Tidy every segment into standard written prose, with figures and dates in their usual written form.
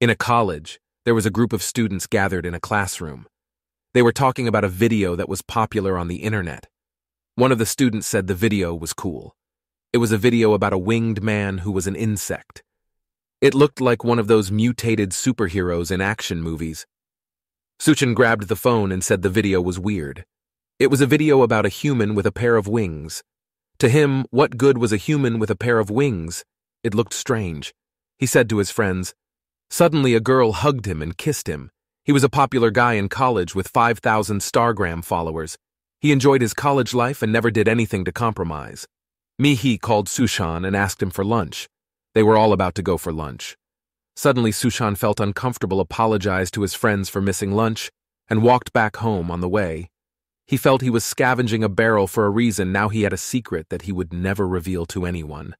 In a college, there was a group of students gathered in a classroom. They were talking about a video that was popular on the internet. One of the students said the video was cool. It was a video about a winged man who was an insect. It looked like one of those mutated superheroes in action movies. Suchin grabbed the phone and said the video was weird. It was a video about a human with a pair of wings. To him, what good was a human with a pair of wings? It looked strange. He said to his friends. Suddenly a girl hugged him and kissed him. He was a popular guy in college with 5,000 Stargram followers. He enjoyed his college life and never did anything to compromise. Mihi called Suchin and asked him for lunch. They were all about to go for lunch. Suddenly Suchin felt uncomfortable, apologized to his friends for missing lunch, and walked back home on the way. He felt he was scavenging a barrel for a reason. Now he had a secret that he would never reveal to anyone.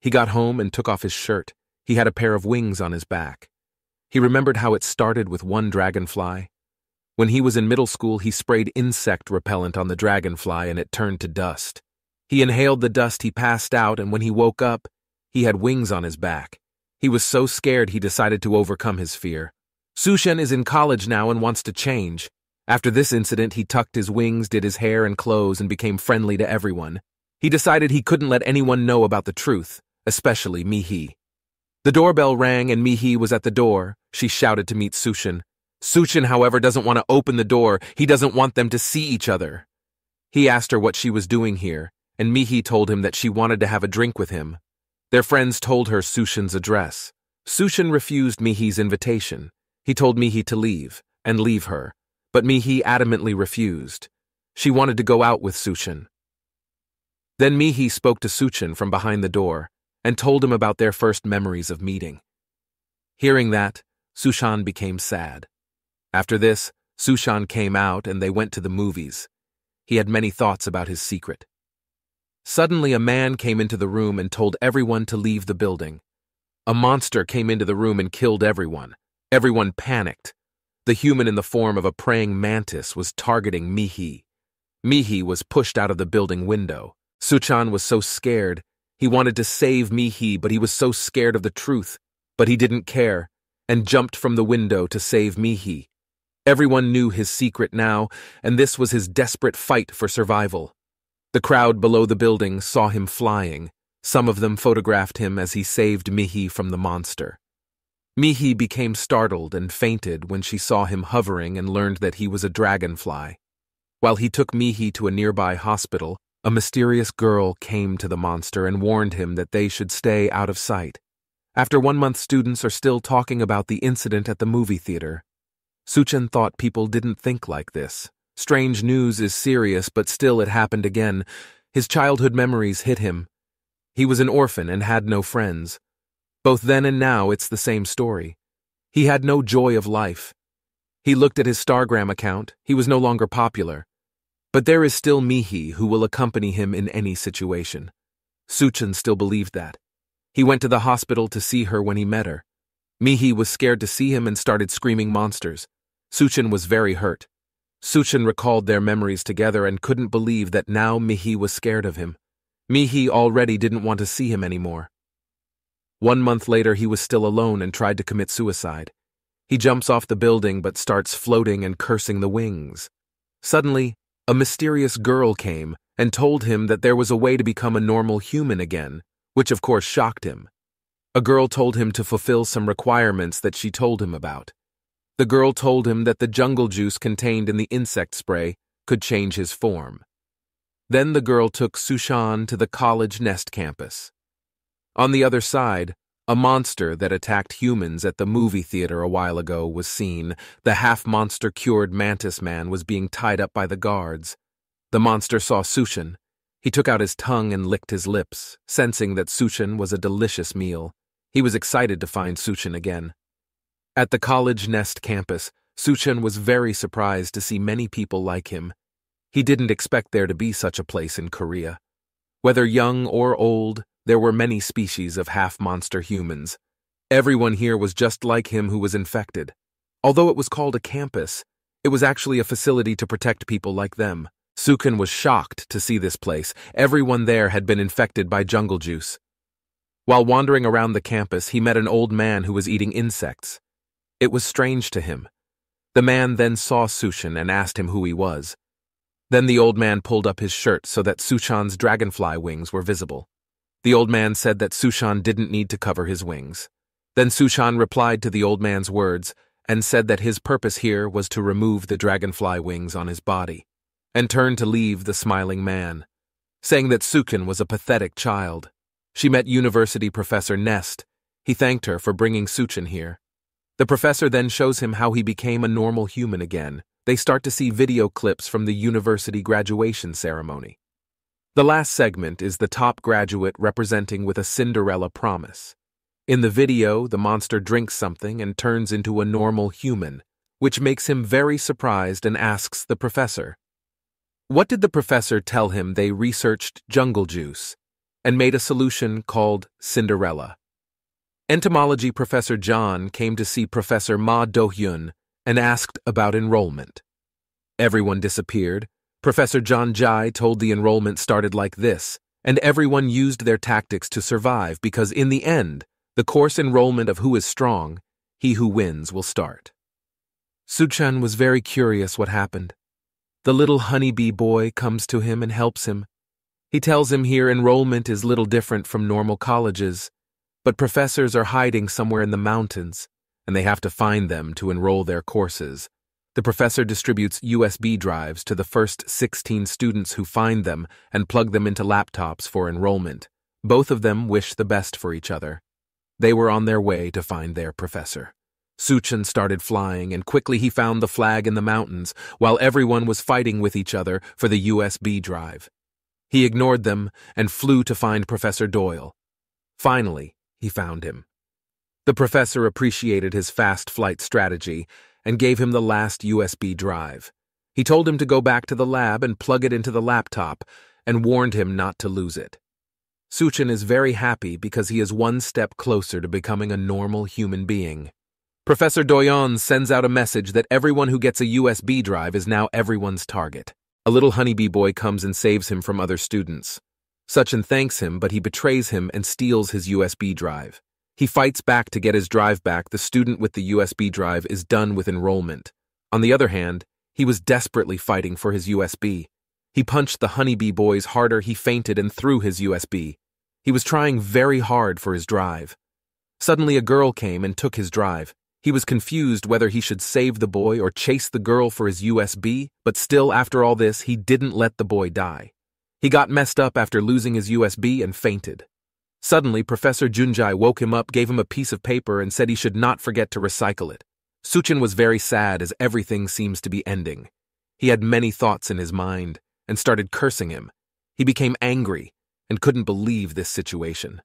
He got home and took off his shirt. He had a pair of wings on his back. He remembered how it started with one dragonfly. When he was in middle school, he sprayed insect repellent on the dragonfly and it turned to dust. He inhaled the dust, he passed out, and when he woke up, he had wings on his back. He was so scared he decided to overcome his fear. Suchin is in college now and wants to change. After this incident, he tucked his wings, did his hair and clothes, and became friendly to everyone. He decided he couldn't let anyone know about the truth, especially Mihi. The doorbell rang and Mihi was at the door. She shouted to meet Suchin. Suchin, however, doesn't want to open the door. He doesn't want them to see each other. He asked her what she was doing here, and Mihi told him that she wanted to have a drink with him. Their friends told her Sushin's address. Suchin refused Mihi's invitation. He told Mihi to leave, and leave her. But Mihi adamantly refused. She wanted to go out with Suchin. Then Mihi spoke to Suchin from behind the door, and told him about their first memories of meeting. Hearing that, Suchin became sad. After this, Suchin came out and they went to the movies. He had many thoughts about his secret. Suddenly a man came into the room and told everyone to leave the building. A monster came into the room and killed everyone. Everyone panicked. The human in the form of a praying mantis was targeting Mihi. Mihi was pushed out of the building window. Suchin was so scared. He wanted to save Mihi, but he was so scared of the truth. But he didn't care, and jumped from the window to save Mihi. Everyone knew his secret now, and this was his desperate fight for survival. The crowd below the building saw him flying. Some of them photographed him as he saved Mihi from the monster. Mihi became startled and fainted when she saw him hovering and learned that he was a dragonfly. While he took Mihi to a nearby hospital, a mysterious girl came to the monster and warned him that they should stay out of sight. After 1 month, students are still talking about the incident at the movie theater. Suchin thought people didn't think like this. Strange news is serious, but still it happened again. His childhood memories hit him. He was an orphan and had no friends. Both then and now, it's the same story. He had no joy of life. He looked at his Stargram account. He was no longer popular. But there is still Mihi, who will accompany him in any situation. Suchin still believed that. He went to the hospital to see her when he met her. Mihi was scared to see him and started screaming monsters. Suchin was very hurt. Suchin recalled their memories together and couldn't believe that now Mihi was scared of him. Mihi already didn't want to see him anymore. 1 month later, he was still alone and tried to commit suicide. He jumps off the building but starts floating and cursing the wings. Suddenly, a mysterious girl came and told him that there was a way to become a normal human again, which of course shocked him. A girl told him to fulfill some requirements that she told him about. The girl told him that the jungle juice contained in the insect spray could change his form. Then the girl took Suchin to the college nest campus. On the other side, a monster that attacked humans at the movie theater a while ago was seen. The half-monster cured mantis man was being tied up by the guards. The monster saw Suchin. He took out his tongue and licked his lips, sensing that Suchin was a delicious meal. He was excited to find Suchin again. At the college nest campus, Suchin was very surprised to see many people like him. He didn't expect there to be such a place in Korea. Whether young or old, there were many species of half-monster humans. Everyone here was just like him who was infected. Although it was called a campus, it was actually a facility to protect people like them. Suchin was shocked to see this place. Everyone there had been infected by jungle juice. While wandering around the campus, he met an old man who was eating insects. It was strange to him. The man then saw Suchan and asked him who he was. Then the old man pulled up his shirt so that Suchan's dragonfly wings were visible. The old man said that Suchan didn't need to cover his wings. Then Suchan replied to the old man's words and said that his purpose here was to remove the dragonfly wings on his body, and turned to leave the smiling man, saying that Suchan was a pathetic child. She met University Professor Nest. He thanked her for bringing Suchan here. The professor then shows him how he became a normal human again. They start to see video clips from the university graduation ceremony. The last segment is the top graduate representing with a Cinderella promise. In the video, the monster drinks something and turns into a normal human, which makes him very surprised and asks the professor. What did the professor tell him? They researched jungle juice and made a solution called Cinderella. Entomology Professor John came to see Professor Ma Do-hyun and asked about enrollment. Everyone disappeared. Professor John Jai told the enrollment started like this, and everyone used their tactics to survive because in the end, the course enrollment of who is strong, he who wins will start. Suchan was very curious what happened. The little honeybee boy comes to him and helps him. He tells him here enrollment is little different from normal colleges, but professors are hiding somewhere in the mountains, and they have to find them to enroll their courses. The professor distributes USB drives to the first 16 students who find them and plug them into laptops for enrollment. Both of them wish the best for each other. They were on their way to find their professor. Suchan started flying, and quickly he found the flag in the mountains, while everyone was fighting with each other for the USB drive. He ignored them and flew to find Professor Doyle. Finally, he found him. The professor appreciated his fast flight strategy and gave him the last USB drive. He told him to go back to the lab and plug it into the laptop and warned him not to lose it. Suchan is very happy because he is one step closer to becoming a normal human being. Professor Doyon sends out a message that everyone who gets a USB drive is now everyone's target. A little honeybee boy comes and saves him from other students. Suchan thanks him, but he betrays him and steals his USB drive. He fights back to get his drive back. The student with the USB drive is done with enrollment. On the other hand, he was desperately fighting for his USB. He punched the honeybee boys harder. He fainted and threw his USB. He was trying very hard for his drive. Suddenly a girl came and took his drive. He was confused whether he should save the boy or chase the girl for his USB, but still, after all this, he didn't let the boy die. He got messed up after losing his USB and fainted. Suddenly, Professor Junjai woke him up, gave him a piece of paper, and said he should not forget to recycle it. Suchan was very sad as everything seems to be ending. He had many thoughts in his mind and started cursing him. He became angry and couldn't believe this situation.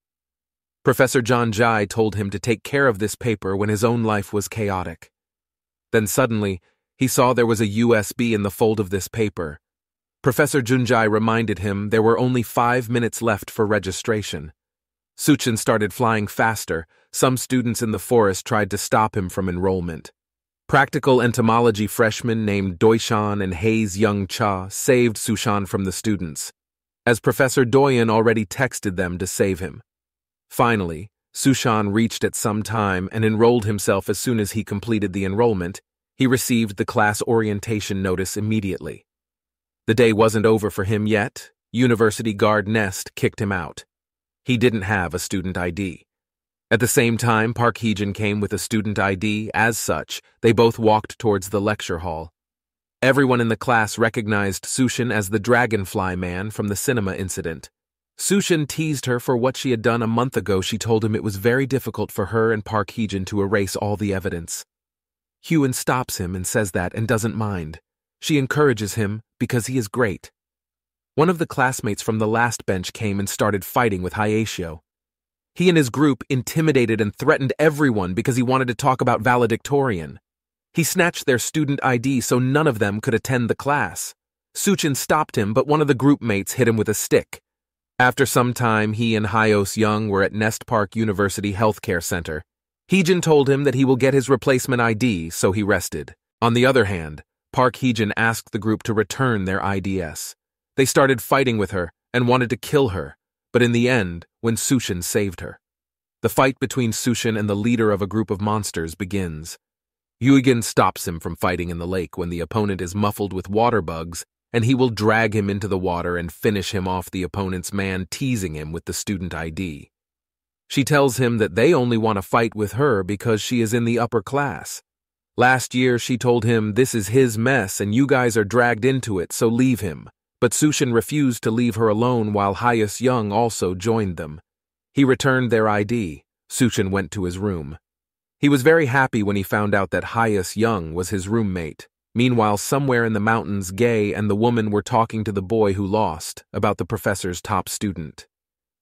Professor John Jai told him to take care of this paper when his own life was chaotic. Then suddenly, he saw there was a USB in the fold of this paper. Professor Junjai reminded him there were only 5 minutes left for registration. Suchan started flying faster. Some students in the forest tried to stop him from enrollment. Practical entomology freshmen named Doishan and Hayes Young Cha saved Suchan from the students, as Professor Doyon already texted them to save him. Finally, Suchan reached at some time and enrolled himself as soon as he completed the enrollment. He received the class orientation notice immediately. The day wasn't over for him yet. University guard Nest kicked him out. He didn't have a student ID. At the same time, Park Heejin came with a student ID. As such, they both walked towards the lecture hall. Everyone in the class recognized Suchan as the Dragonfly Man from the cinema incident. Suchan teased her for what she had done a month ago. She told him it was very difficult for her and Park Heejin to erase all the evidence. Hyun stops him and says that and doesn't mind. She encourages him because he is great. One of the classmates from the last bench came and started fighting with Hyatio. He and his group intimidated and threatened everyone because he wanted to talk about valedictorian. He snatched their student ID so none of them could attend the class. Suchan stopped him, but one of the group mates hit him with a stick. After some time, he and Hyos Young were at Nest Park University Healthcare Center. Heejin told him that he will get his replacement ID, so he rested. On the other hand, Park Heejin asked the group to return their IDs. They started fighting with her and wanted to kill her, but in the end, when Suchan saved her, The fight between Sushin and the leader of a group of monsters begins. Yugen stops him from fighting in the lake when the opponent is muffled with water bugs, and he will drag him into the water and finish him off the opponent's man teasing him with the student ID. She tells him that they only want to fight with her because she is in the upper class. Last year she told him this is his mess and you guys are dragged into it, so leave him. But Sushin refused to leave her alone while Hyas Young also joined them. He returned their ID. Sushin went to his room. He was very happy when he found out that Hyas Young was his roommate. Meanwhile, somewhere in the mountains, Gay and the woman were talking to the boy who lost about the professor's top student.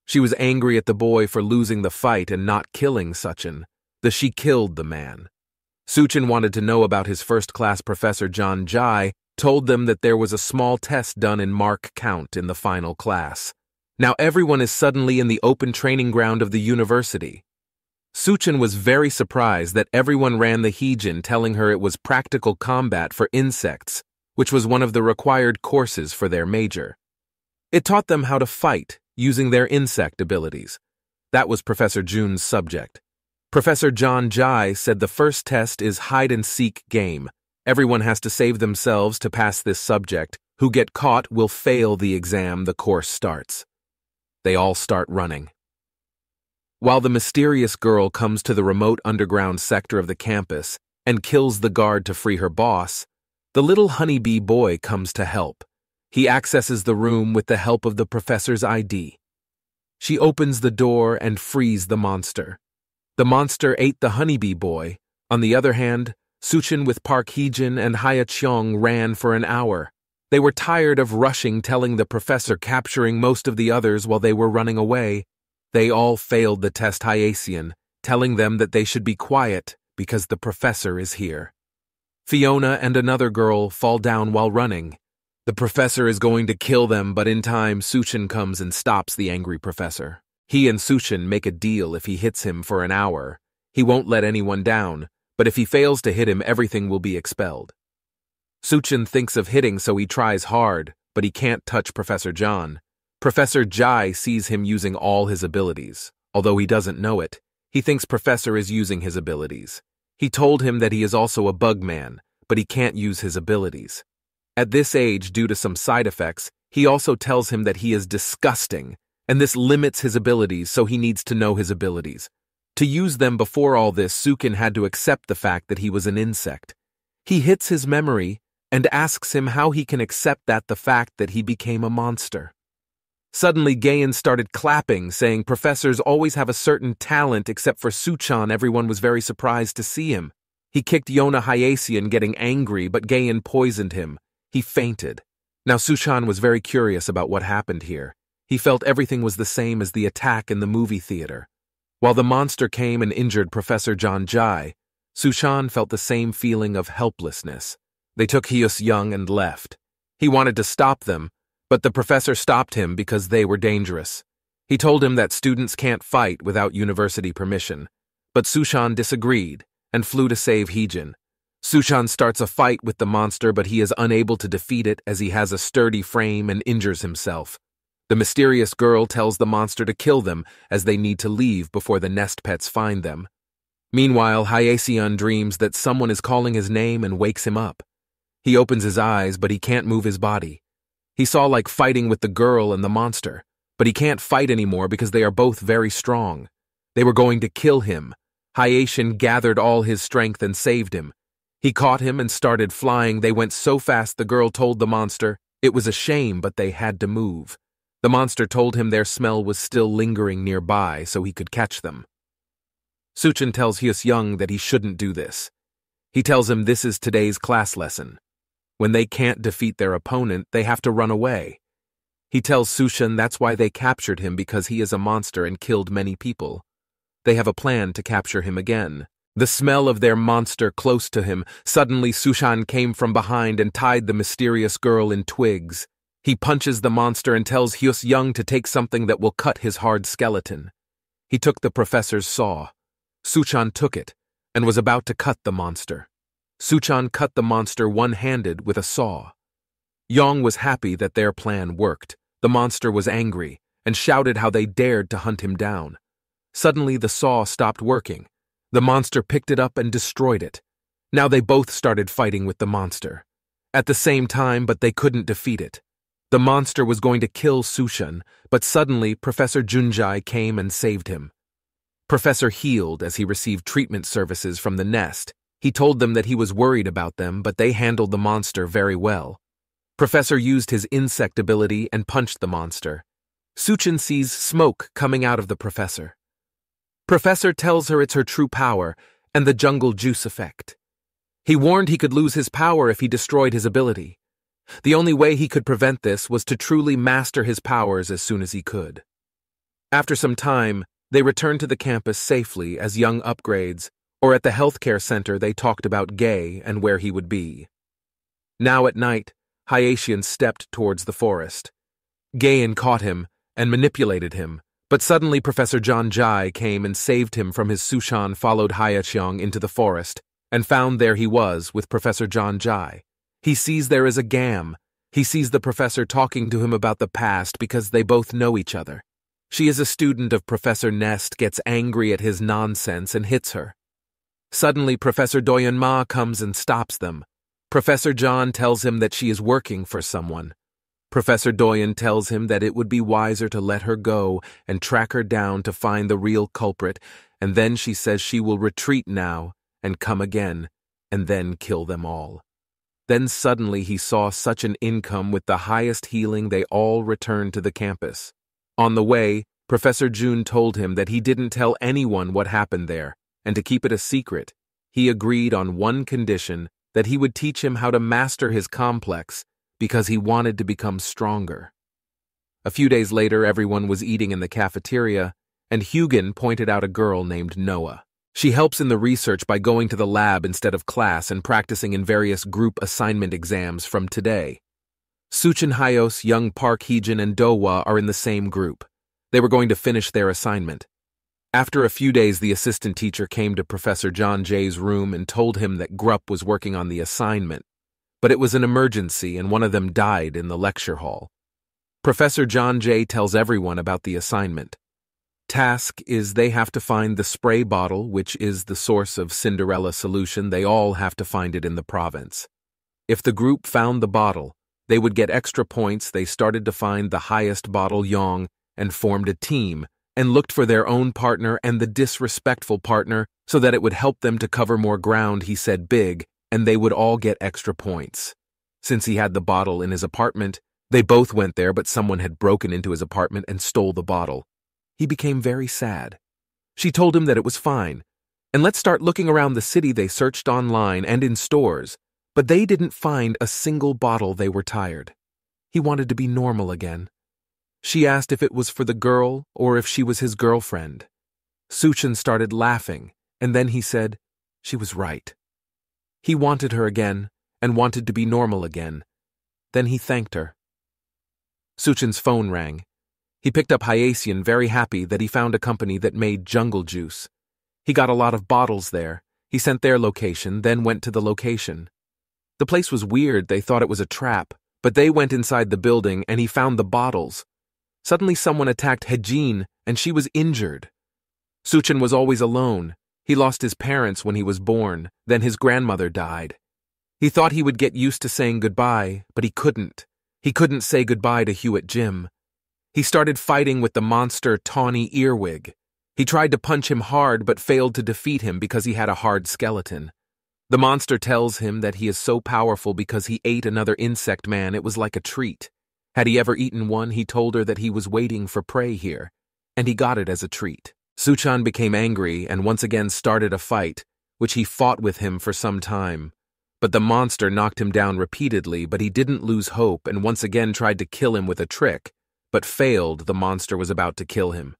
She was angry at the boy for losing the fight and not killing Sushin. She killed the man. Sushin wanted to know about his first-class professor John Jai, told them that there was a small test done in mark count in the final class. Now everyone is suddenly in the open training ground of the university. Sushin was very surprised that everyone ran the Heijin, telling her it was practical combat for insects, which was one of the required courses for their major. It taught them how to fight using their insect abilities. That was Professor Jun's subject. Professor John Jai said the first test is hide-and-seek game. Everyone has to save themselves to pass this subject. Who get caught will fail the exam. The course starts. They all start running. While the mysterious girl comes to the remote underground sector of the campus and kills the guard to free her boss, the little honeybee boy comes to help. He accesses the room with the help of the professor's ID. She opens the door and frees the monster. The monster ate the honeybee boy. On the other hand, Sushin with Park Heejin and Haya Cheong ran for an hour. They were tired of rushing, telling the professor capturing most of the others while they were running away. They all failed the test. Hyasian, telling them that they should be quiet because the professor is here. Fiona and another girl fall down while running. The professor is going to kill them, but in time Sushin comes and stops the angry professor. He and Sushin make a deal: if he hits him for an hour, he won't let anyone down. But if he fails to hit him, everything will be expelled. Sushin thinks of hitting, so he tries hard, but he can't touch Professor John. Professor Jai sees him using all his abilities. Although he doesn't know it, he thinks Professor is using his abilities. He told him that he is also a bug man, but he can't use his abilities. At this age, due to some side effects, he also tells him that he is disgusting, and this limits his abilities, so he needs to know his abilities. To use them before all this, Sushin had to accept the fact that he was an insect. He hits his memory and asks him how he can accept that the fact that he became a monster. Suddenly Gayen started clapping, saying professors always have a certain talent. Except for Sushin, everyone was very surprised to see him. He kicked Yona Hyasian, getting angry, but Gayen poisoned him. He fainted. Now Sushin was very curious about what happened here. He felt everything was the same as the attack in the movie theater. While the monster came and injured Professor John Jai, Sushin felt the same feeling of helplessness. They took Hyas Young and left. He wanted to stop them, but the professor stopped him because they were dangerous. He told him that students can't fight without university permission, but Sushin disagreed and flew to save Heejin. Sushin starts a fight with the monster, but he is unable to defeat it as he has a sturdy frame and injures himself. The mysterious girl tells the monster to kill them as they need to leave before the nest pets find them. Meanwhile, Hyasian dreams that someone is calling his name and wakes him up. He opens his eyes, but he can't move his body. He saw like fighting with the girl and the monster, but he can't fight anymore because they are both very strong. They were going to kill him. Hyasian gathered all his strength and saved him. He caught him and started flying. They went so fast the girl told the monster it was a shame, but they had to move. The monster told him their smell was still lingering nearby, so he could catch them. Sushin tells Hyas Young that he shouldn't do this. He tells him this is today's class lesson. When they can't defeat their opponent, they have to run away. He tells Sushin that's why they captured him, because he is a monster and killed many people. They have a plan to capture him again. The smell of their monster close to him. Suddenly Sushin came from behind and tied the mysterious girl in twigs. He punches the monster and tells Hyas Young to take something that will cut his hard skeleton. He took the professor's saw. Sushin took it and was about to cut the monster. Sushin cut the monster one-handed with a saw. Young was happy that their plan worked. The monster was angry and shouted how they dared to hunt him down. Suddenly the saw stopped working. The monster picked it up and destroyed it. Now they both started fighting with the monster. At the same time, but they couldn't defeat it. The monster was going to kill Sushin, but suddenly Professor Junjai came and saved him. Professor healed as he received treatment services from the nest. He told them that he was worried about them, but they handled the monster very well. Professor used his insect ability and punched the monster. Sushin sees smoke coming out of the professor. Professor tells her it's her true power and the jungle juice effect. He warned he could lose his power if he destroyed his ability. The only way he could prevent this was to truly master his powers as soon as he could. After some time, they returned to the campus safely as young upgrades, or at the healthcare center they talked about Gay and where he would be. Now at night, Hyatian stepped towards the forest. Gayen caught him and manipulated him, but suddenly Professor Junjai came and saved him from his Sushan followed Hyatian into the forest, and found there he was with Professor Junjai. He sees there is a gam. He sees the professor talking to him about the past because they both know each other. She is a student of Professor Nest, gets angry at his nonsense and hits her. Suddenly Professor Doyanma comes and stops them. Professor John tells him that she is working for someone. Professor Doyen tells him that it would be wiser to let her go and track her down to find the real culprit, and then she says she will retreat now and come again, and then kill them all. Then suddenly he saw such an income with the highest healing they all returned to the campus. On the way, Professor June told him that he didn't tell anyone what happened there, and to keep it a secret, he agreed on one condition, that he would teach him how to master his complex because he wanted to become stronger. A few days later, everyone was eating in the cafeteria, and Hugin pointed out a girl named Noah. She helps in the research by going to the lab instead of class and practicing in various group assignment exams from today. Sushin Hyos, Young Park Heejin, and Dowa are in the same group. They were going to finish their assignment. After a few days, the assistant teacher came to Professor John Jay's room and told him that Grupp was working on the assignment, but it was an emergency and one of them died in the lecture hall. Professor John Jay tells everyone about the assignment. Task is they have to find the spray bottle, which is the source of Cinderella solution. They all have to find it in the province. If the group found the bottle, they would get extra points. They started to find the highest bottle Yong and formed a team, and looked for their own partner and the disrespectful partner so that it would help them to cover more ground, he said big, and they would all get extra points. Since he had the bottle in his apartment, they both went there, but someone had broken into his apartment and stole the bottle. He became very sad. She told him that it was fine, and let's start looking around the city. They searched online and in stores, but they didn't find a single bottle. They were tired. He wanted to be normal again. She asked if it was for the girl or if she was his girlfriend. Sushin started laughing, and then he said, she was right. He wanted her again and wanted to be normal again. Then he thanked her. Sushin's phone rang. He picked up Hyatian, very happy that he found a company that made jungle juice. He got a lot of bottles there. He sent their location, then went to the location. The place was weird. They thought it was a trap, but they went inside the building and he found the bottles. Suddenly someone attacked Hejin, and she was injured. Sushin was always alone. He lost his parents when he was born, then his grandmother died. He thought he would get used to saying goodbye, but he couldn't. He couldn't say goodbye to Hewitt Jim. He started fighting with the monster Tawny Earwig. He tried to punch him hard but failed to defeat him because he had a hard skeleton. The monster tells him that he is so powerful because he ate another insect man. It was like a treat. Had he ever eaten one, he told her that he was waiting for prey here, and he got it as a treat. Sushin became angry and once again started a fight, which he fought with him for some time. But the monster knocked him down repeatedly, but he didn't lose hope and once again tried to kill him with a trick, but failed. The monster was about to kill him.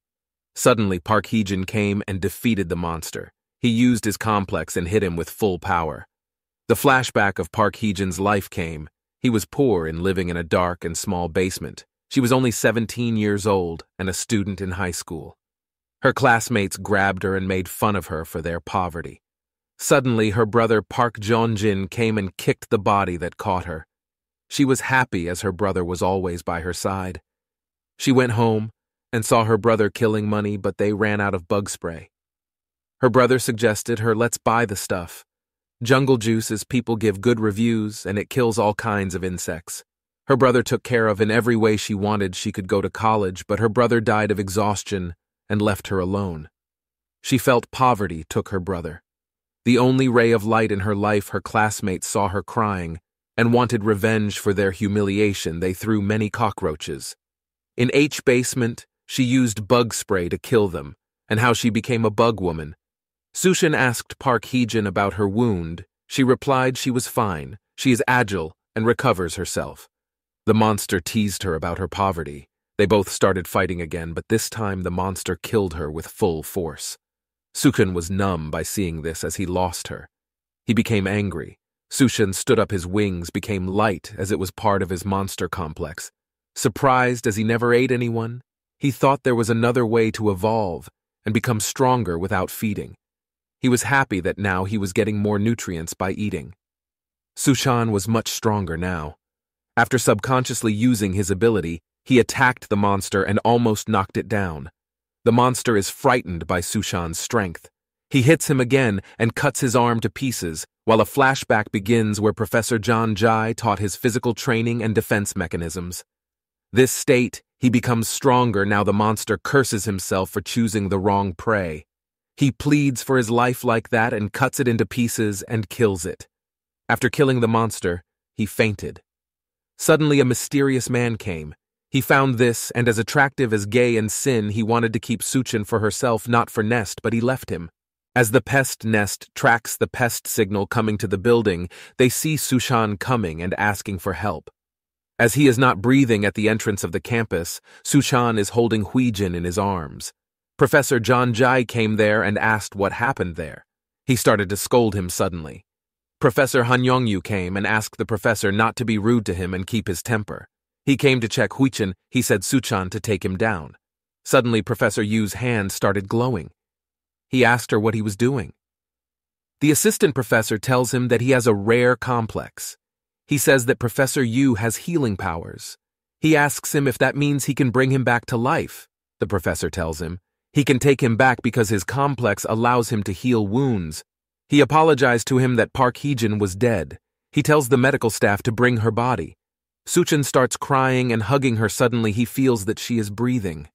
Suddenly, Park Heejin came and defeated the monster. He used his complex and hit him with full power. The flashback of Park Heejin's life came. He was poor and living in a dark and small basement. She was only 17 years old and a student in high school. Her classmates grabbed her and made fun of her for their poverty. Suddenly, her brother Park Jongjin came and kicked the body that caught her. She was happy as her brother was always by her side. She went home and saw her brother killing money, but they ran out of bug spray. Her brother suggested her let's buy the stuff. Jungle juice is people give good reviews, and it kills all kinds of insects. Her brother took care of in every way she wanted. She could go to college, but her brother died of exhaustion and left her alone. She felt poverty took her brother. The only ray of light in her life, her classmates saw her crying and wanted revenge for their humiliation. They threw many cockroaches. In H basement, she used bug spray to kill them, and how she became a bug woman. Sushin asked Park Heejin about her wound. She replied she was fine, she is agile, and recovers herself. The monster teased her about her poverty. They both started fighting again, but this time the monster killed her with full force. Sushin was numb by seeing this as he lost her. He became angry. Sushin stood up, his wings became light as it was part of his monster complex. Surprised as he never ate anyone, he thought there was another way to evolve and become stronger without feeding. He was happy that now he was getting more nutrients by eating. Sushin was much stronger now. After subconsciously using his ability, he attacked the monster and almost knocked it down. The monster is frightened by Sushan's strength. He hits him again and cuts his arm to pieces, while a flashback begins where Professor John Jai taught his physical training and defense mechanisms. This state, he becomes stronger. Now the monster curses himself for choosing the wrong prey. He pleads for his life like that and cuts it into pieces and kills it. After killing the monster, he fainted. Suddenly a mysterious man came. He found this, and as attractive as Gay and Sin, he wanted to keep Sushin for herself, not for Nest, but he left him. As the pest Nest tracks the pest signal coming to the building, they see Sushin coming and asking for help. As he is not breathing at the entrance of the campus, Sushin is holding Huijin in his arms. Professor John Jai came there and asked what happened there. He started to scold him suddenly. Professor Han Yongyu came and asked the professor not to be rude to him and keep his temper. He came to check Huijin. He said Sushin to take him down. Suddenly Professor Yu's hand started glowing. He asked her what he was doing. The assistant professor tells him that he has a rare complex. He says that Professor Yu has healing powers. He asks him if that means he can bring him back to life. The professor tells him he can take him back because his complex allows him to heal wounds. He apologized to him that Park Heejin was dead. He tells the medical staff to bring her body. Sushin starts crying and hugging her. Suddenly he feels that she is breathing.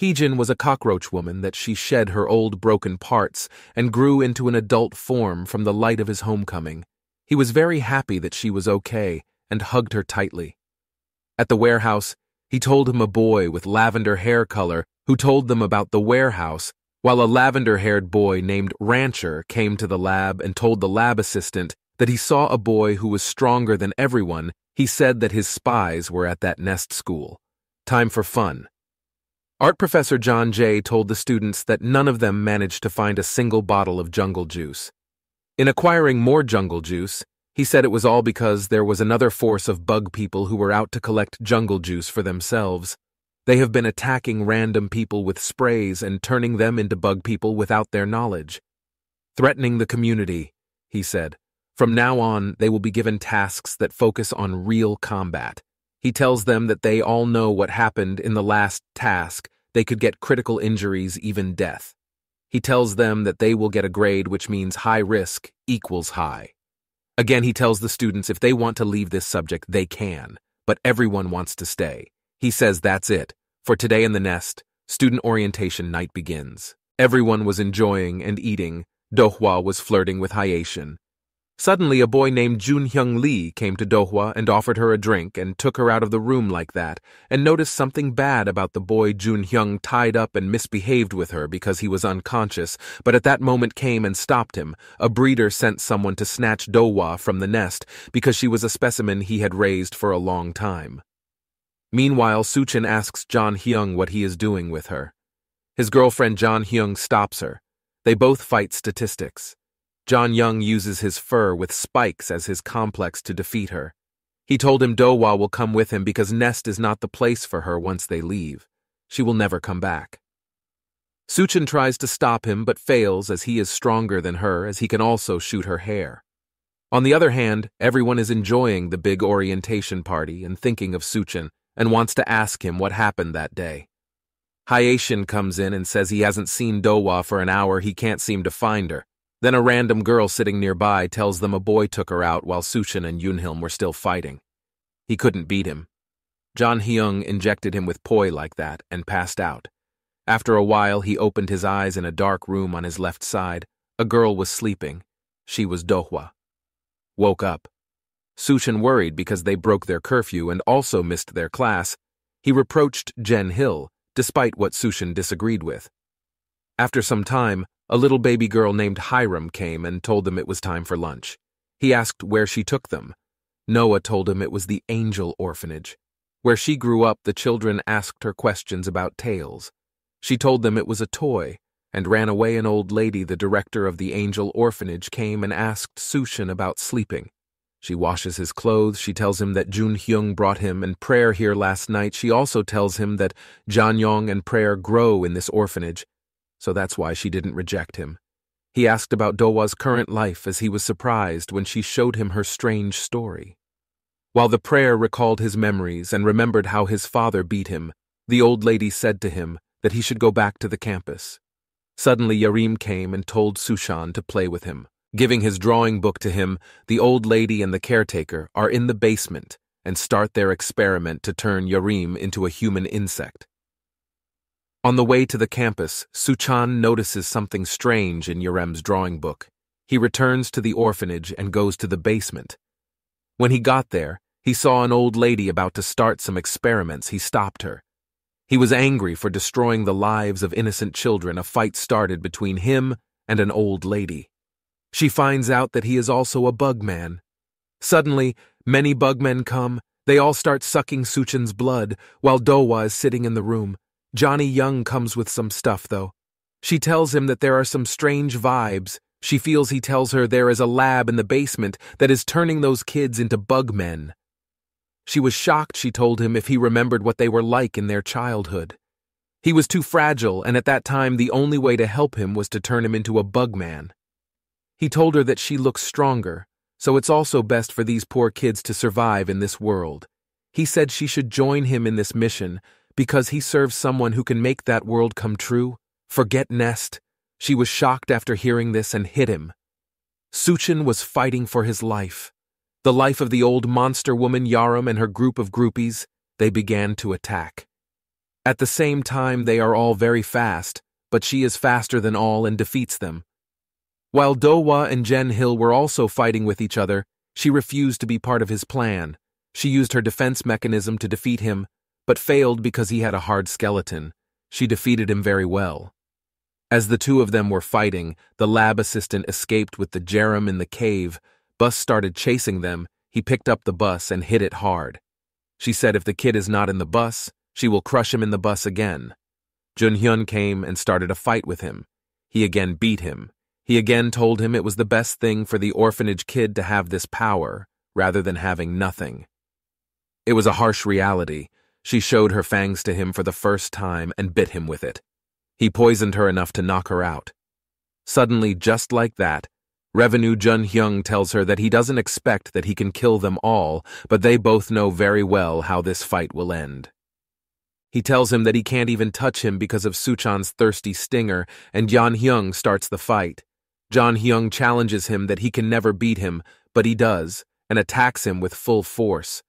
Heejin was a cockroach woman that she shed her old broken parts and grew into an adult form from the light of his homecoming. He was very happy that she was okay and hugged her tightly. At the warehouse, he told him a boy with lavender hair color who told them about the warehouse, while a lavender-haired boy named Rancher came to the lab and told the lab assistant that he saw a boy who was stronger than everyone. He said that his spies were at that Nest school. Time for fun. Art Professor John Jay told the students that none of them managed to find a single bottle of jungle juice. In acquiring more jungle juice, he said it was all because there was another force of bug people who were out to collect jungle juice for themselves. They have been attacking random people with sprays and turning them into bug people without their knowledge. Threatening the community, he said. From now on, they will be given tasks that focus on real combat. He tells them that they all know what happened in the last task. They could get critical injuries, even death. He tells them that they will get a grade, which means high risk equals high. Again, he tells the students if they want to leave this subject, they can, but everyone wants to stay. He says that's it. For today in the Nest, student orientation night begins. Everyone was enjoying and eating. Dohwa was flirting with Hayashin. Suddenly, a boy named Junhyung Lee came to Dohwa and offered her a drink and took her out of the room like that, and noticed something bad about the boy. Junhyung tied up and misbehaved with her because he was unconscious, but at that moment came and stopped him. A breeder sent someone to snatch Dohwa from the Nest because she was a specimen he had raised for a long time. Meanwhile, Sushin asks John Hyung what he is doing with her. His girlfriend John Hyung stops her. They both fight statistics. John Young uses his fur with spikes as his complex to defeat her. He told him Dohwa will come with him because Nest is not the place for her once they leave. She will never come back. Sushin tries to stop him but fails as he is stronger than her, as he can also shoot her hair. On the other hand, everyone is enjoying the big orientation party and thinking of Sushin and wants to ask him what happened that day. Hayashin comes in and says he hasn't seen Dowa for an hour, he can't seem to find her. Then a random girl sitting nearby tells them a boy took her out while Sushin and Yunhilm were still fighting. He couldn't beat him. John Hyung injected him with poi like that and passed out. After a while, he opened his eyes in a dark room on his left side. A girl was sleeping. She was Dohwa. Woke up. Sushin worried because they broke their curfew and also missed their class. He reproached Jen Hill, despite what Sushin disagreed with. After some time, a little baby girl named Hiram came and told them it was time for lunch. He asked where she took them. Noah told him it was the Angel Orphanage. Where she grew up, the children asked her questions about tales. She told them it was a toy, and ran away. An old lady, the director of the Angel Orphanage, came and asked Sushin about sleeping. She washes his clothes. She tells him that Jun Hyung brought him and Prayer here last night. She also tells him that Jan Yong and Prayer grow in this orphanage, so that's why she didn't reject him. He asked about Dowa's current life as he was surprised when she showed him her strange story. While the Prayer recalled his memories and remembered how his father beat him, the old lady said to him that he should go back to the campus. Suddenly Yarim came and told Sushin to play with him. Giving his drawing book to him, the old lady and the caretaker are in the basement and start their experiment to turn Yarim into a human insect. On the way to the campus, Sushin notices something strange in Yarim's drawing book. He returns to the orphanage and goes to the basement. When he got there, he saw an old lady about to start some experiments. He stopped her. He was angry for destroying the lives of innocent children. A fight started between him and an old lady. She finds out that he is also a bugman. Suddenly, many bugmen come. They all start sucking Sushin's blood while Dowa is sitting in the room. Johnny Young comes with some stuff, though. She tells him that there are some strange vibes. She feels he tells her there is a lab in the basement that is turning those kids into bugmen. She was shocked. She told him if he remembered what they were like in their childhood. He was too fragile, and at that time the only way to help him was to turn him into a bugman. He told her that she looks stronger, so it's also best for these poor kids to survive in this world. He said she should join him in this mission because he serves someone who can make that world come true. Forget Nest. She was shocked after hearing this and hit him. Sushin was fighting for his life. The life of the old monster woman Yarim and her group of groupies. They began to attack. At the same time, they are all very fast, but she is faster than all and defeats them. While Dowa and Jen Hill were also fighting with each other, she refused to be part of his plan. She used her defense mechanism to defeat him, but failed because he had a hard skeleton. She defeated him very well. As the two of them were fighting, the lab assistant escaped with the Jerem in the cave. Bus started chasing them. He picked up the bus and hit it hard. She said if the kid is not in the bus, she will crush him in the bus again. Junhyun came and started a fight with him. He again beat him. He again told him it was the best thing for the orphanage kid to have this power, rather than having nothing. It was a harsh reality. She showed her fangs to him for the first time and bit him with it. He poisoned her enough to knock her out. Suddenly, just like that, Revenue Jun Hyung tells her that he doesn't expect that he can kill them all, but they both know very well how this fight will end. He tells him that he can't even touch him because of Suchan's thirsty stinger, and Jan Hyung starts the fight. Jun Hyung challenges him that he can never beat him, but he does, and attacks him with full force.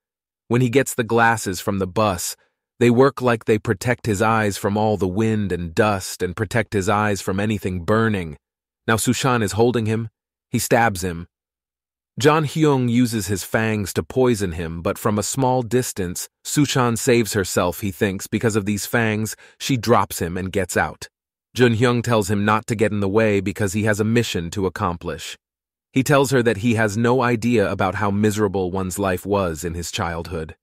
When he gets the glasses from the bus, they work like they protect his eyes from all the wind and dust and protect his eyes from anything burning. Now Sushin is holding him. He stabs him. John Hyung uses his fangs to poison him, but from a small distance, Sushin saves herself, he thinks, because of these fangs. She drops him and gets out. Jun Hyung tells him not to get in the way because he has a mission to accomplish. He tells her that he has no idea about how miserable one's life was in his childhood.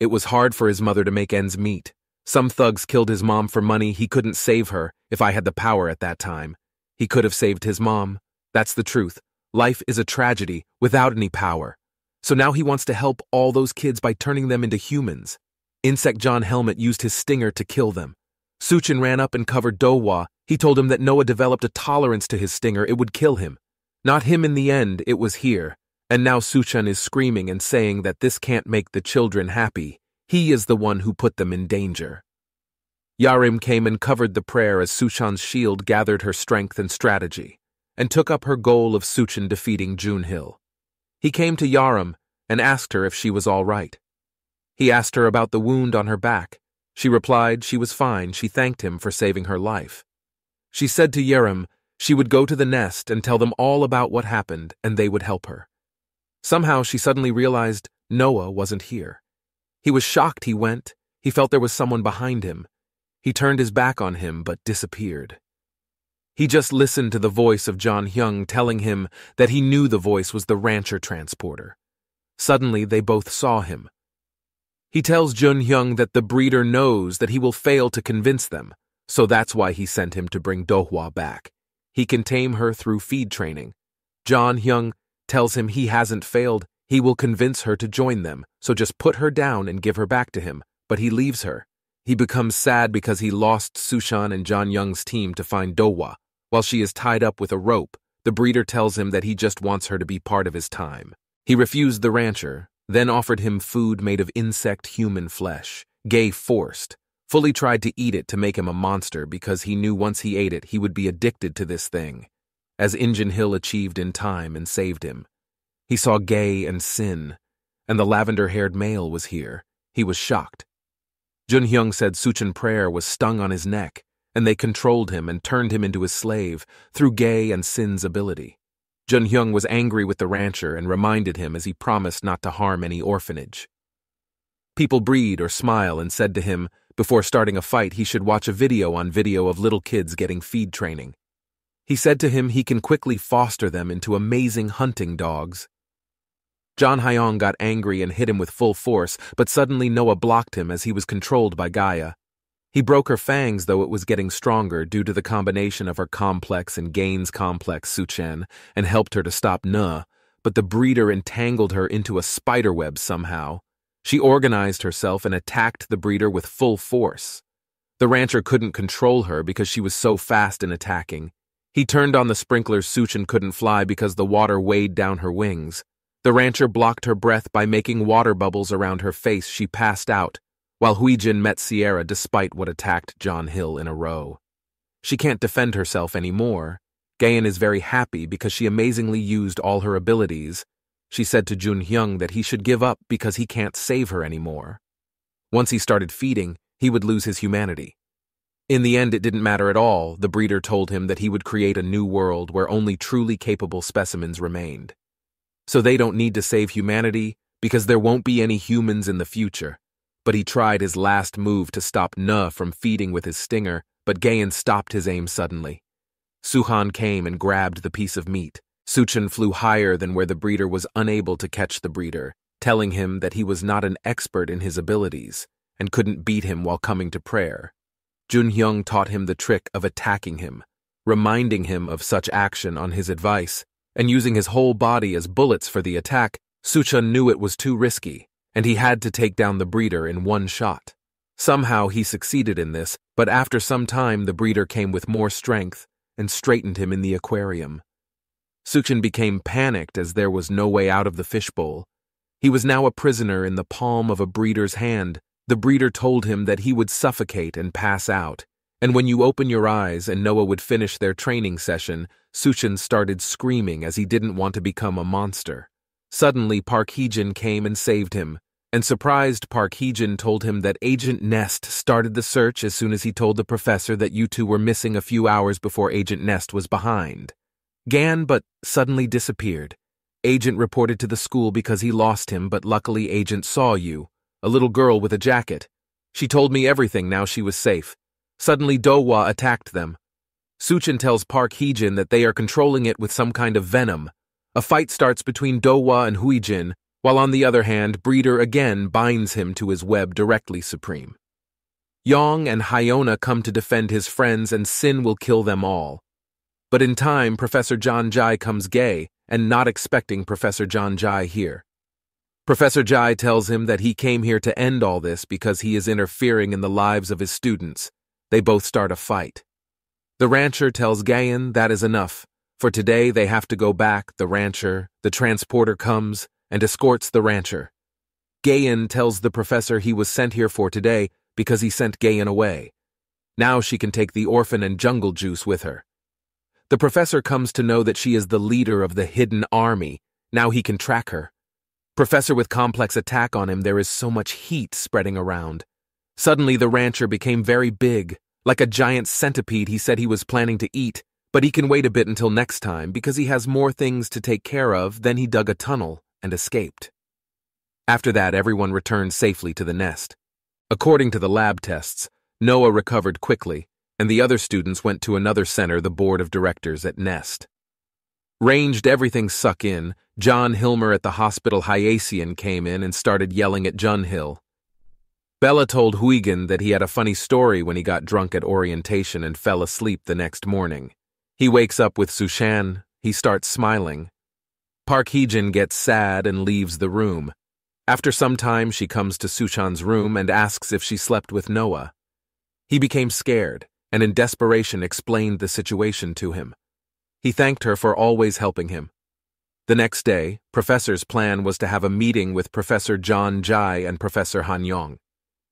It was hard for his mother to make ends meet. Some thugs killed his mom for money. He couldn't save her. If I had the power at that time, he could have saved his mom. That's the truth. Life is a tragedy without any power. So now he wants to help all those kids by turning them into humans. Insect John Helmet used his stinger to kill them. Sushin ran up and covered Dowa. He told him that Noah developed a tolerance to his stinger. It would kill him. Not him in the end. It was here. And now Sushin is screaming and saying that this can't make the children happy. He is the one who put them in danger. Yarim came and covered the prayer as Sushan's shield gathered her strength and strategy, and took up her goal of Suchan defeating Junhill. He came to Yarim and asked her if she was all right. He asked her about the wound on her back. She replied she was fine. She thanked him for saving her life. She said to Yarim she would go to the nest and tell them all about what happened and they would help her. Somehow she suddenly realized Noah wasn't here. He was shocked he went. He felt there was someone behind him. He turned his back on him but disappeared. He just listened to the voice of John Hyung telling him that he knew the voice was the rancher transporter. Suddenly they both saw him. He tells Jun Hyung that the breeder knows that he will fail to convince them, so that's why he sent him to bring Dohwa back. He can tame her through feed training. John Hyung tells him he hasn't failed, he will convince her to join them, so just put her down and give her back to him, but he leaves her. He becomes sad because he lost Sushan and John Young's team to find Dohwa. While she is tied up with a rope, the breeder tells him that he just wants her to be part of his time. He refused the rancher, then offered him food made of insect human flesh. Gay forced, fully tried to eat it to make him a monster because he knew once he ate it he would be addicted to this thing, as Injun Hill achieved in time and saved him. He saw Gay and Sin, and the lavender-haired male was here. He was shocked. Junhyung said Suchan prayer was stung on his neck, and they controlled him and turned him into his slave through Gay and Sin's ability. Junhyung was angry with the rancher and reminded him as he promised not to harm any orphanage. People breed or smile and said to him, before starting a fight he should watch a video of little kids getting feed training. He said to him he can quickly foster them into amazing hunting dogs. John Hyung got angry and hit him with full force, but suddenly Noah blocked him as he was controlled by Gaia. He broke her fangs, though it was getting stronger due to the combination of her complex and Gain's complex Suchan, and helped her to stop Nuh, but the breeder entangled her into a spiderweb somehow. She organized herself and attacked the breeder with full force. The rancher couldn't control her because she was so fast in attacking. He turned on the sprinklers. Suchan couldn't fly because the water weighed down her wings. The rancher blocked her breath by making water bubbles around her face. She passed out, while Huijin met Sierra despite what attacked John Hill in a row. She can't defend herself anymore. Gayan is very happy because she amazingly used all her abilities. She said to Junhyung that he should give up because he can't save her anymore. Once he started feeding, he would lose his humanity. In the end, it didn't matter at all. The breeder told him that he would create a new world where only truly capable specimens remained. So they don't need to save humanity, because there won't be any humans in the future. But he tried his last move to stop Nuh from feeding with his stinger, but Gayan stopped his aim suddenly. Suhan came and grabbed the piece of meat. Suchan flew higher than where the breeder was unable to catch the breeder, telling him that he was not an expert in his abilities, and couldn't beat him while coming to prayer. Junhyung taught him the trick of attacking him, reminding him of such action on his advice, and using his whole body as bullets for the attack. Suchan knew it was too risky, and he had to take down the breeder in one shot. Somehow he succeeded in this, but after some time the breeder came with more strength and straightened him in the aquarium. Suchan became panicked as there was no way out of the fishbowl. He was now a prisoner in the palm of a breeder's hand. The breeder told him that he would suffocate and pass out, and when you open your eyes and Noah would finish their training session. Suchan started screaming as he didn't want to become a monster. Suddenly Park Heejin came and saved him, and surprised Park Heejin told him that Agent Nest started the search as soon as he told the professor that you two were missing a few hours before Agent Nest was behind. Gan but suddenly disappeared. Agent reported to the school because he lost him, but luckily Agent saw you, a little girl with a jacket. She told me everything, now she was safe. Suddenly Dohwa attacked them. Suchan tells Park Heejin that they are controlling it with some kind of venom. A fight starts between Dohwa and Huijin, while on the other hand, Breeder again binds him to his web directly. Supreme Yong and Hyona come to defend his friends and Sin will kill them all. But in time, Professor John Jai comes. Gay, and not expecting Professor John Jai here. Professor Jai tells him that he came here to end all this because he is interfering in the lives of his students. They both start a fight. The rancher tells Gayan that is enough. For today they have to go back. The transporter comes and escorts the rancher. Gayan tells the professor he was sent here for today because he sent Gayan away. Now she can take the orphan and jungle juice with her. The professor comes to know that she is the leader of the hidden army. Now he can track her. Professor with complex attack on him, there is so much heat spreading around. Suddenly the rancher became very big, like a giant centipede he said he was planning to eat, but he can wait a bit until next time because he has more things to take care of. Then he dug a tunnel and escaped. After that, everyone returned safely to the nest. According to the lab tests, Noah recovered quickly, and the other students went to another center, the board of directors at Nest. Ranged everything suck in, John Hilmer at the hospital Hyacin came in and started yelling at Jun-Hill. Bella told Huygen that he had a funny story when he got drunk at orientation and fell asleep the next morning. He wakes up with Sushan, he starts smiling. Park Hee-jin gets sad and leaves the room. After some time, she comes to Sushan's room and asks if she slept with Noah. He became scared and in desperation explained the situation to him. He thanked her for always helping him. The next day, Professor's plan was to have a meeting with Professor John Jai and Professor Han Yong.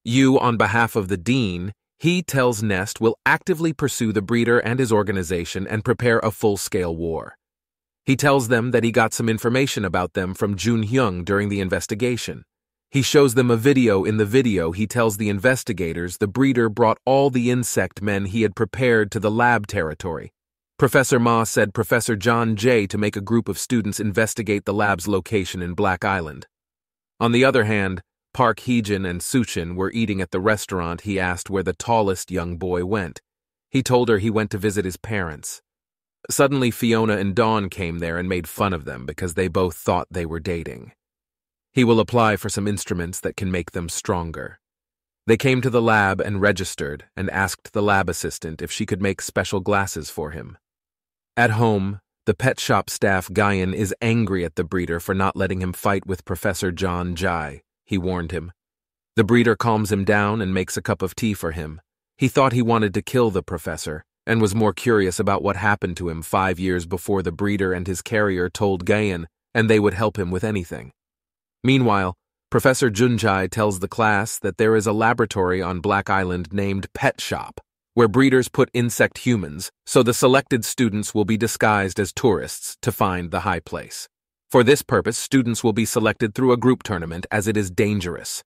You, on behalf of the dean, he tells Nest will actively pursue the breeder and his organization and prepare a full-scale war. He tells them that he got some information about them from Jun Hyung during the investigation. He shows them a video. In the video, he tells the investigators the breeder brought all the insect men he had prepared to the lab territory. Professor Ma said Professor John Jay to make a group of students investigate the lab's location in Black Island. On the other hand, Park Hee-jin and Suchin were eating at the restaurant. He asked where the tallest young boy went. He told her he went to visit his parents. Suddenly Fiona and Dawn came there and made fun of them because they both thought they were dating. He will apply for some instruments that can make them stronger. They came to the lab and registered and asked the lab assistant if she could make special glasses for him. At home, the pet shop staff Guyan is angry at the breeder for not letting him fight with Professor John Jai. He warned him. The breeder calms him down and makes a cup of tea for him. He thought he wanted to kill the professor and was more curious about what happened to him 5 years before. The breeder and his carrier told Guyan and they would help him with anything. Meanwhile, Professor Junjai tells the class that there is a laboratory on Black Island named Pet Shop, where breeders put insect humans, so the selected students will be disguised as tourists to find the high place. For this purpose, students will be selected through a group tournament as it is dangerous.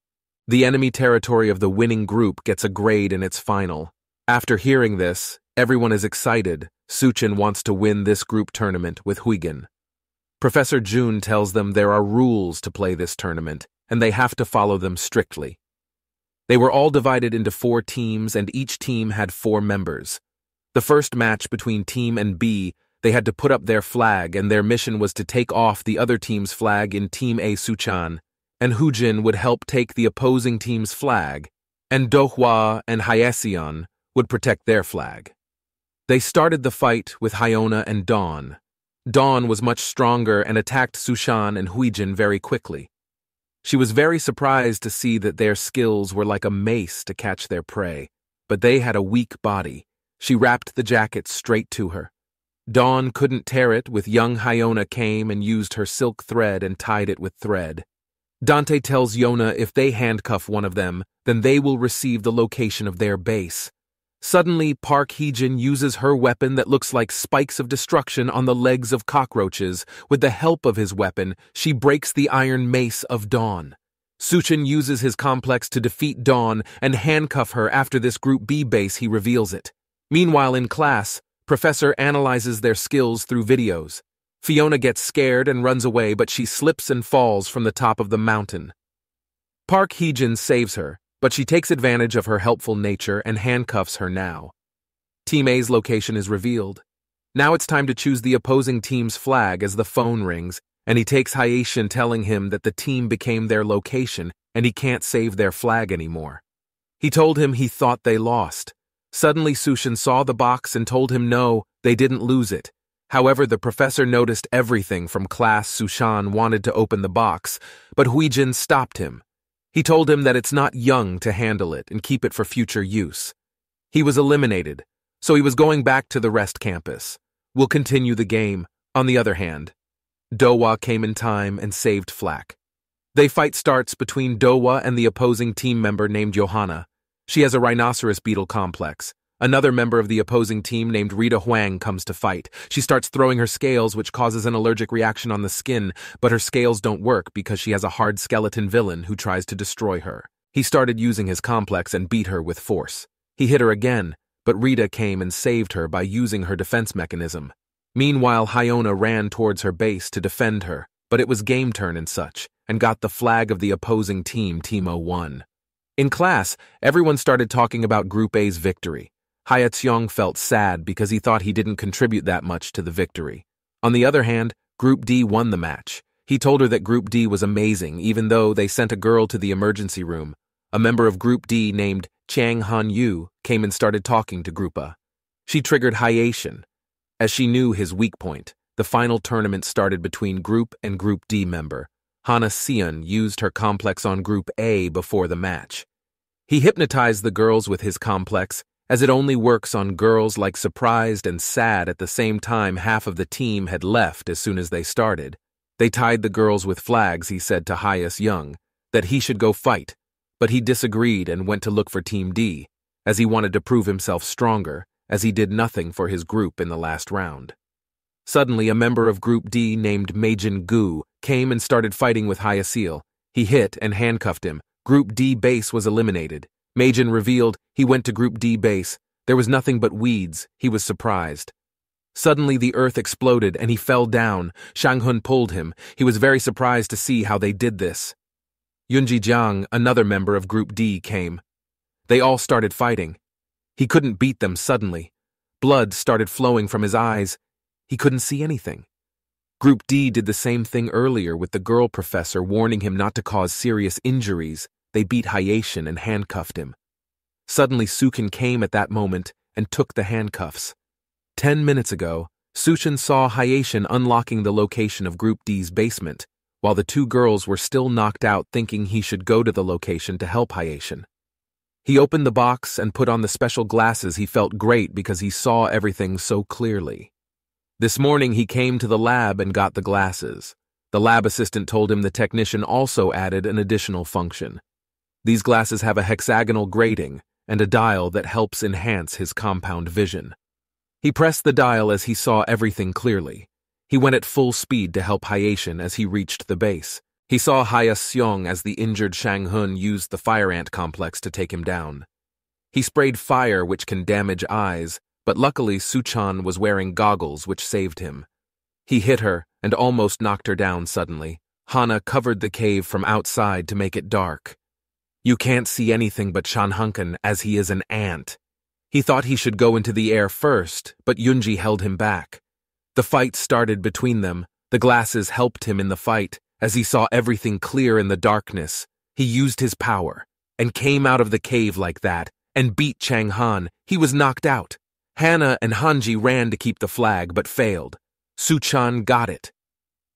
The enemy territory of the winning group gets a grade in its final. After hearing this, everyone is excited. Suchin wants to win this group tournament with Huygen. Professor Jun tells them there are rules to play this tournament, and they have to follow them strictly. They were all divided into 4 teams, and each team had 4 members. The first match between Team and B, they had to put up their flag, and their mission was to take off the other team's flag. In Team A, Suchan and Hujin would help take the opposing team's flag, and Dohwa and Hyacin would protect their flag. They started the fight with Hyona and Dawn. Dawn was much stronger and attacked Sushan and Huijin very quickly. She was very surprised to see that their skills were like a mace to catch their prey, but they had a weak body. She wrapped the jacket straight to her. Dawn couldn't tear it with young Hyona came and used her silk thread and tied it with thread. Dante tells Yona if they handcuff one of them, then they will receive the location of their base. Suddenly, Park Hee-jin uses her weapon that looks like spikes of destruction on the legs of cockroaches. With the help of his weapon, she breaks the iron mace of Dawn. Suchin uses his complex to defeat Dawn and handcuff her. After this Group B base, he reveals it. Meanwhile, in class, Professor analyzes their skills through videos. Fiona gets scared and runs away, but she slips and falls from the top of the mountain. Park Hee-jin saves her, but she takes advantage of her helpful nature and handcuffs her now. Team A's location is revealed. Now it's time to choose the opposing team's flag as the phone rings, and he takes Hyacin, telling him that the team became their location and he can't save their flag anymore. He told him he thought they lost. Suddenly Sushan saw the box and told him no, they didn't lose it. However, the professor noticed everything from class. Sushan wanted to open the box, but Huijin stopped him. He told him that it's not young to handle it and keep it for future use. He was eliminated, so he was going back to the rest campus. We'll continue the game. On the other hand, Dohwa came in time and saved Flack. They fight starts between Dohwa and the opposing team member named Johanna. She has a rhinoceros beetle complex. Another member of the opposing team named Rita Huang comes to fight. She starts throwing her scales, which causes an allergic reaction on the skin, but her scales don't work because she has a hard skeleton villain who tries to destroy her. He started using his complex and beat her with force. He hit her again, but Rita came and saved her by using her defense mechanism. Meanwhile, Hyona ran towards her base to defend her, but it was game turn and such, and got the flag of the opposing team, Team 01. In class, everyone started talking about Group A's victory. Hyacheong felt sad because he thought he didn't contribute that much to the victory. On the other hand, Group D won the match. He told her that Group D was amazing, even though they sent a girl to the emergency room. A member of Group D named Chang Han-yu came and started talking to Group A. She triggered Hyacheon, as she knew his weak point. The final tournament started between Group and Group D member. Hana Seon used her complex on Group A before the match. He hypnotized the girls with his complex, as it only works on girls like surprised and sad at the same time. Half of the team had left as soon as they started. They tied the girls with flags. He said to Hyacheong that he should go fight, but he disagreed and went to look for Team D, as he wanted to prove himself stronger, as he did nothing for his group in the last round. Suddenly, a member of Group D named Majin Gu came and started fighting with Hyaseol. He hit and handcuffed him. Group D base was eliminated. Majin revealed he went to Group D base. There was nothing but weeds. He was surprised. Suddenly, the earth exploded and he fell down. Shanghun pulled him. He was very surprised to see how they did this. Yunji Jiang, another member of Group D, came. They all started fighting. He couldn't beat them suddenly. Blood started flowing from his eyes. He couldn't see anything. Group D did the same thing earlier with the girl professor warning him not to cause serious injuries. They beat Hyacheon and handcuffed him. Suddenly, Sukin came at that moment and took the handcuffs. 10 minutes ago, Sukin saw Hyacheon unlocking the location of Group D's basement, while the two girls were still knocked out, thinking he should go to the location to help Hyacheon. He opened the box and put on the special glasses. He felt great because he saw everything so clearly. This morning he came to the lab and got the glasses. The lab assistant told him the technician also added an additional function. These glasses have a hexagonal grating and a dial that helps enhance his compound vision. He pressed the dial as he saw everything clearly. He went at full speed to help Hyacheon as he reached the base. He saw Hyacheon as the injured Shanghun used the fire ant complex to take him down. He sprayed fire, which can damage eyes, but luckily Suchan was wearing goggles, which saved him. He hit her and almost knocked her down suddenly. Hana covered the cave from outside to make it dark. You can't see anything but Shanhunken, as he is an ant. He thought he should go into the air first, but Yunji held him back. The fight started between them. The glasses helped him in the fight, as he saw everything clear in the darkness. He used his power and came out of the cave like that and beat Changhan. He was knocked out. Hana and Hanji ran to keep the flag but failed. Suchan got it.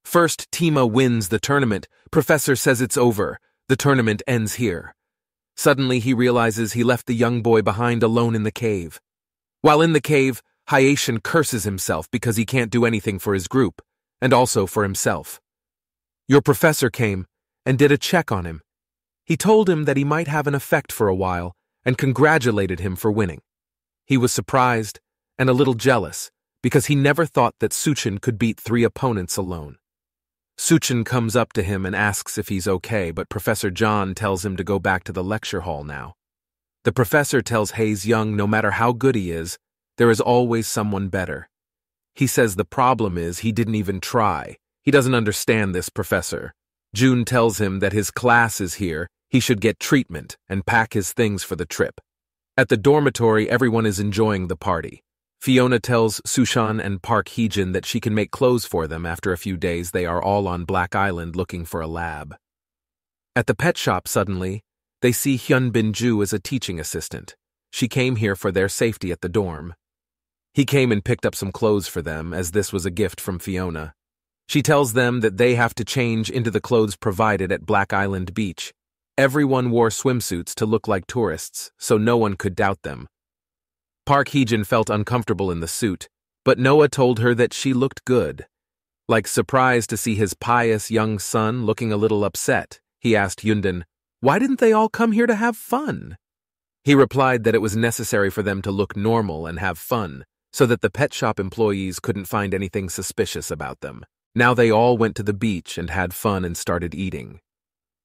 First, Tima wins the tournament. Professor says it's over. The tournament ends here. Suddenly he realizes he left the young boy behind alone in the cave. While in the cave, Hyacheon curses himself because he can't do anything for his group, and also for himself. Your professor came and did a check on him. He told him that he might have an effect for a while and congratulated him for winning. He was surprised and a little jealous because he never thought that Suchan could beat 3 opponents alone. Suchan comes up to him and asks if he's okay, but Professor John tells him to go back to the lecture hall now. The professor tells Hyacheon no matter how good he is, there is always someone better. He says the problem is he didn't even try. He doesn't understand this, professor. June tells him that his class is here, he should get treatment and pack his things for the trip. At the dormitory, everyone is enjoying the party. Fiona tells Suchan and Park Heejin that she can make clothes for them. After a few days, they are all on Black Island looking for a lab. At the pet shop, suddenly, they see Hyun Bin-ju as a teaching assistant. She came here for their safety at the dorm. He came and picked up some clothes for them, as this was a gift from Fiona. She tells them that they have to change into the clothes provided at Black Island Beach. Everyone wore swimsuits to look like tourists, so no one could doubt them. Park Heejin felt uncomfortable in the suit, but Noah told her that she looked good. Like surprised to see his pious young son looking a little upset, he asked Yundin, "Why didn't they all come here to have fun?" He replied that it was necessary for them to look normal and have fun, so that the pet shop employees couldn't find anything suspicious about them. Now they all went to the beach and had fun and started eating.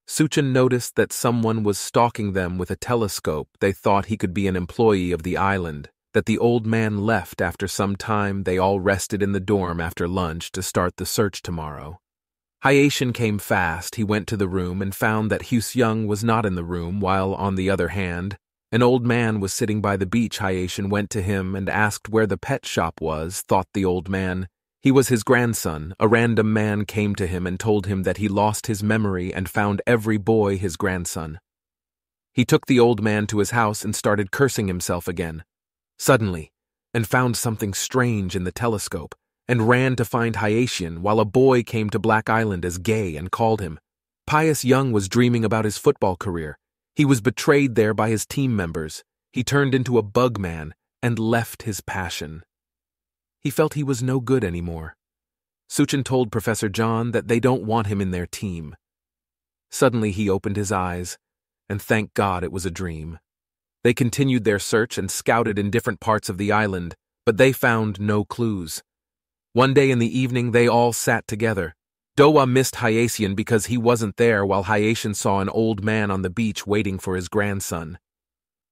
Suchan noticed that someone was stalking them with a telescope. They thought he could be an employee of the island, that the old man left after some time. They all rested in the dorm after lunch to start the search tomorrow. Hayashin came fast. He went to the room and found that Hyuseung was not in the room, while, on the other hand, an old man was sitting by the beach. Hayashin went to him and asked where the pet shop was, thought the old man. He was his grandson. A random man came to him and told him that he lost his memory and found every boy his grandson. He took the old man to his house and started cursing himself again, suddenly, and found something strange in the telescope, and ran to find Hayashin, while a boy came to Black Island as gay and called him. Pius Young was dreaming about his football career. He was betrayed there by his team members. He turned into a bug man and left his passion. He felt he was no good anymore. Suchan told Professor John that they don't want him in their team. Suddenly he opened his eyes, and thank God it was a dream. They continued their search and scouted in different parts of the island, but they found no clues. One day in the evening they all sat together. Dowa missed Hayashin because he wasn't there, while Hayashin saw an old man on the beach waiting for his grandson.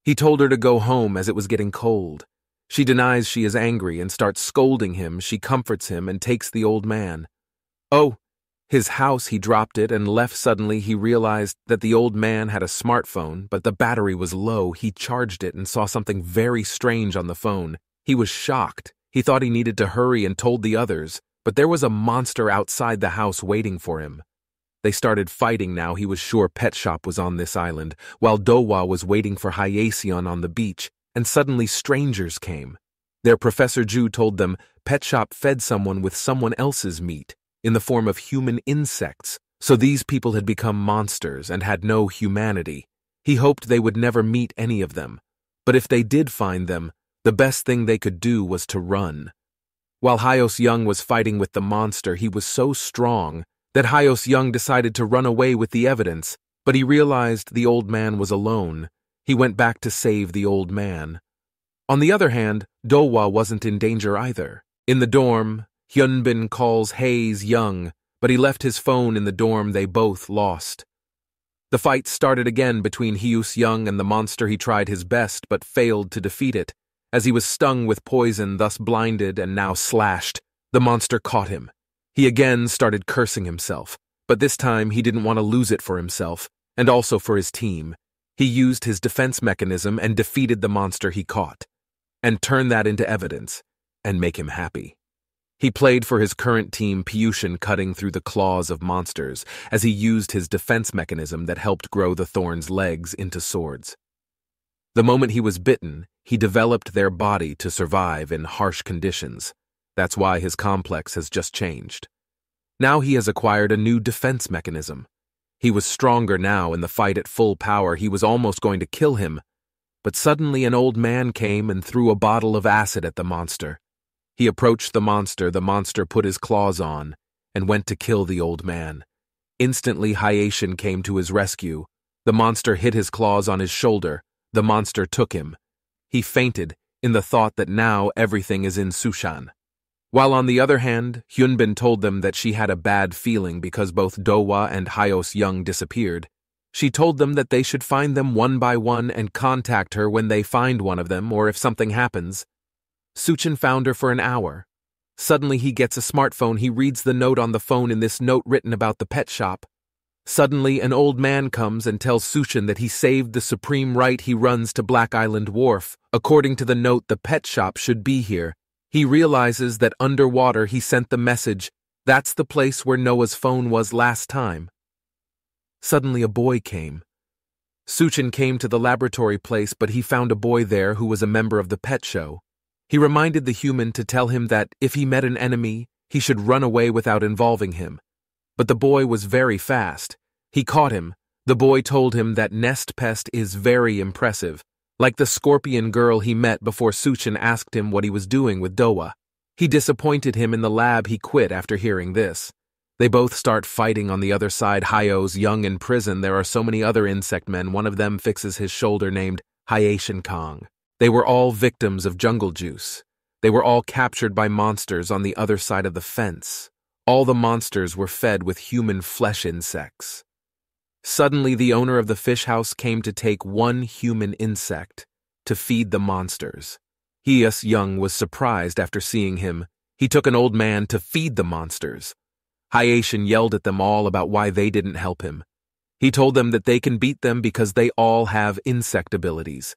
He told her to go home as it was getting cold. She denies she is angry and starts scolding him. She comforts him and takes the old man. Oh, his house, he dropped it and left. Suddenly he realized that the old man had a smartphone, but the battery was low. He charged it and saw something very strange on the phone. He was shocked. He thought he needed to hurry and told the others, but there was a monster outside the house waiting for him. They started fighting now. He was sure Pet Shop was on this island, while Dowa was waiting for Hayashin on the beach. And suddenly strangers came. Their Professor Ju told them Pet Shop fed someone with someone else's meat, in the form of human insects, so these people had become monsters and had no humanity. He hoped they would never meet any of them, but if they did find them, the best thing they could do was to run. While Hyuseung was fighting with the monster, he was so strong that Hyuseung decided to run away with the evidence, but he realized the old man was alone. He went back to save the old man. On the other hand, Dowa wasn't in danger either. In the dorm, Hyunbin calls Hayashin, but he left his phone in the dorm. They both lost. The fight started again between Hyuseung and the monster. He tried his best but failed to defeat it, as he was stung with poison, thus blinded and now slashed. The monster caught him. He again started cursing himself, but this time he didn't want to lose it for himself, and also for his team. He used his defense mechanism and defeated the monster he caught, and turned that into evidence, and make him happy. He played for his current team, Piushin, cutting through the claws of monsters as he used his defense mechanism that helped grow the thorns' legs into swords. The moment he was bitten, he developed their body to survive in harsh conditions. That's why his complex has just changed. Now he has acquired a new defense mechanism. He was stronger now in the fight at full power. He was almost going to kill him, but suddenly an old man came and threw a bottle of acid at the monster. He approached the monster. The monster put his claws on and went to kill the old man. Instantly, Hayashin came to his rescue. The monster hit his claws on his shoulder. The monster took him. He fainted in the thought that now everything is in Suchan. While on the other hand, Hyunbin told them that she had a bad feeling because both Dowa and Hyuseung disappeared. She told them that they should find them one by one and contact her when they find one of them or if something happens. Suchan found her for an hour. Suddenly he gets a smartphone. He reads the note on the phone. In this note written about the pet shop, suddenly an old man comes and tells Suchan that he saved the supreme right. He runs to Black Island Wharf. According to the note, the pet shop should be here. He realizes that underwater he sent the message, "That's the place where Noah's phone was last time." Suddenly a boy came. Suchan came to the laboratory place, but he found a boy there who was a member of the pet show. He reminded the human to tell him that if he met an enemy, he should run away without involving him. But the boy was very fast. He caught him. The boy told him that Nest Pest is very impressive. Like the scorpion girl he met before, Suchan asked him what he was doing with Dowa. He disappointed him in the lab. He quit after hearing this. They both start fighting on the other side. Hyuseung in prison. There are so many other insect men. One of them fixes his shoulder, named Haitian Kong. They were all victims of jungle juice. They were all captured by monsters on the other side of the fence. All the monsters were fed with human flesh insects. Suddenly, the owner of the fish house came to take one human insect to feed the monsters. Heus Young was surprised after seeing him. He took an old man to feed the monsters. Haitian yelled at them all about why they didn't help him. He told them that they can beat them because they all have insect abilities.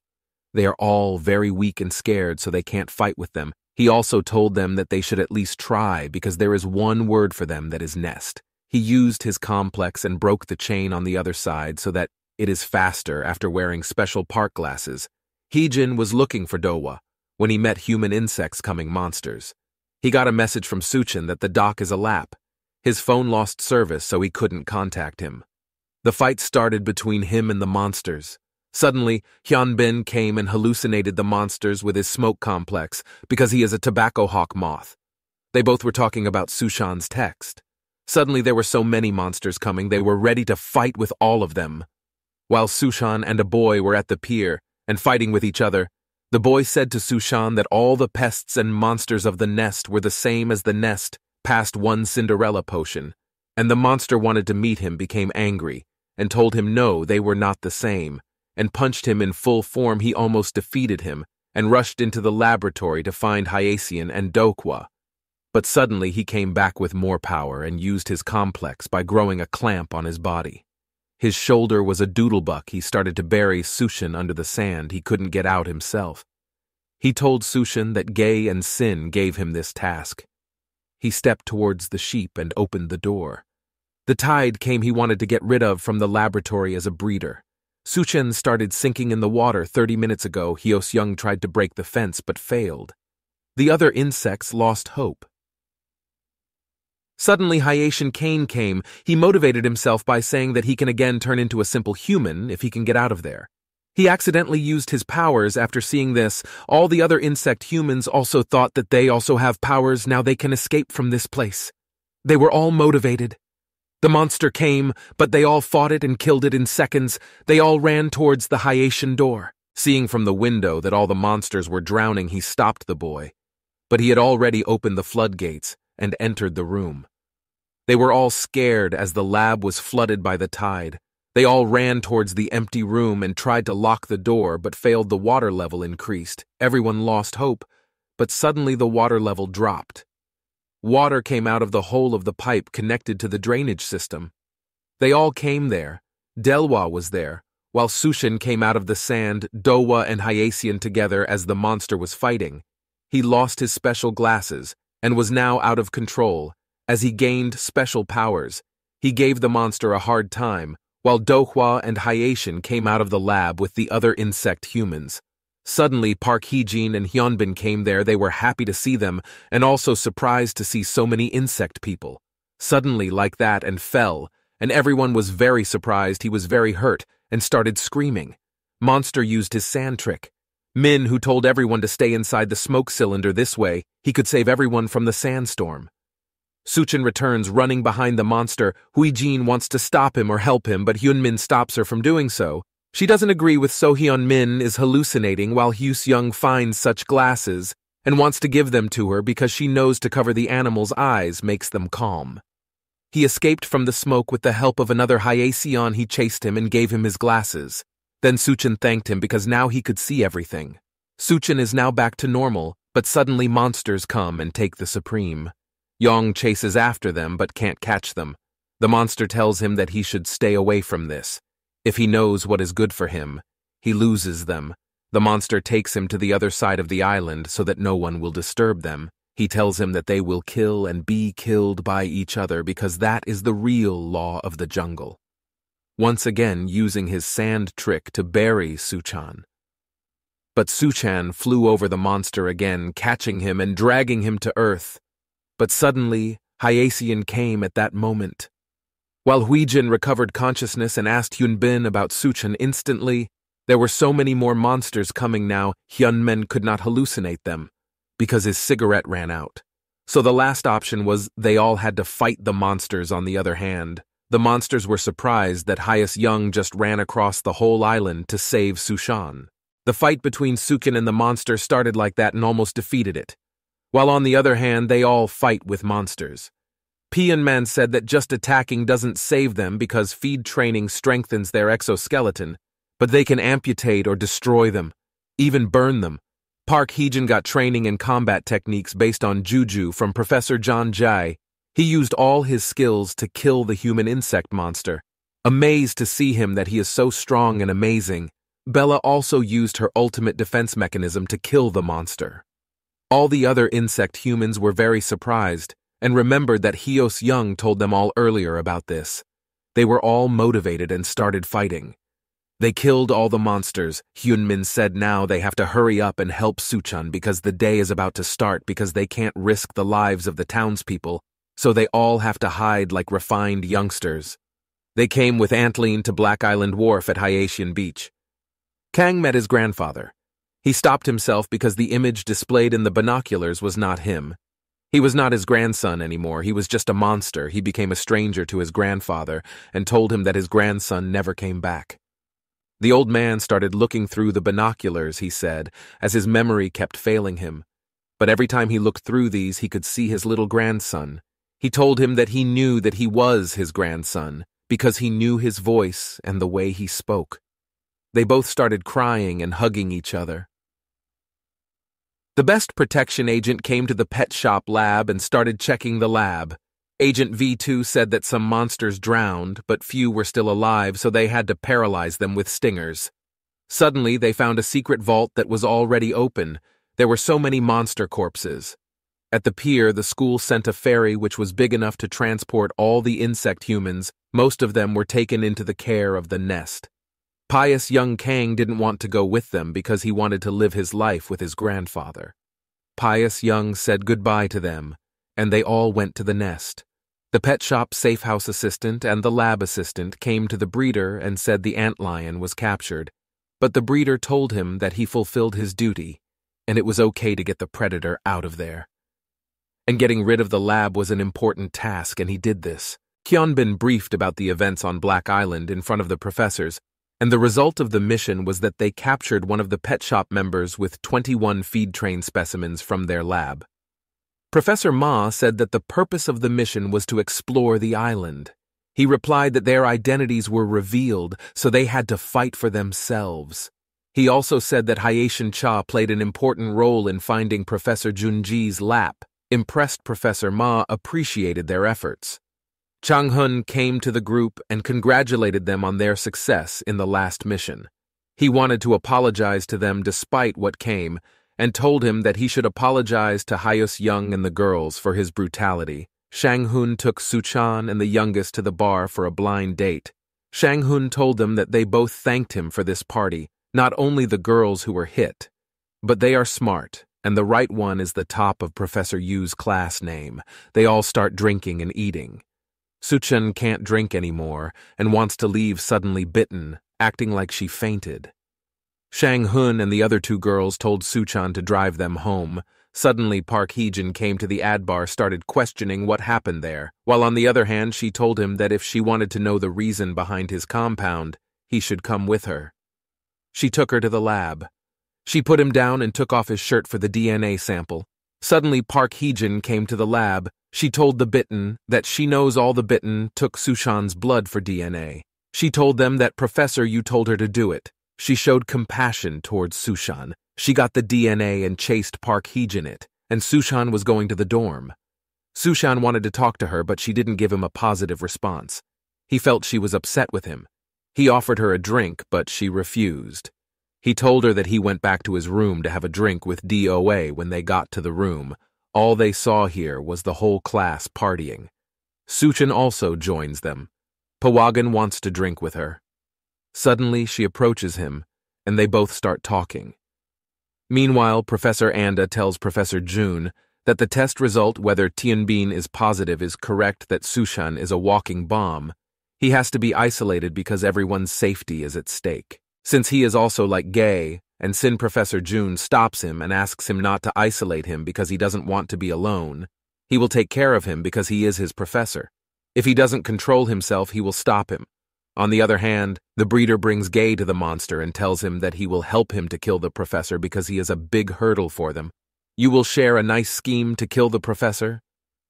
They are all very weak and scared, so they can't fight with them. He also told them that they should at least try because there is one word for them, that is nest. He used his complex and broke the chain on the other side so that it is faster after wearing special park glasses. Heejin was looking for Dowa when he met human insects coming monsters. He got a message from Suchin that the dock is a lap. His phone lost service, so he couldn't contact him. The fight started between him and the monsters. Suddenly, Hyunbin came and hallucinated the monsters with his smoke complex because he is a tobacco hawk moth. They both were talking about Sushan's text. Suddenly there were so many monsters coming, they were ready to fight with all of them. While Sushan and a boy were at the pier and fighting with each other, the boy said to Sushan that all the pests and monsters of the nest were the same as the nest past one Cinderella potion, and the monster wanted to meet him became angry and told him no, they were not the same, and punched him in full form. He almost defeated him and rushed into the laboratory to find Hyacin and Dokwa. But suddenly he came back with more power and used his complex by growing a clamp on his body. His shoulder was a doodlebuck. He started to bury Sushin under the sand. He couldn't get out himself. He told Sushin that Gay and Sin gave him this task. He stepped towards the sheep and opened the door. The tide came he wanted to get rid of from the laboratory as a breeder. Sushin started sinking in the water 30 minutes ago. Heus Young tried to break the fence but failed. The other insects lost hope. Suddenly Haitian Kane came. He motivated himself by saying that he can again turn into a simple human if he can get out of there. He accidentally used his powers after seeing this. All the other insect humans also thought that they also have powers. Now they can escape from this place. They were all motivated. The monster came, but they all fought it and killed it in seconds. They all ran towards the Haitian door. Seeing from the window that all the monsters were drowning, he stopped the boy. But he had already opened the floodgates and entered the room. They were all scared as the lab was flooded by the tide. They all ran towards the empty room and tried to lock the door but failed. The water level increased. Everyone lost hope, but suddenly the water level dropped. Water came out of the hole of the pipe connected to the drainage system. They all came there. Delwa was there, while Sushin came out of the sand, Dowa and Haitian together as the monster was fighting. He lost his special glasses and was now out of control. As he gained special powers, he gave the monster a hard time, while Dohua and Haitian came out of the lab with the other insect humans. Suddenly, Park Heejin and Hyunbin came there. They were happy to see them, and also surprised to see so many insect people. Suddenly, like that, and fell, and everyone was very surprised. He was very hurt, and started screaming. Monster used his sand trick. Min, who told everyone to stay inside the smoke cylinder, this way he could save everyone from the sandstorm. Suchin returns running behind the monster. Huijin wants to stop him or help him, but Hyunmin stops her from doing so. She doesn't agree with Sohyun. Min is hallucinating while Heus Young finds such glasses and wants to give them to her because she knows to cover the animal's eyes makes them calm. He escaped from the smoke with the help of another Haitian. He chased him and gave him his glasses. Then Suchin thanked him because now he could see everything. Suchin is now back to normal, but suddenly monsters come and take the Supreme. Yong chases after them but can't catch them. The monster tells him that he should stay away from this. If he knows what is good for him, he loses them. The monster takes him to the other side of the island so that no one will disturb them. He tells him that they will kill and be killed by each other because that is the real law of the jungle. Once again using his sand trick to bury Suchan. But Suchan flew over the monster again, catching him and dragging him to earth. But suddenly, Haitian came at that moment. While Huijin recovered consciousness and asked Hyunbin about Suchan instantly, there were so many more monsters coming now. Hyunmin could not hallucinate them because his cigarette ran out. So the last option was they all had to fight the monsters on the other hand. The monsters were surprised that Heus Young just ran across the whole island to save Sushan. The The fight between Sukin and the monster started like that and almost defeated it. While on the other hand, they all fight with monsters. Pian Man said that just attacking doesn't save them because feed training strengthens their exoskeleton, but they can amputate or destroy them, even burn them. Park Heejin got training in combat techniques based on Juju from Professor John Jai. He used all his skills to kill the human insect monster. Amazed to see him that he is so strong and amazing, Bella also used her ultimate defense mechanism to kill the monster. All the other insect humans were very surprised and remembered that Hyos Young told them all earlier about this. They were all motivated and started fighting. They killed all the monsters. Hyunmin said now they have to hurry up and help Suchun because the day is about to start because they can't risk the lives of the townspeople, so they all have to hide like refined youngsters. They came with Antline to Black Island Wharf at Hayashian Beach. Kang met his grandfather. He stopped himself because the image displayed in the binoculars was not him. He was not his grandson anymore, he was just a monster. He became a stranger to his grandfather and told him that his grandson never came back. The old man started looking through the binoculars, he said, as his memory kept failing him. But every time he looked through these, he could see his little grandson. He told him that he knew that he was his grandson because he knew his voice and the way he spoke. They both started crying and hugging each other. The best protection agent came to the pet shop lab and started checking the lab. Agent V2 said that some monsters drowned, but few were still alive, so they had to paralyze them with stingers. Suddenly, they found a secret vault that was already open. There were so many monster corpses. At the pier, the school sent a ferry which was big enough to transport all the insect humans. Most of them were taken into the care of the nest. Pious young Kang didn't want to go with them because he wanted to live his life with his grandfather. Pious Young said goodbye to them, and they all went to the nest. The pet shop safe house assistant and the lab assistant came to the breeder and said the antlion was captured, but the breeder told him that he fulfilled his duty, and it was okay to get the predator out of there. And getting rid of the lab was an important task, and he did this. Hyunbin briefed about the events on Black Island in front of the professors, and the result of the mission was that they captured one of the pet shop members with 21 feed-trained specimens from their lab. Professor Ma said that the purpose of the mission was to explore the island. He replied that their identities were revealed, so they had to fight for themselves. He also said that Hayashian Cha played an important role in finding Professor Junji's lap. Impressed Professor Ma appreciated their efforts. Changhun came to the group and congratulated them on their success in the last mission. He wanted to apologize to them despite what came, and told him that he should apologize to Hyos Young and the girls for his brutality. Shanghun took Suchan and the youngest to the bar for a blind date. Shanghun told them that they both thanked him for this party, not only the girls who were hit, but they are smart. And the right one is the top of Professor Yu's class name. They all start drinking and eating. Suchun can't drink anymore and wants to leave suddenly bitten, acting like she fainted. Shanghun and the other two girls told Suchun to drive them home. Suddenly Park Heejin came to the ad bar, started questioning what happened there, while on the other hand she told him that if she wanted to know the reason behind his compound, he should come with her. She took her to the lab. She put him down and took off his shirt for the DNA sample. Suddenly Park Heejin came to the lab. She told the bitten that she knows all the bitten took Sushan's blood for DNA. She told them that Professor Yu told her to do it. She showed compassion towards Suchun. She got the DNA and chased Park Heejin it, and Suchun was going to the dorm. Suchun wanted to talk to her, but she didn't give him a positive response. He felt she was upset with him. He offered her a drink, but she refused. He told her that he went back to his room to have a drink with DOA. When they got to the room, all they saw here was the whole class partying. Suchan also joins them. Pawagan wants to drink with her. Suddenly, she approaches him, and they both start talking. Meanwhile, Professor Anda tells Professor Jun that the test result, whether Tianbin is positive, is correct, that Suchan is a walking bomb. He has to be isolated because everyone's safety is at stake. Since he is also like gay, and Sin Professor Jun stops him and asks him not to isolate him because he doesn't want to be alone. He will take care of him because he is his professor. If he doesn't control himself, he will stop him. On the other hand, the breeder brings Gay to the monster and tells him that he will help him to kill the professor because he is a big hurdle for them. You will share a nice scheme to kill the professor?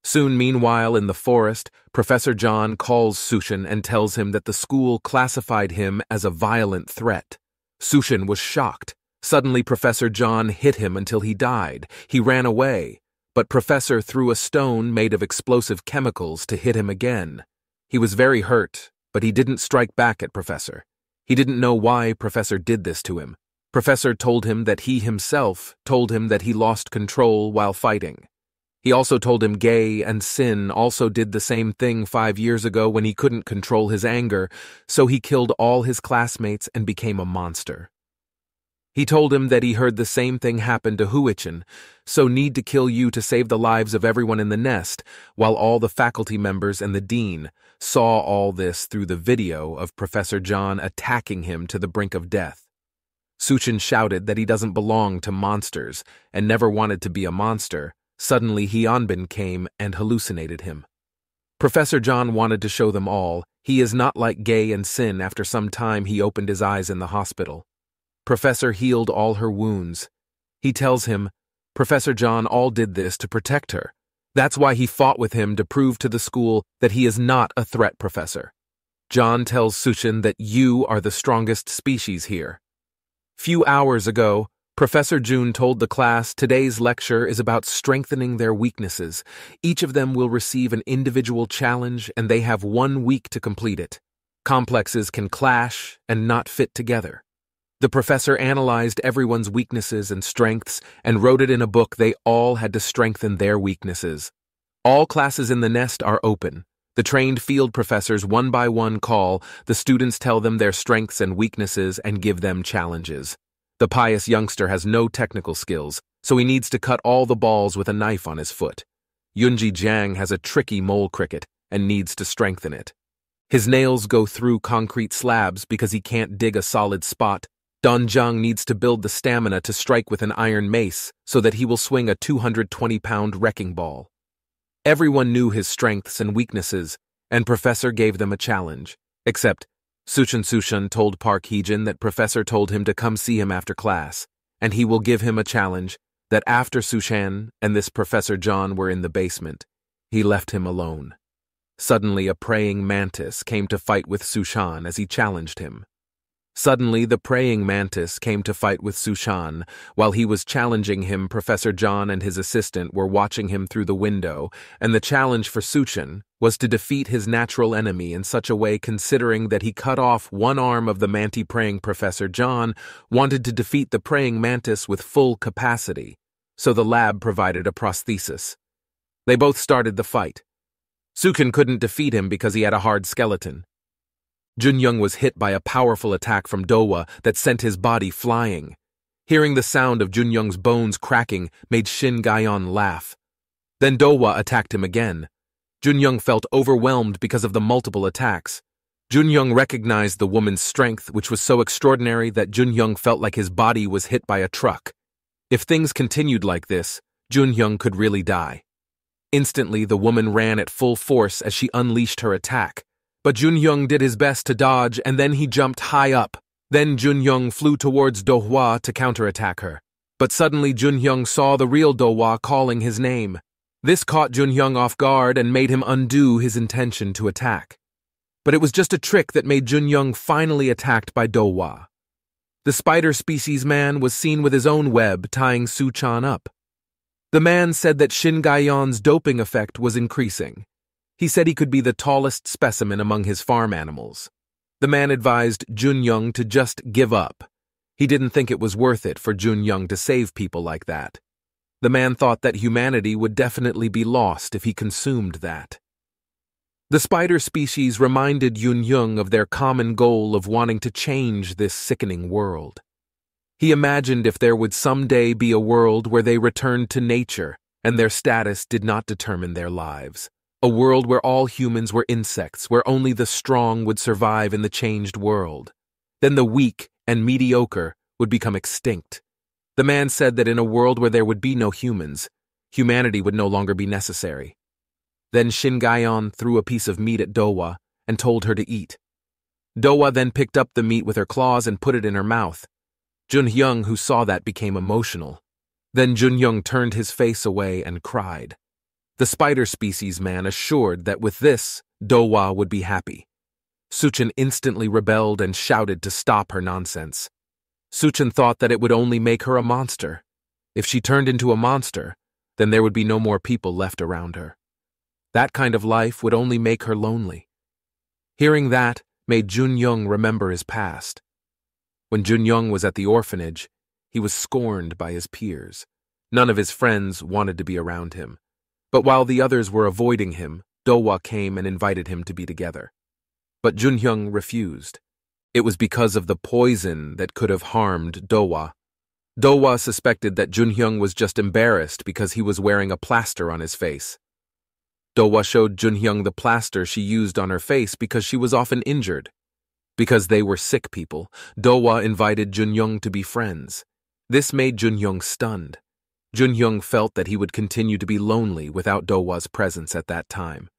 Soon, meanwhile, in the forest, Professor John calls Sushin and tells him that the school classified him as a violent threat. Sushin was shocked. Suddenly, Professor John hit him until he died. He ran away, but Professor threw a stone made of explosive chemicals to hit him again. He was very hurt, but he didn't strike back at Professor. He didn't know why Professor did this to him. Professor told him that he himself told him that he lost control while fighting. He also told him Gay and Sin also did the same thing 5 years ago when he couldn't control his anger, so he killed all his classmates and became a monster. He told him that he heard the same thing happen to Huichin, so need to kill you to save the lives of everyone in the nest, while all the faculty members and the dean saw all this through the video of Professor John attacking him to the brink of death. Sushin shouted that he doesn't belong to monsters and never wanted to be a monster. Suddenly, Hyanbin came and hallucinated him. Professor John wanted to show them all he is not like Gay and Sin. After some time, he opened his eyes in the hospital. Professor healed all her wounds. He tells him, Professor John all did this to protect her. That's why he fought with him to prove to the school that he is not a threat, Professor. John tells Sushin that you are the strongest species here. Few hours ago, Professor June told the class today's lecture is about strengthening their weaknesses. Each of them will receive an individual challenge and they have 1 week to complete it. Complexes can clash and not fit together. The professor analyzed everyone's weaknesses and strengths and wrote it in a book. They all had to strengthen their weaknesses. All classes in the nest are open. The trained field professors one by one call. The students tell them their strengths and weaknesses and give them challenges. The pious youngster has no technical skills, so he needs to cut all the balls with a knife on his foot. Yunji Jiang has a tricky mole cricket and needs to strengthen it. His nails go through concrete slabs because he can't dig a solid spot. Don Zhang needs to build the stamina to strike with an iron mace so that he will swing a 220-pound wrecking ball. Everyone knew his strengths and weaknesses, and Professor gave them a challenge, except Sushin told Park Heejin that Professor told him to come see him after class, and he will give him a challenge that after Sushin and this Professor John were in the basement, he left him alone. Suddenly, a praying mantis came to fight with Sushin as he challenged him. While he was challenging him, Professor John and his assistant were watching him through the window, and the challenge for Sushin was to defeat his natural enemy in such a way, considering that he cut off one arm of the manti-praying Professor John, wanted to defeat the praying mantis with full capacity, so the lab provided a prosthesis. They both started the fight. Sushin couldn't defeat him because he had a hard skeleton. Junyoung was hit by a powerful attack from Dowa that sent his body flying. Hearing the sound of Junyoung's bones cracking made Shin Gaeon laugh. Then Dowa attacked him again. Junyoung felt overwhelmed because of the multiple attacks. Junyoung recognized the woman's strength, which was so extraordinary that Junyoung felt like his body was hit by a truck. If things continued like this, Junyoung could really die. Instantly, the woman ran at full force as she unleashed her attack. But Junyoung did his best to dodge, and then he jumped high up. Then Junyoung flew towards Dohwa to counterattack her. But suddenly Junyoung saw the real Dohwa calling his name. This caught Junyoung off guard and made him undo his intention to attack. But it was just a trick that made Junyoung finally attacked by Dohwa. The spider species man was seen with his own web tying Sushin up. The man said that Shin Gaeon's doping effect was increasing. He said he could be the tallest specimen among his farm animals. The man advised Junyoung to just give up. He didn't think it was worth it for Junyoung to save people like that. The man thought that humanity would definitely be lost if he consumed that. The spider species reminded Junyoung of their common goal of wanting to change this sickening world. He imagined if there would someday be a world where they returned to nature and their status did not determine their lives. A world where all humans were insects, where only the strong would survive in the changed world. Then the weak and mediocre would become extinct. The man said that in a world where there would be no humans, humanity would no longer be necessary. Then Shin Gaeon threw a piece of meat at Dohwa and told her to eat. Dohwa then picked up the meat with her claws and put it in her mouth. Junhyung, who saw that, became emotional. Then Junhyung turned his face away and cried. The spider species man assured that with this, Dohwa would be happy. Suchin instantly rebelled and shouted to stop her nonsense. Suchin thought that it would only make her a monster. If she turned into a monster, then there would be no more people left around her. That kind of life would only make her lonely. Hearing that made Junhyung remember his past. When Junhyung was at the orphanage, he was scorned by his peers. None of his friends wanted to be around him. But while the others were avoiding him, Dohwa came and invited him to be together. But Junhyung refused. It was because of the poison that could have harmed Dohwa. Dohwa suspected that Junhyung was just embarrassed because he was wearing a plaster on his face. Dohwa showed Junhyung the plaster she used on her face because she was often injured. Because they were sick people, Dohwa invited Junhyung to be friends. This made Junhyung stunned. Junhyung felt that he would continue to be lonely without Dohwa's presence at that time.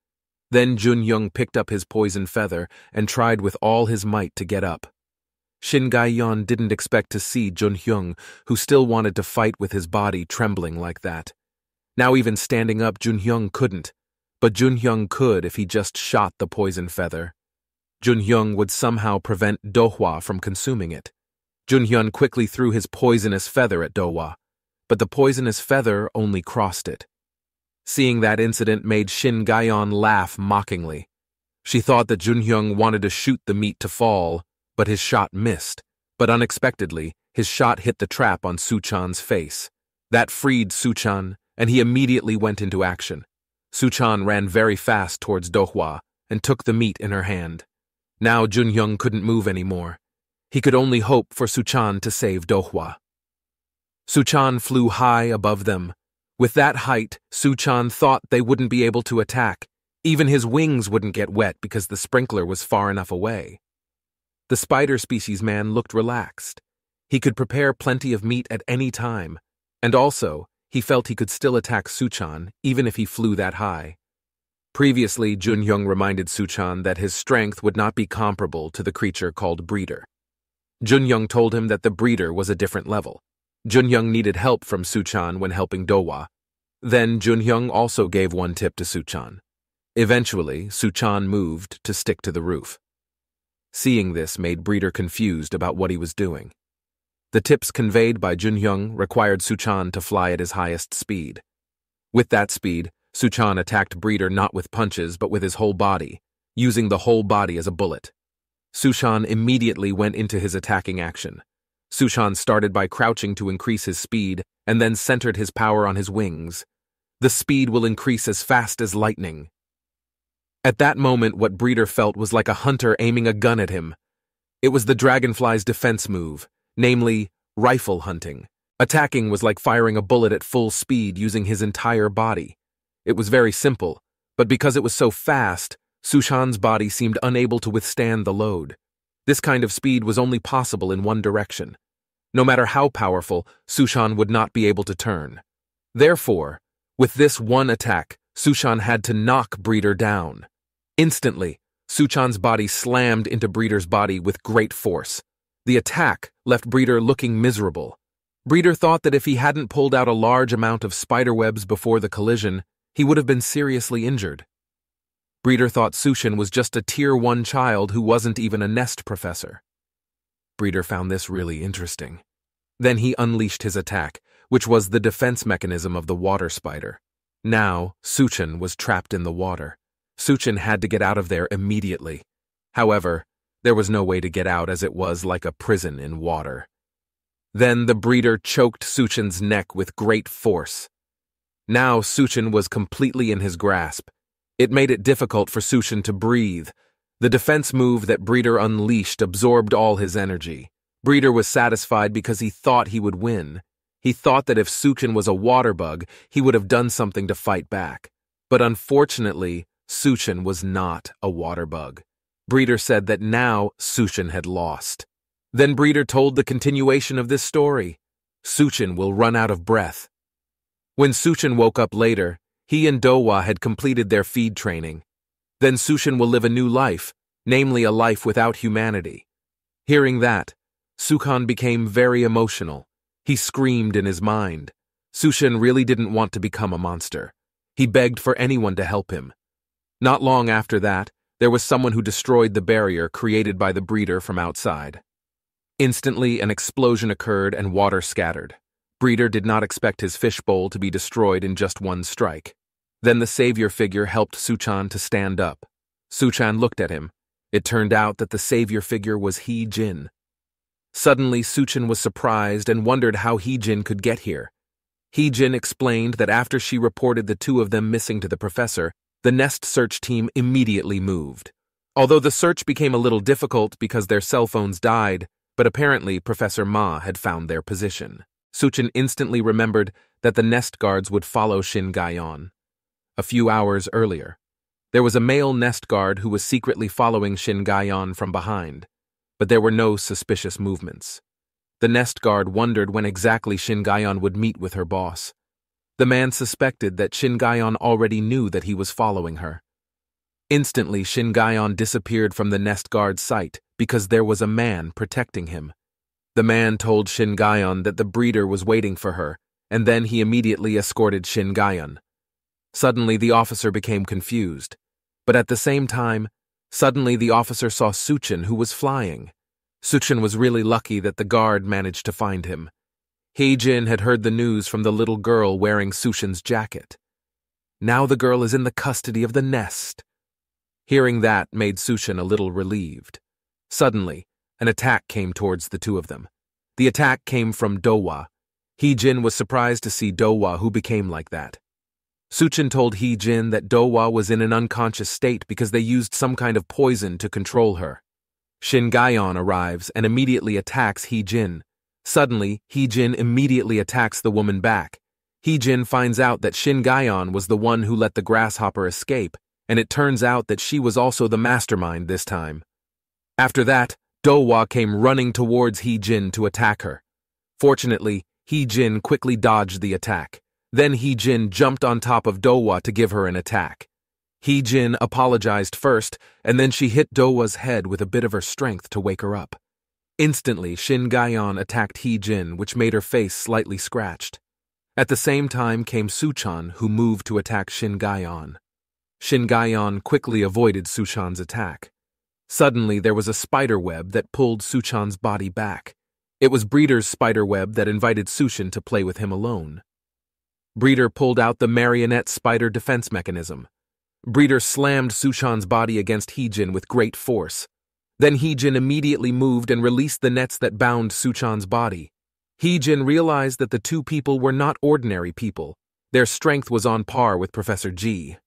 Then Junhyung picked up his poison feather and tried with all his might to get up. Shin Gae-yeon didn't expect to see Junhyung, who still wanted to fight with his body trembling like that. Now even standing up, Junhyung couldn't. But Junhyung could if he just shot the poison feather. Junhyung would somehow prevent Dohwa from consuming it. Junhyung quickly threw his poisonous feather at Dohwa, but the poisonous feather only crossed it. Seeing that incident made Shin Gae-yeon laugh mockingly. She thought that Junhyung wanted to shoot the meat to fall, but his shot missed. But unexpectedly, his shot hit the trap on Suchan's face. That freed Suchan, and he immediately went into action. Suchan ran very fast towards Dohwa and took the meat in her hand. Now Junhyung couldn't move anymore. He could only hope for Suchan to save Dohwa. Suchan flew high above them. With that height, Suchan thought they wouldn't be able to attack. Even his wings wouldn't get wet because the sprinkler was far enough away. The spider species man looked relaxed. He could prepare plenty of meat at any time, and also, he felt he could still attack Suchan, even if he flew that high. Previously, Junhyung reminded Suchan that his strength would not be comparable to the creature called Breeder. Junhyung told him that the Breeder was a different level. Junhyung needed help from Suchan when helping Dohwa. Then Junhyung also gave one tip to Suchan. Eventually, Suchan moved to stick to the roof. Seeing this made Breeder confused about what he was doing. The tips conveyed by Junhyung required Suchan to fly at his highest speed. With that speed, Suchan attacked Breeder not with punches but with his whole body, using the whole body as a bullet. Suchan immediately went into his attacking action. Suchan started by crouching to increase his speed and then centered his power on his wings. The speed will increase as fast as lightning. At that moment, what Breeder felt was like a hunter aiming a gun at him. It was the dragonfly's defense move. Namely, rifle hunting. Attacking was like firing a bullet at full speed using his entire body. It was very simple, but because it was so fast, Suchan's body seemed unable to withstand the load. This kind of speed was only possible in one direction. No matter how powerful, Suchan would not be able to turn. Therefore, with this one attack, Suchan had to knock Breeder down. Instantly, Suchan's body slammed into Breeder's body with great force. The attack left Breeder looking miserable. Breeder thought that if he hadn't pulled out a large amount of spiderwebs before the collision, he would have been seriously injured. Breeder thought Suchan was just a Tier 1 child who wasn't even a nest professor. Breeder found this really interesting. Then he unleashed his attack, which was the defense mechanism of the water spider. Now, Suchan was trapped in the water. Suchan had to get out of there immediately. However, there was no way to get out as it was like a prison in water. Then the Breeder choked Suchan's neck with great force. Now Suchan was completely in his grasp. It made it difficult for Suchan to breathe. The defense move that Breeder unleashed absorbed all his energy. Breeder was satisfied because he thought he would win. He thought that if Suchan was a water bug, he would have done something to fight back. But unfortunately, Suchan was not a water bug. Breeder said that now Suchan had lost. Then Breeder told the continuation of this story. Suchan will run out of breath. When Suchan woke up later, he and Dohwa had completed their feed training. Then Suchan will live a new life. namely a life without humanity. Hearing that, Sukhan became very emotional. He screamed in his mind. Sushin really didn't want to become a monster. He begged for anyone to help him. Not long after that, there was someone who destroyed the barrier created by the breeder from outside. Instantly, an explosion occurred and water scattered. Breeder did not expect his fishbowl to be destroyed in just one strike. Then the savior figure helped Suchan to stand up. Suchan looked at him. It turned out that the savior figure was He Jin. Suddenly, Suchan was surprised and wondered how He Jin could get here. He Jin explained that after she reported the two of them missing to the professor, the nest search team immediately moved. Although the search became a little difficult because their cell phones died, but apparently Professor Ma had found their position. Suchan instantly remembered that the nest guards would follow Shin Gaeon. A few hours earlier, there was a male nest guard who was secretly following Shin Gaeon from behind, but there were no suspicious movements. The nest guard wondered when exactly Shin Gaeon would meet with her boss. The man suspected that Shin Gaeon already knew that he was following her. Instantly, Shin Gaeon disappeared from the nest guard's sight because there was a man protecting him. The man told Shin Gaeon that the breeder was waiting for her, and then he immediately escorted Shin Gaeon. Suddenly, the officer became confused. But at the same time, suddenly the officer saw Suchan, who was flying. Suchan was really lucky that the guard managed to find him. He Jin had heard the news from the little girl wearing Suchan's jacket. Now the girl is in the custody of the nest. Hearing that made Suchan a little relieved. Suddenly, an attack came towards the two of them. The attack came from Do-Wa. He Jin was surprised to see Do-Wa, who became like that. Suchan told He Jin that Do-Wa was in an unconscious state because they used some kind of poison to control her. Shin Gaeon arrives and immediately attacks He Jin. Suddenly, He Jin immediately attacks the woman back. He Jin finds out that Shin Gaeon was the one who let the grasshopper escape, and it turns out that she was also the mastermind this time. After that, Do-Wa came running towards He Jin to attack her. Fortunately, He Jin quickly dodged the attack. Then He Jin jumped on top of Do-Wa to give her an attack. He Jin apologized first, and then she hit Do-Wa's head with a bit of her strength to wake her up. Instantly, Shin Gaeon attacked He Jin, which made her face slightly scratched. At the same time came Suchan, who moved to attack Shin Gaeon. Shin Gaeon quickly avoided Suchan's attack. Suddenly, there was a spider web that pulled Suchan's body back. It was Breeder's spider web that invited Suchan to play with him alone. Breeder pulled out the marionette spider defense mechanism. Breeder slammed Suchan's body against He Jin with great force. Then He Jin immediately moved and released the nets that bound Suchan's body. He Jin realized that the two people were not ordinary people. Their strength was on par with Professor G.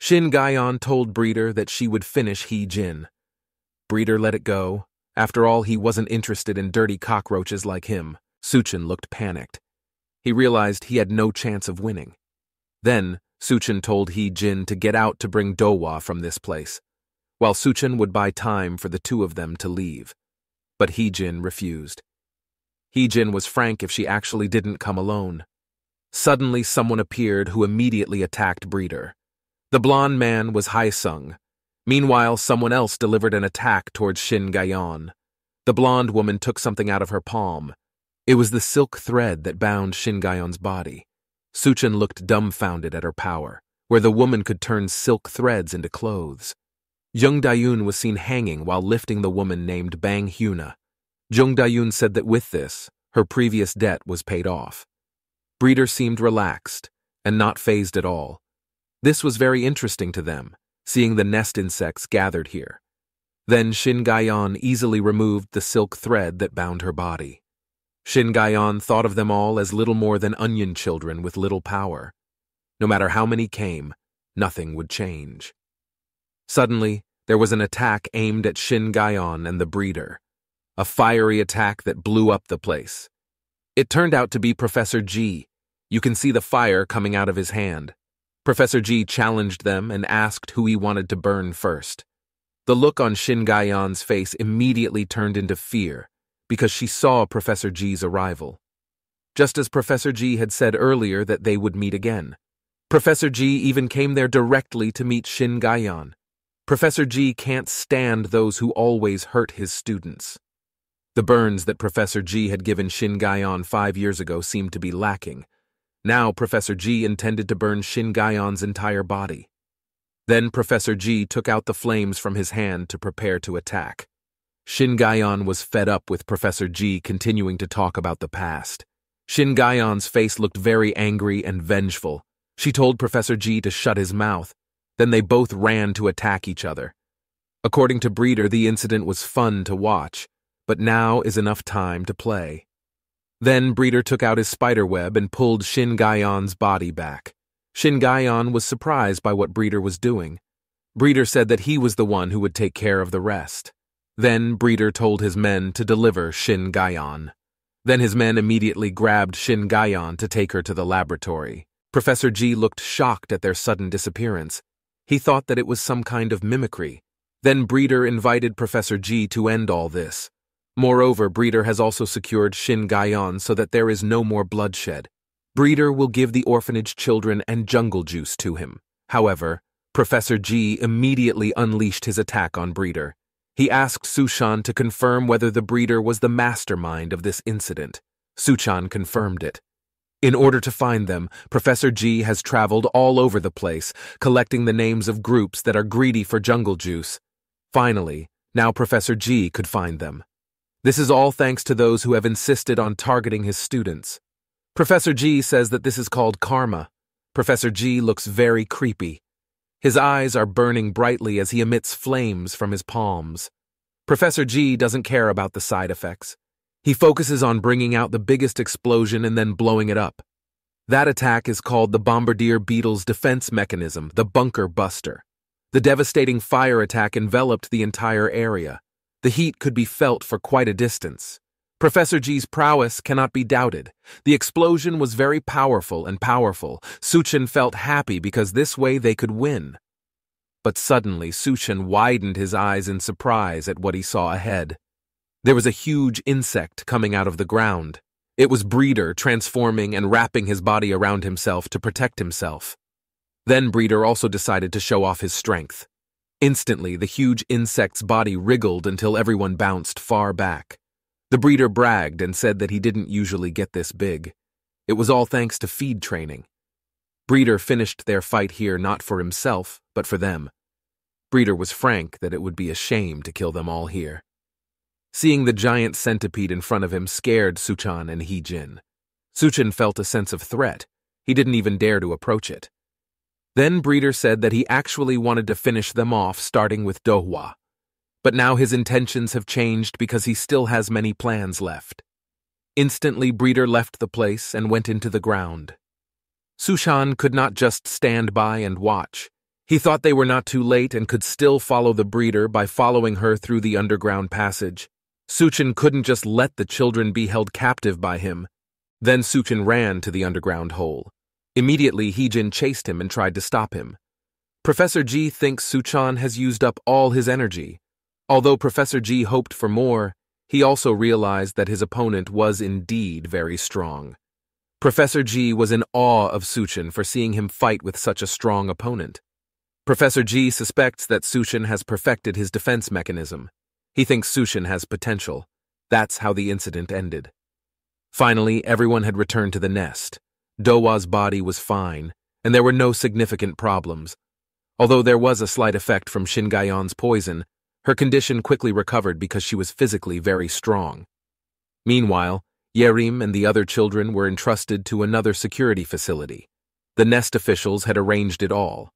Shin Gaeon told Breeder that she would finish He Jin. Breeder let it go. After all, he wasn't interested in dirty cockroaches like him. Suchan looked panicked. He realized he had no chance of winning. Then, Suchan told He Jin to get out to bring Do-Wa from this place, while Suchan would buy time for the two of them to leave. But He Jin refused. He Jin was frank if she actually didn't come alone. Suddenly, someone appeared who immediately attacked Breeder. The blonde man was Haesung. Meanwhile, someone else delivered an attack towards Shin Gaeon. The blonde woman took something out of her palm. It was the silk thread that bound Shin Gaeon's body. Suchan looked dumbfounded at her power, where the woman could turn silk threads into clothes. Jung Dae-yoon was seen hanging while lifting the woman named Bang Hyuna. Jung Dae-yoon said that with this, her previous debt was paid off. Breeder seemed relaxed and not fazed at all. This was very interesting to them, seeing the nest insects gathered here. Then Shin Gaeon easily removed the silk thread that bound her body. Shin Gaeon thought of them all as little more than onion children with little power. No matter how many came, nothing would change. Suddenly, there was an attack aimed at Shin Gaeon and the breeder, a fiery attack that blew up the place. It turned out to be Professor G. You can see the fire coming out of his hand. Professor G challenged them and asked who he wanted to burn first. The look on Shin Gaeon's face immediately turned into fear, because she saw Professor G's arrival. Just as Professor G had said earlier that they would meet again, Professor G even came there directly to meet Shin Gaeon. Professor G can't stand those who always hurt his students. The burns that Professor G had given Shin Gaon 5 years ago seemed to be lacking. Now Professor G intended to burn Shin Gaon's entire body. Then Professor G took out the flames from his hand to prepare to attack. Shin Gaon was fed up with Professor G continuing to talk about the past. Shin Gaon's face looked very angry and vengeful. She told Professor G to shut his mouth. Then they both ran to attack each other. According to Breeder, the incident was fun to watch, but now is enough time to play. Then Breeder took out his spiderweb and pulled Shin Gaon's body back. Shin Gaon was surprised by what Breeder was doing. Breeder said that he was the one who would take care of the rest. Then Breeder told his men to deliver Shin Gaon. Then his men immediately grabbed Shin Gaon to take her to the laboratory. Professor G looked shocked at their sudden disappearance. He thought that it was some kind of mimicry. Then Breeder invited Professor G to end all this. Moreover, Breeder has also secured Shin Gaon so that there is no more bloodshed. Breeder will give the orphanage children and jungle juice to him. However, Professor G immediately unleashed his attack on Breeder. He asked Suchan to confirm whether the Breeder was the mastermind of this incident. Suchan confirmed it. In order to find them, Professor G has traveled all over the place, collecting the names of groups that are greedy for jungle juice. Finally, now Professor G could find them. This is all thanks to those who have insisted on targeting his students. Professor G says that this is called karma. Professor G looks very creepy. His eyes are burning brightly as he emits flames from his palms. Professor G doesn't care about the side effects. He focuses on bringing out the biggest explosion and then blowing it up. That attack is called the Bombardier Beetle's defense mechanism, the Bunker Buster. The devastating fire attack enveloped the entire area. The heat could be felt for quite a distance. Professor G's prowess cannot be doubted. The explosion was very powerful. Suchan felt happy because this way they could win. But suddenly, Suchan widened his eyes in surprise at what he saw ahead. There was a huge insect coming out of the ground. It was Breeder transforming and wrapping his body around himself to protect himself. Then Breeder also decided to show off his strength. Instantly, the huge insect's body wriggled until everyone bounced far back. The Breeder bragged and said that he didn't usually get this big. It was all thanks to feed training. Breeder finished their fight here not for himself, but for them. Breeder was frank that it would be a shame to kill them all here. Seeing the giant centipede in front of him scared Suchan and Heejin. Suchan felt a sense of threat. He didn't even dare to approach it. Then Breeder said that he actually wanted to finish them off, starting with Dohwa. But now his intentions have changed because he still has many plans left. Instantly, Breeder left the place and went into the ground. Suchan could not just stand by and watch. He thought they were not too late and could still follow the Breeder by following her through the underground passage. Suchan couldn't just let the children be held captive by him. Then Suchan ran to the underground hole. Immediately, Heejin chased him and tried to stop him. Professor G thinks Suchan has used up all his energy. Although Professor G hoped for more, he also realized that his opponent was indeed very strong. Professor G was in awe of Suchan for seeing him fight with such a strong opponent. Professor G suspects that Suchan has perfected his defense mechanism. He thinks Suchan has potential. That's how the incident ended. Finally, everyone had returned to the nest. Dohwa's body was fine, and there were no significant problems. Although there was a slight effect from Shin Gaon's poison, her condition quickly recovered because she was physically very strong. Meanwhile, Yerim and the other children were entrusted to another security facility. The nest officials had arranged it all.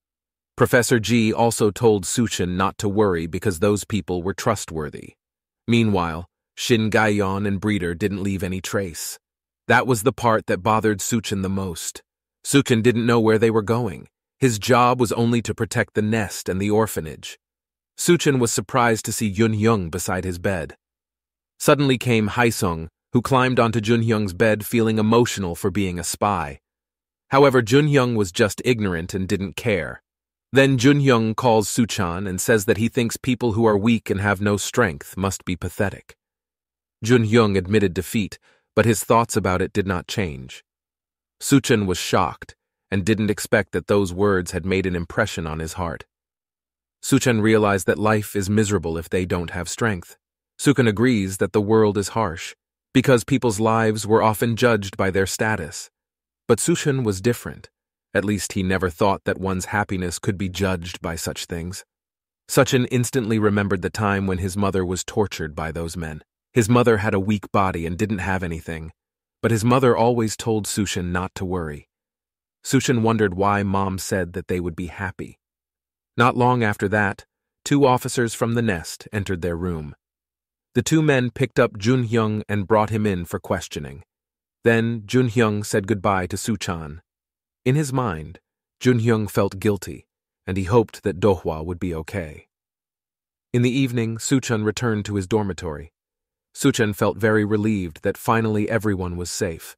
Professor G also told Suchan not to worry because those people were trustworthy. Meanwhile, Shin Gaon and Breeder didn't leave any trace. That was the part that bothered Suchan the most. Suchan didn't know where they were going. His job was only to protect the nest and the orphanage. Suchan was surprised to see Junyoung beside his bed. Suddenly came Haesung, who climbed onto Junyoung's bed feeling emotional for being a spy. However, Junyoung was just ignorant and didn't care. Then Junyoung calls Suchan and says that he thinks people who are weak and have no strength must be pathetic. Junyoung admitted defeat, but his thoughts about it did not change. Suchan was shocked and didn't expect that those words had made an impression on his heart. Suchen realize that life is miserable if they don't have strength. Suchen agrees that the world is harsh, because people's lives were often judged by their status. But Suchen was different. At least he never thought that one's happiness could be judged by such things. Suchen instantly remembered the time when his mother was tortured by those men. His mother had a weak body and didn't have anything, but his mother always told Suchen not to worry. Suchen wondered why Mom said that they would be happy. Not long after that, two officers from the nest entered their room. The two men picked up Junhyung and brought him in for questioning. Then Junhyung said goodbye to Suchan. In his mind, Junhyung felt guilty, and he hoped that Dohwa would be okay. In the evening, Suchen returned to his dormitory. Suchen felt very relieved that finally everyone was safe.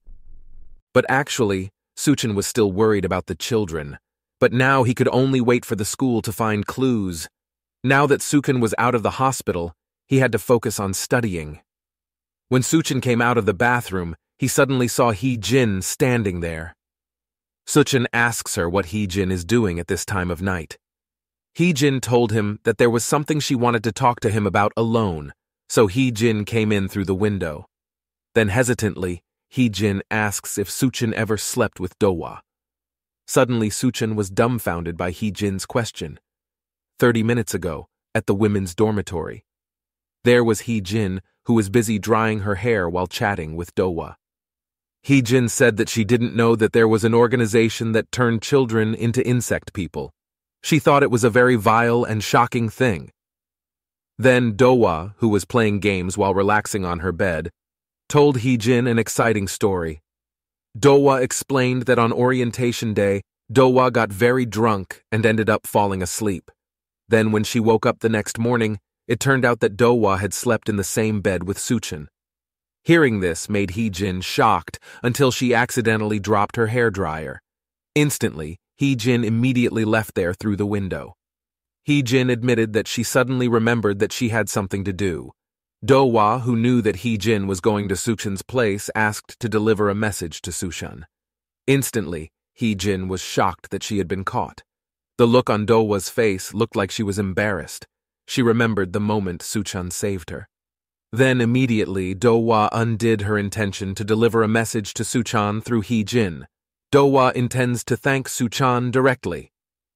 But actually, Suchen was still worried about the children, but now he could only wait for the school to find clues. Now that Suchen was out of the hospital, he had to focus on studying. When Suchen came out of the bathroom, he suddenly saw Hee Jin standing there. Suchen asks her what Hee Jin is doing at this time of night. Hee Jin told him that there was something she wanted to talk to him about alone, so Hee Jin came in through the window. Then hesitantly, Hee Jin asks if Suchen ever slept with Dohwa. Suddenly Suchen was dumbfounded by Hee Jin's question. 30 minutes ago, at the women's dormitory. There was Hee Jin, who was busy drying her hair while chatting with Dohwa. Hee Jin said that she didn't know that there was an organization that turned children into insect people. She thought it was a very vile and shocking thing. Then Dohwa, who was playing games while relaxing on her bed, told Hee Jin an exciting story. Dohwa explained that on orientation day, Dohwa got very drunk and ended up falling asleep. Then when she woke up the next morning, it turned out that Dohwa had slept in the same bed with Suchen. Hearing this made Hee Jin shocked until she accidentally dropped her hairdryer. Instantly, Hee Jin immediately left there through the window. Hee Jin admitted that she suddenly remembered that she had something to do. Dohwa, who knew that Hee Jin was going to Suchen's place, asked to deliver a message to Suchen. Instantly, Hee Jin was shocked that she had been caught. The look on Dohwa's face looked like she was embarrassed. She remembered the moment Suchen saved her. Then immediately, Dohwa undid her intention to deliver a message to Suchen through Hee Jin. Dohwa intends to thank Suchen directly.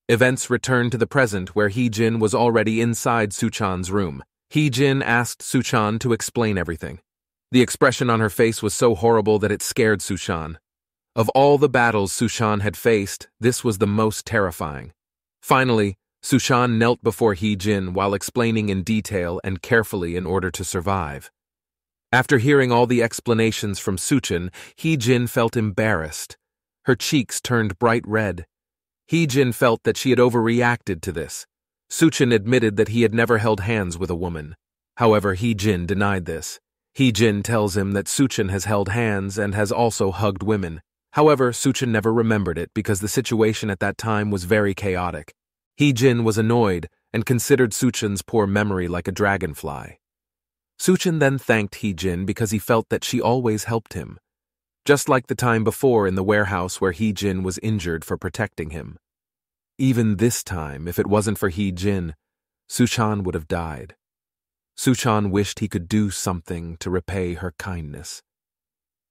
Events return to the present where Hee Jin was already inside Suchan's room. Hee Jin asked Suchen to explain everything. The expression on her face was so horrible that it scared Suchen. Of all the battles Suchen had faced, this was the most terrifying. Finally, Suchen knelt before Hee Jin while explaining in detail and carefully in order to survive. After hearing all the explanations from Suchen, Hee Jin felt embarrassed. Her cheeks turned bright red. Hee Jin felt that she had overreacted to this. Suchen admitted that he had never held hands with a woman. However, Hee Jin denied this. Hee Jin tells him that Suchen has held hands and has also hugged women. However, Suchen never remembered it because the situation at that time was very chaotic. Hee Jin was annoyed and considered Suchen's poor memory like a dragonfly. Suchen then thanked Hee Jin because he felt that she always helped him, just like the time before in the warehouse where Hee Jin was injured for protecting him. Even this time, if it wasn't for Hee Jin, Suchen would have died. Suchen wished he could do something to repay her kindness.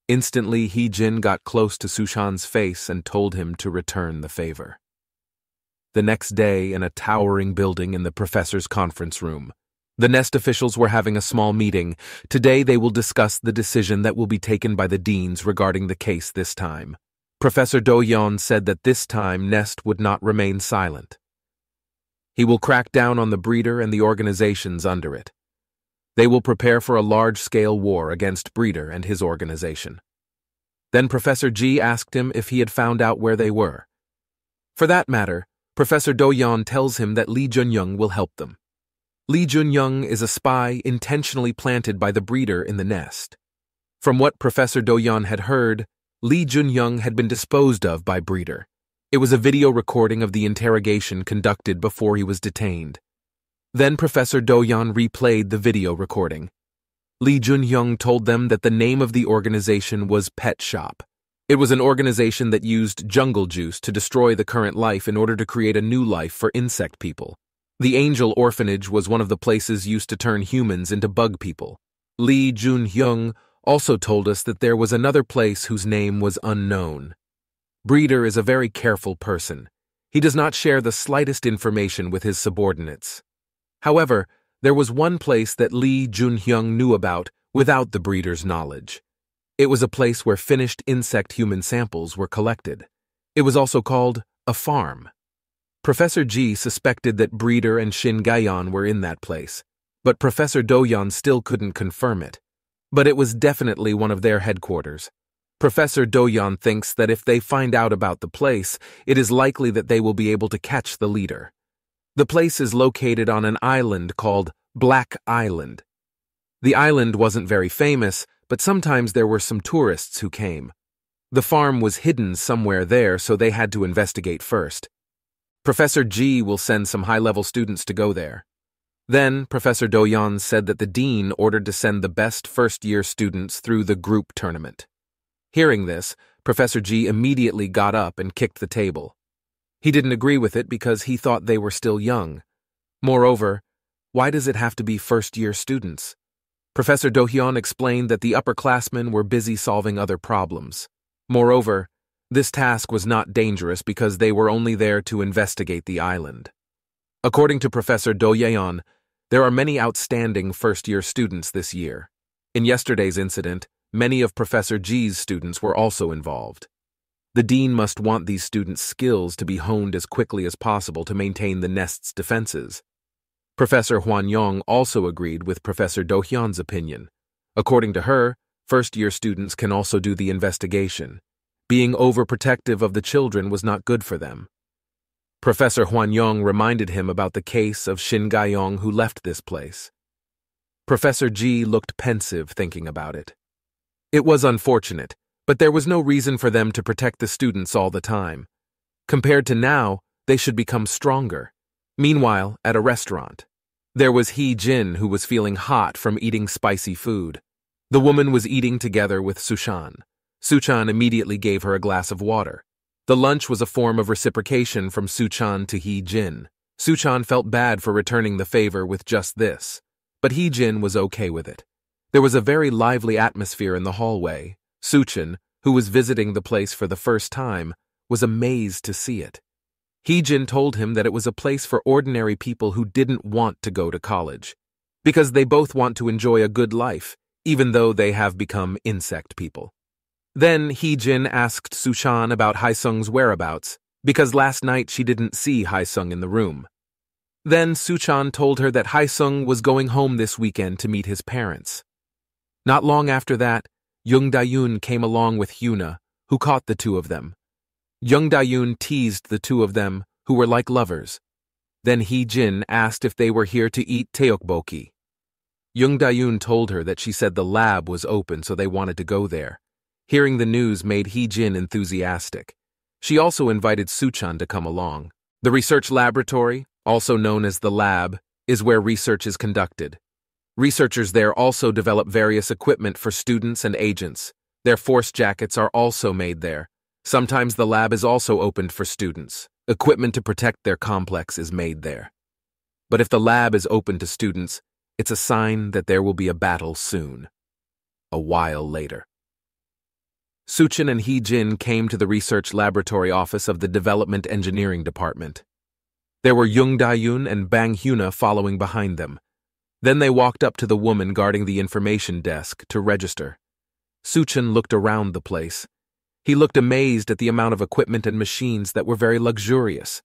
Instantly, Hee Jin got close to Suchan's face and told him to return the favor. The next day, in a towering building in the professor's conference room, the nest officials were having a small meeting. Today they will discuss the decision that will be taken by the deans regarding the case this time. Professor Do-yeon said that this time Nest would not remain silent. He will crack down on the breeder and the organizations under it. They will prepare for a large-scale war against Breeder and his organization. Then Professor G asked him if he had found out where they were. For that matter, Professor Do-yeon tells him that Lee Junyoung will help them. Lee Junyoung is a spy intentionally planted by the breeder in the nest. From what Professor Do-yeon had heard, Lee Junyoung had been disposed of by Breeder. It was a video recording of the interrogation conducted before he was detained. Then Professor Do-yeon replayed the video recording. Lee Junyoung told them that the name of the organization was Pet Shop. It was an organization that used jungle juice to destroy the current life in order to create a new life for insect people. The Angel Orphanage was one of the places used to turn humans into bug people. Lee Jun-hyung also told us that there was another place whose name was unknown. Breeder is a very careful person. He does not share the slightest information with his subordinates. However, there was one place that Lee Jun-hyung knew about without the breeder's knowledge. It was a place where finished insect human samples were collected. It was also called a farm. Professor Ji suspected that Breeder and Shin Gaeon were in that place, but Professor Do-yeon still couldn't confirm it. But it was definitely one of their headquarters. Professor Do-yeon thinks that if they find out about the place, it is likely that they will be able to catch the leader. The place is located on an island called Black Island. The island wasn't very famous, but sometimes there were some tourists who came. The farm was hidden somewhere there, so they had to investigate first. Professor Ji will send some high-level students to go there. Then, Professor Do-yeon said that the dean ordered to send the best first-year students through the group tournament. Hearing this, Professor Ji immediately got up and kicked the table. He didn't agree with it because he thought they were still young. Moreover, why does it have to be first-year students? Professor Do-yeon explained that the upperclassmen were busy solving other problems. Moreover, this task was not dangerous because they were only there to investigate the island. According to Professor Do-yeon, there are many outstanding first-year students this year. In yesterday's incident, many of Professor Ji's students were also involved. The dean must want these students' skills to be honed as quickly as possible to maintain the nest's defenses. Professor Hwan-yong also agreed with Professor Do-yeon's opinion. According to her, first-year students can also do the investigation. Being overprotective of the children was not good for them. Professor Hwan-yong reminded him about the case of Shin Gae-yong who left this place. Professor Ji looked pensive thinking about it. It was unfortunate, but there was no reason for them to protect the students all the time. Compared to now, they should become stronger. Meanwhile, at a restaurant, there was Hee Jin who was feeling hot from eating spicy food. The woman was eating together with Sushan. Suchan immediately gave her a glass of water. The lunch was a form of reciprocation from Suchan to Hee Jin. Suchan felt bad for returning the favor with just this, but Hee Jin was okay with it. There was a very lively atmosphere in the hallway. Suchan, who was visiting the place for the first time, was amazed to see it. Hee Jin told him that it was a place for ordinary people who didn't want to go to college, because they both want to enjoy a good life, even though they have become insect people. Then Hee Jin asked Sushan about Haesung's whereabouts, because last night she didn't see Haesung in the room. Then Sushan told her that Haesung was going home this weekend to meet his parents. Not long after that, Young Dae-yoon came along with Hyuna, who caught the two of them. Young Dae-yoon teased the two of them, who were like lovers. Then Hee Jin asked if they were here to eat teokbokki. Young Dae-yoon told her that she said the lab was open, so they wanted to go there. Hearing the news made Hee Jin enthusiastic. She also invited Suchan to come along. The research laboratory, also known as the lab, is where research is conducted. Researchers there also develop various equipment for students and agents. Their force jackets are also made there. Sometimes the lab is also opened for students. Equipment to protect their complex is made there. But if the lab is open to students, it's a sign that there will be a battle soon. A while later. Suchan and Hee Jin came to the research laboratory office of the Development Engineering Department. There were Young Dae-yoon and Bang Hyuna following behind them. Then they walked up to the woman guarding the information desk to register. Suchan looked around the place. He looked amazed at the amount of equipment and machines that were very luxurious.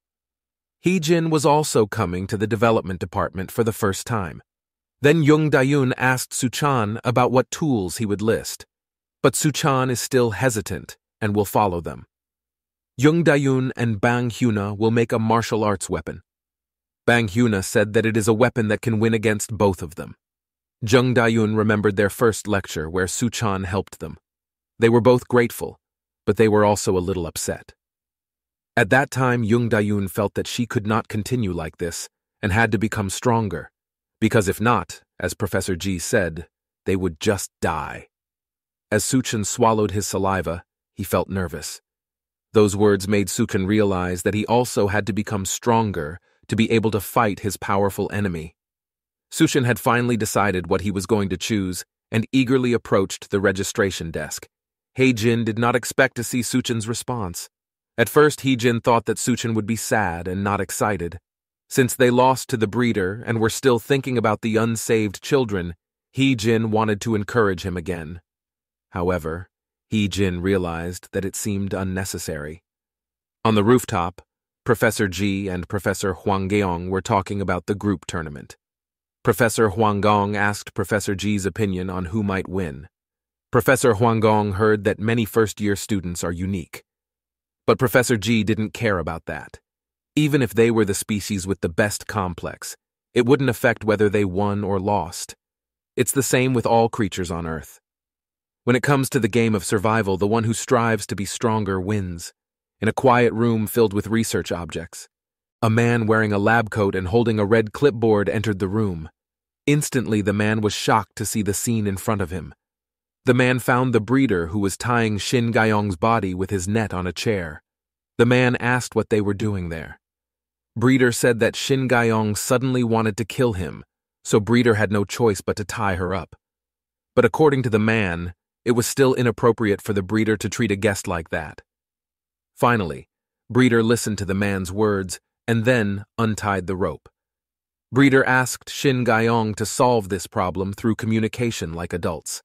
Hee Jin was also coming to the development department for the first time. Then Young Dae-yoon asked Suchan about what tools he would list. But Suchan is still hesitant and will follow them. Young Dae-yoon and Bang Hyuna will make a martial arts weapon. Bang Hyuna said that it is a weapon that can win against both of them. Young Dae-yoon remembered their first lecture where Suchan helped them. They were both grateful, but they were also a little upset. At that time, Young Dae-yoon felt that she could not continue like this and had to become stronger, because if not, as Professor Ji said, they would just die. As Suchan swallowed his saliva, he felt nervous. Those words made Suchan realize that he also had to become stronger to be able to fight his powerful enemy. Sushin had finally decided what he was going to choose and eagerly approached the registration desk. Heijin did not expect to see Suchin's response. At first, Heijin thought that Sushin would be sad and not excited. Since they lost to the breeder and were still thinking about the unsaved children, Heijin wanted to encourage him again. However, Heijin realized that it seemed unnecessary. On the rooftop, Professor Ji and Professor Huanggeong were talking about the group tournament. Professor Huanggeong asked Professor Ji's opinion on who might win. Professor Huanggeong heard that many first-year students are unique. But Professor Ji didn't care about that. Even if they were the species with the best complex, it wouldn't affect whether they won or lost. It's the same with all creatures on Earth. When it comes to the game of survival, the one who strives to be stronger wins. In a quiet room filled with research objects, a man wearing a lab coat and holding a red clipboard entered the room. Instantly, the man was shocked to see the scene in front of him. The man found the breeder who was tying Shin Gaiyong's body with his net on a chair. The man asked what they were doing there. Breeder said that Shin Gaiyong suddenly wanted to kill him, so Breeder had no choice but to tie her up. But according to the man, it was still inappropriate for the breeder to treat a guest like that. Finally, Breeder listened to the man's words and then untied the rope. Breeder asked Shin Gaiyong to solve this problem through communication like adults.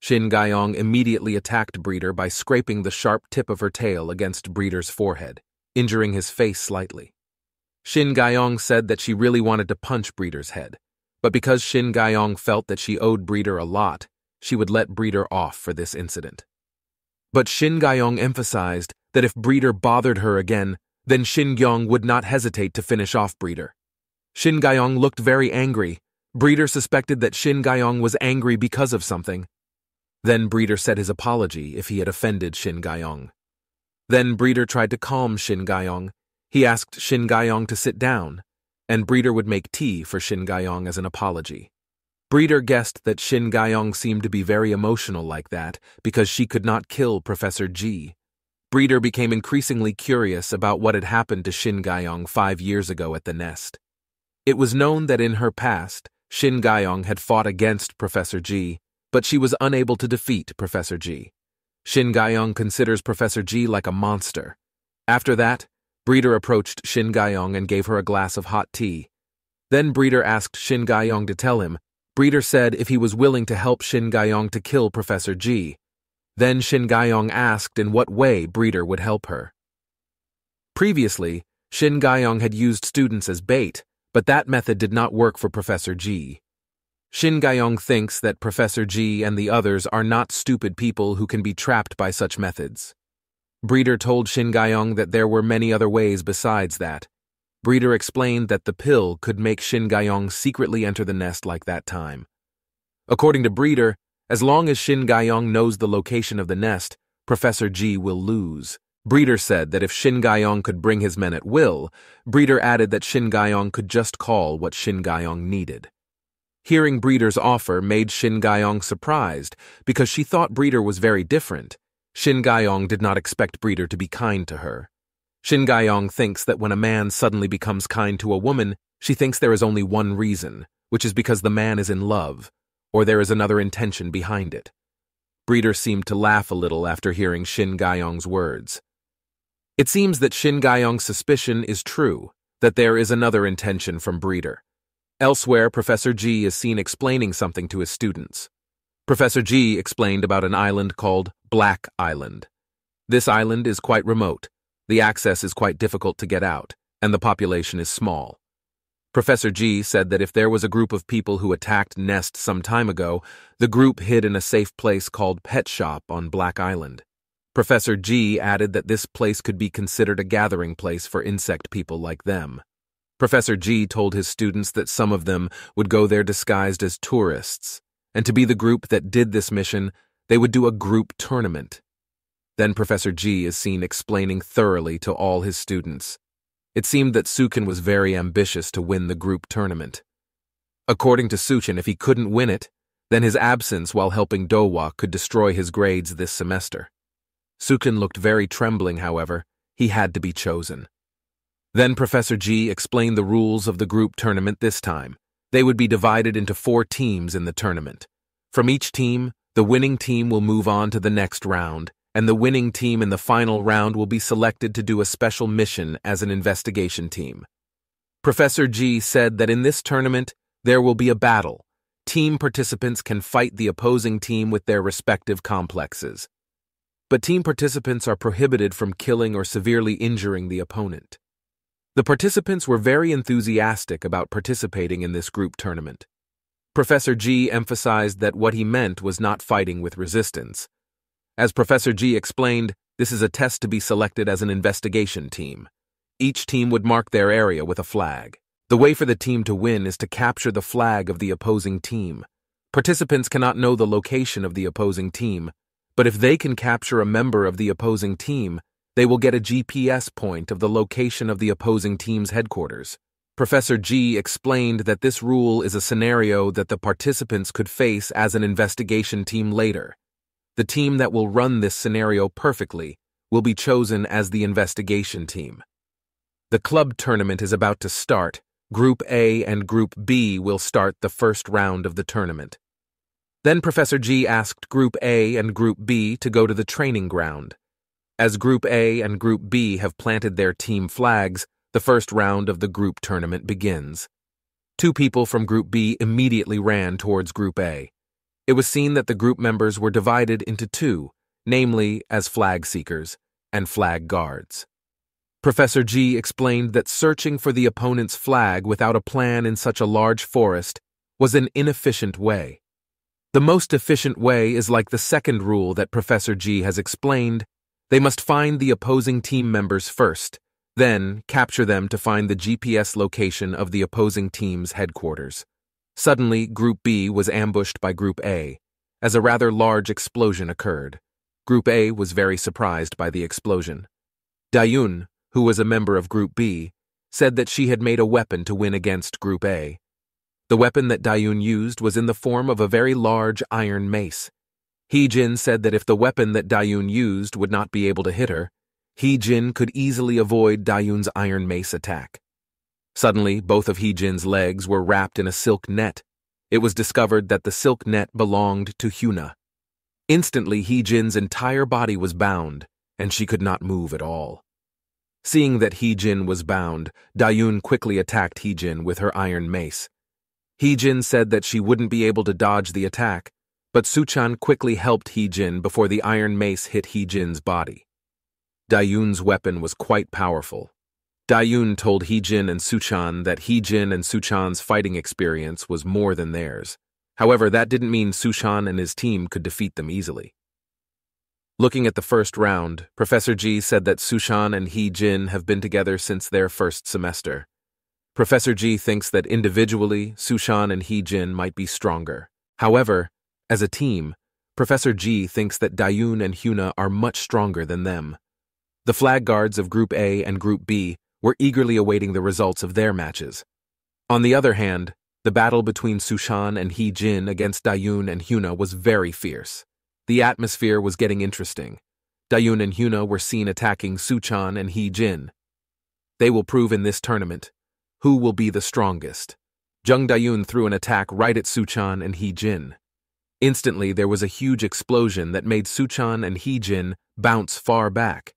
Shin Gaiyong immediately attacked Breeder by scraping the sharp tip of her tail against Breeder's forehead, injuring his face slightly. Shin Gaiyong said that she really wanted to punch Breeder's head, but because Shin Gaiyong felt that she owed Breeder a lot, she would let Breeder off for this incident. But Shin Gaiyong emphasized that if Breeder bothered her again, then Shin Gaiyong would not hesitate to finish off Breeder. Shin Gaiyong looked very angry. Breeder suspected that Shin Gaiyong was angry because of something. Then Breeder said his apology if he had offended Shin Gaiyong. Then Breeder tried to calm Shin Gaiyong. He asked Shin Gaiyong to sit down, and Breeder would make tea for Shin Gaiyong as an apology. Breeder guessed that Shin Gaiyong seemed to be very emotional like that because she could not kill Professor Ji. Breeder became increasingly curious about what had happened to Shin Gaiyong 5 years ago at the nest. It was known that in her past, Shin Gaiyong had fought against Professor Ji, but she was unable to defeat Professor Ji. Shin Gaiyong considers Professor Ji like a monster. After that, Breeder approached Shin Gaiyong and gave her a glass of hot tea. Then Breeder asked Shin Gaiyong to tell him. Breeder said if he was willing to help Shin Gaiyong to kill Professor Ji. Then Shin Gaiyong asked in what way Breeder would help her. Previously, Shin Gaiyong had used students as bait, but that method did not work for Professor Ji. Shin Gaiyong thinks that Professor Ji and the others are not stupid people who can be trapped by such methods. Breeder told Shin Gaiyong that there were many other ways besides that. Breeder explained that the pill could make Shin Gaiyong secretly enter the nest like that time. According to Breeder, as long as Shin Gaiyong knows the location of the nest, Professor Ji will lose. Breeder said that if Shin Gaiyong could bring his men at will, Breeder added that Shin Gaiyong could just call what Shin Gaiyong needed. Hearing Breeder's offer made Shin Gaiyong surprised because she thought Breeder was very different. Shin Gaiyong did not expect Breeder to be kind to her. Shin Gaiyong thinks that when a man suddenly becomes kind to a woman, she thinks there is only one reason, which is because the man is in love, or there is another intention behind it. Breeder seemed to laugh a little after hearing Shin Gaiyong's words. It seems that Shin Gaiyong's suspicion is true, that there is another intention from Breeder. Elsewhere, Professor Ji is seen explaining something to his students. Professor Ji explained about an island called Black Island. This island is quite remote, the access is quite difficult to get out, and the population is small. Professor Ji said that if there was a group of people who attacked Nest some time ago, the group hid in a safe place called Pet Shop on Black Island. Professor Ji added that this place could be considered a gathering place for insect people like them. Professor Ji told his students that some of them would go there disguised as tourists, and to be the group that did this mission, they would do a group tournament. Then Professor Ji is seen explaining thoroughly to all his students. It seemed that Sushin was very ambitious to win the group tournament. According to Sushin, if he couldn't win it, then his absence while helping Dowa could destroy his grades this semester. Sushin looked very trembling, however. He had to be chosen. Then Professor G explained the rules of the group tournament this time. They would be divided into 4 teams in the tournament. From each team, the winning team will move on to the next round, and the winning team in the final round will be selected to do a special mission as an investigation team. Professor G said that in this tournament, there will be a battle. Team participants can fight the opposing team with their respective complexes. But team participants are prohibited from killing or severely injuring the opponent. The participants were very enthusiastic about participating in this group tournament. Professor G emphasized that what he meant was not fighting with resistance. As Professor G explained, this is a test to be selected as an investigation team. Each team would mark their area with a flag. The way for the team to win is to capture the flag of the opposing team. Participants cannot know the location of the opposing team, but if they can capture a member of the opposing team, they will get a GPS point of the location of the opposing team's headquarters. Professor G explained that this rule is a scenario that the participants could face as an investigation team later. The team that will run this scenario perfectly will be chosen as the investigation team. The club tournament is about to start. Group A and Group B will start the first round of the tournament. Then Professor G asked Group A and Group B to go to the training ground. As Group A and Group B have planted their team flags, the first round of the group tournament begins. 2 people from Group B immediately ran towards Group A. It was seen that the group members were divided into 2, namely as flag seekers and flag guards. Professor G explained that searching for the opponent's flag without a plan in such a large forest was an inefficient way. The most efficient way is like the second rule that Professor G has explained. They must find the opposing team members first, then capture them to find the GPS location of the opposing team's headquarters. Suddenly, Group B was ambushed by Group A, as a rather large explosion occurred. Group A was very surprised by the explosion. Dayun, who was a member of Group B, said that she had made a weapon to win against Group A. The weapon that Dayun used was in the form of a very large iron mace. Heejin said that if the weapon that Dayun used would not be able to hit her, Heejin could easily avoid Dayun's iron mace attack. Suddenly, both of Heejin's legs were wrapped in a silk net. It was discovered that the silk net belonged to Hyuna. Instantly, Heejin's entire body was bound, and she could not move at all. Seeing that Heejin was bound, Dayun quickly attacked Heejin with her iron mace. Heejin said that she wouldn't be able to dodge the attack, but Suchan quickly helped Heejin before the iron mace hit Heejin's body. Dayun's weapon was quite powerful. Dayun told Heejin and Suchan that Heejin and Suchan's fighting experience was more than theirs. However, that didn't mean Suchan and his team could defeat them easily. Looking at the first round, Professor G said that Suchan and Heejin have been together since their first semester. Professor G thinks that individually, Suchan and Heejin might be stronger. However, as a team, Professor G thinks that Dayun and Hyuna are much stronger than them. The flag guards of Group A and Group B were eagerly awaiting the results of their matches. On the other hand, the battle between Suchan and Heejin against Dayun and Hyuna was very fierce. The atmosphere was getting interesting. Dayun and Hyuna were seen attacking Suchan and Heejin. They will prove in this tournament who will be the strongest. Jung Dayun threw an attack right at Suchan and Heejin. Instantly, there was a huge explosion that made Suchan and Heejin bounce far back.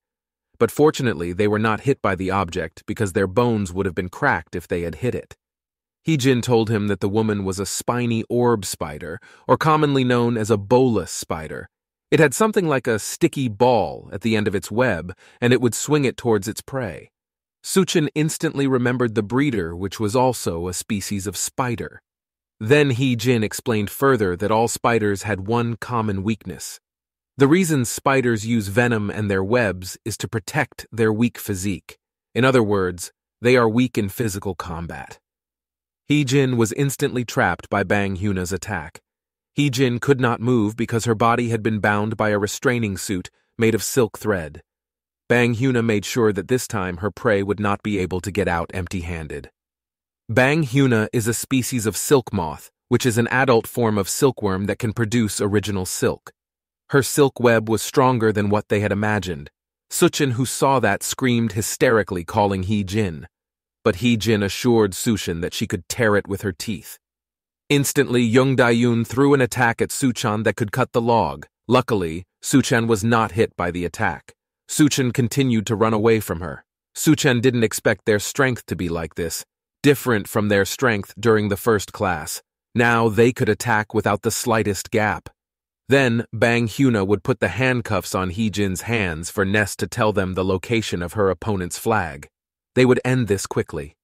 But fortunately, they were not hit by the object because their bones would have been cracked if they had hit it. Heejin told him that the woman was a spiny orb spider, or commonly known as a bolus spider. It had something like a sticky ball at the end of its web, and it would swing it towards its prey. Suchan instantly remembered the breeder, which was also a species of spider. Then Heejin explained further that all spiders had one common weakness. The reason spiders use venom and their webs is to protect their weak physique. In other words, they are weak in physical combat. Heejin was instantly trapped by Bang Hyuna's attack. Heejin could not move because her body had been bound by a restraining suit made of silk thread. Bang Hyuna made sure that this time her prey would not be able to get out empty-handed. Bang Hyuna is a species of silk moth, which is an adult form of silkworm that can produce original silk. Her silk web was stronger than what they had imagined. Suchin, who saw that, screamed hysterically, calling He Jin. But He Jin assured Suchin that she could tear it with her teeth. Instantly, Yung Dae-yoon threw an attack at Suchan that could cut the log. Luckily, Suchan was not hit by the attack. Suchan continued to run away from her. Suchan didn't expect their strength to be like this, different from their strength during the first class. Now they could attack without the slightest gap. Then, Bang Hyuna would put the handcuffs on Hee Jin's hands for Ness to tell them the location of her opponent's flag. They would end this quickly.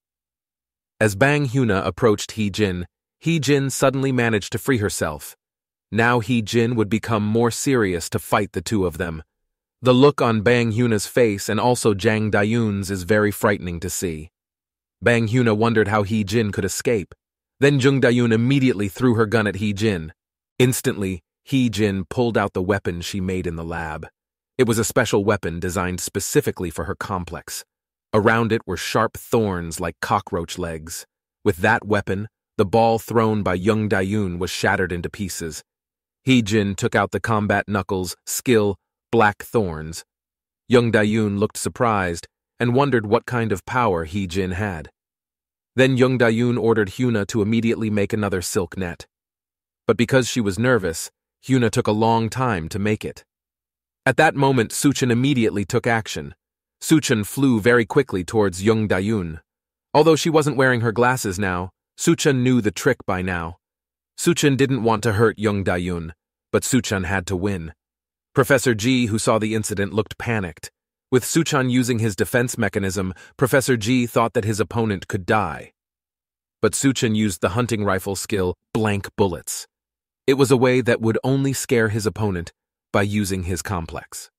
As Bang Hyuna approached Hee Jin suddenly managed to free herself. Now Hee Jin would become more serious to fight the two of them. The look on Bang Hyuna's face and also Jang Dae-yoon's is very frightening to see. Bang Hyuna wondered how Hee Jin could escape. Then Jung Dae-yoon immediately threw her gun at Hee Jin. Instantly, Hee Jin pulled out the weapon she made in the lab. It was a special weapon designed specifically for her complex. Around it were sharp thorns like cockroach legs. With that weapon, the ball thrown by Jung Dae-yoon was shattered into pieces. Hee Jin took out the combat knuckles, skill, black thorns. Jung Dae-yoon looked surprised and wondered what kind of power Hee Jin had. Then Jung Dae-yoon ordered Hyuna to immediately make another silk net. But because she was nervous, Hyuna took a long time to make it. At that moment, Suchin immediately took action. Suchin flew very quickly towards Jung Dae-yoon. Although she wasn't wearing her glasses now, Suchin knew the trick by now. Suchin didn't want to hurt Jung Dae-yoon, but Suchin had to win. Professor Ji, who saw the incident, looked panicked. With Suchin using his defense mechanism, Professor Ji thought that his opponent could die. But Suchin used the hunting rifle skill, blank bullets. It was a way that would only scare his opponent by using his complex.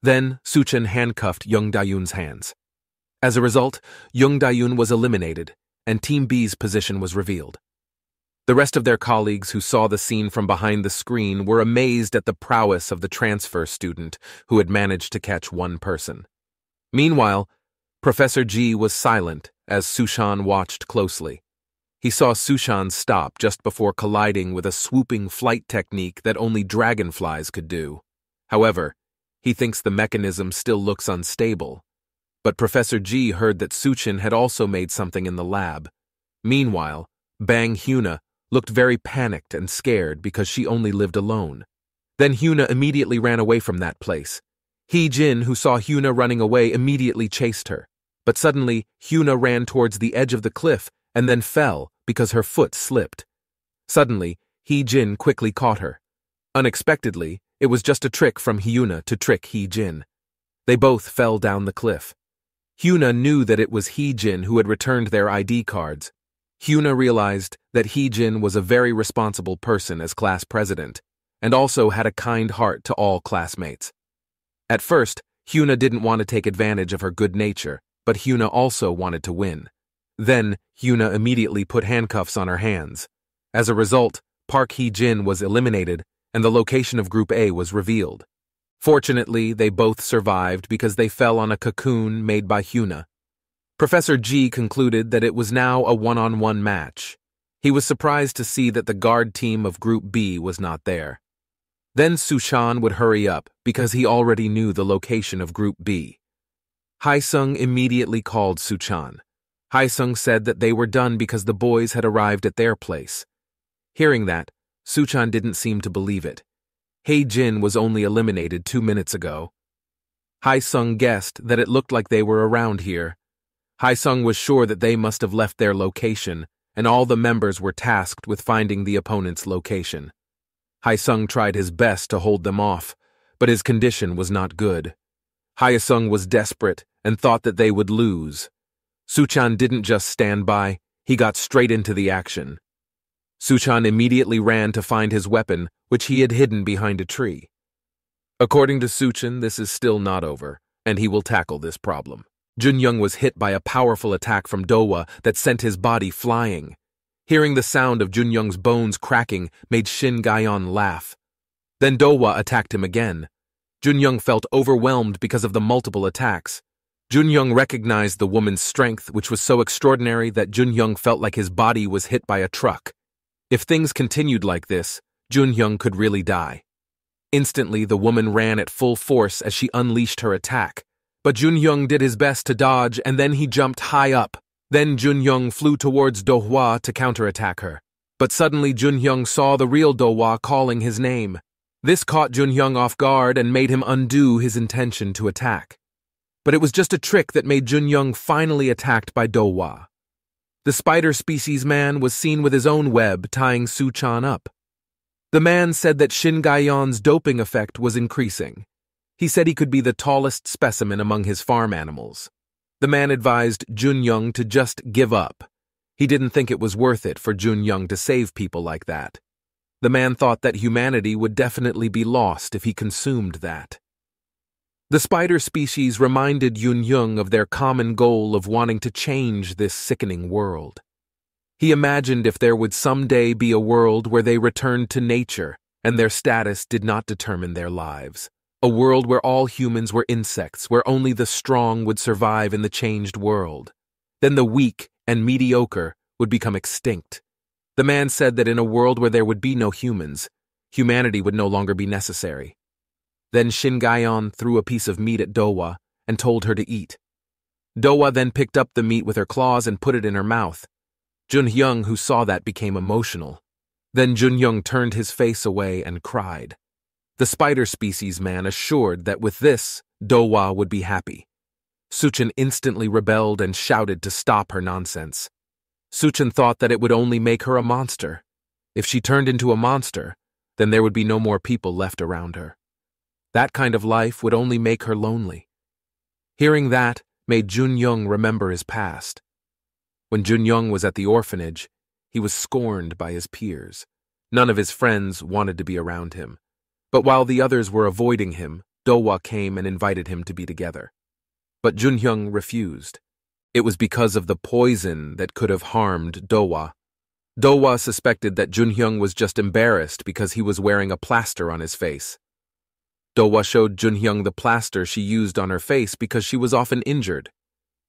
Then, Suchin handcuffed Jung Dae-yoon's hands. As a result, Jung Dae-yoon was eliminated, and Team B's position was revealed. The rest of their colleagues who saw the scene from behind the screen were amazed at the prowess of the transfer student who had managed to catch one person. Meanwhile, Professor Ji was silent as Suchan watched closely. He saw Suchan stop just before colliding with a swooping flight technique that only dragonflies could do. However, he thinks the mechanism still looks unstable. But Professor Ji heard that Suchin had also made something in the lab. Meanwhile, Bang Hyuna looked very panicked and scared because she only lived alone. Then Hyuna immediately ran away from that place. Hee Jin, who saw Hyuna running away, immediately chased her. But suddenly, Hyuna ran towards the edge of the cliff and then fell because her foot slipped. Suddenly, Hee Jin quickly caught her. Unexpectedly, it was just a trick from Hyuna to trick Hee Jin. They both fell down the cliff. Hyuna knew that it was Hee Jin who had returned their ID cards. Hyuna realized that Hee Jin was a very responsible person as class president, and also had a kind heart to all classmates. At first, Hyuna didn't want to take advantage of her good nature, but Hyuna also wanted to win. Then, Hyuna immediately put handcuffs on her hands. As a result, Park Hee Jin was eliminated, and the location of Group A was revealed. Fortunately, they both survived because they fell on a cocoon made by Hyuna. Professor Ji concluded that it was now a one-on-one match. He was surprised to see that the guard team of Group B was not there. Then Suchan would hurry up because he already knew the location of Group B. Haesung immediately called Suchan. Haesung said that they were done because the boys had arrived at their place. Hearing that, Suchan didn't seem to believe it. Hee Jin was only eliminated 2 minutes ago. Haesung guessed that it looked like they were around here. Haesung was sure that they must have left their location, and all the members were tasked with finding the opponent's location. Haesung tried his best to hold them off, but his condition was not good. Haesung was desperate and thought that they would lose. Suchan didn't just stand by, he got straight into the action. Suchan immediately ran to find his weapon, which he had hidden behind a tree. According to Suchan, this is still not over, and he will tackle this problem. Junyoung was hit by a powerful attack from Dohwa that sent his body flying. Hearing the sound of Junyoung's bones cracking made Shin Gaeon laugh. Then Dohwa attacked him again. Junyoung felt overwhelmed because of the multiple attacks. Junyoung recognized the woman's strength, which was so extraordinary that Junyoung felt like his body was hit by a truck. If things continued like this, Junyoung could really die. Instantly, the woman ran at full force as she unleashed her attack. But Junyoung did his best to dodge, and then he jumped high up. Then Junyoung flew towards Do-hwa to counterattack her. But suddenly Junyoung saw the real Do-hwa calling his name. This caught Junyoung off guard and made him undo his intention to attack. But it was just a trick that made Junyoung finally attacked by Do-hwa. The spider species man was seen with his own web tying Soo-chan up. The man said that Shin Ga-yeon's doping effect was increasing. He said he could be the tallest specimen among his farm animals. The man advised Junyoung to just give up. He didn't think it was worth it for Junyoung to save people like that. The man thought that humanity would definitely be lost if he consumed that. The spider species reminded Junyoung of their common goal of wanting to change this sickening world. He imagined if there would someday be a world where they returned to nature and their status did not determine their lives. A world where all humans were insects, where only the strong would survive in the changed world. Then the weak and mediocre would become extinct. The man said that in a world where there would be no humans, humanity would no longer be necessary. Then Shin Ga-yeon threw a piece of meat at Do-hwa and told her to eat. Do-hwa then picked up the meat with her claws and put it in her mouth. Junyoung, who saw that, became emotional. Then Junyoung turned his face away and cried. The spider species man assured that with this, Do-hwa would be happy. Soo-chan instantly rebelled and shouted to stop her nonsense. Soo-chan thought that it would only make her a monster. If she turned into a monster, then there would be no more people left around her. That kind of life would only make her lonely. Hearing that made Junyoung remember his past. When Junyoung was at the orphanage, he was scorned by his peers. None of his friends wanted to be around him. But while the others were avoiding him, Do-hwa came and invited him to be together. But Junyoung refused. It was because of the poison that could have harmed Do-hwa. Do-hwa suspected that Junyoung was just embarrassed because he was wearing a plaster on his face. Do-hwa showed Junyoung the plaster she used on her face because she was often injured.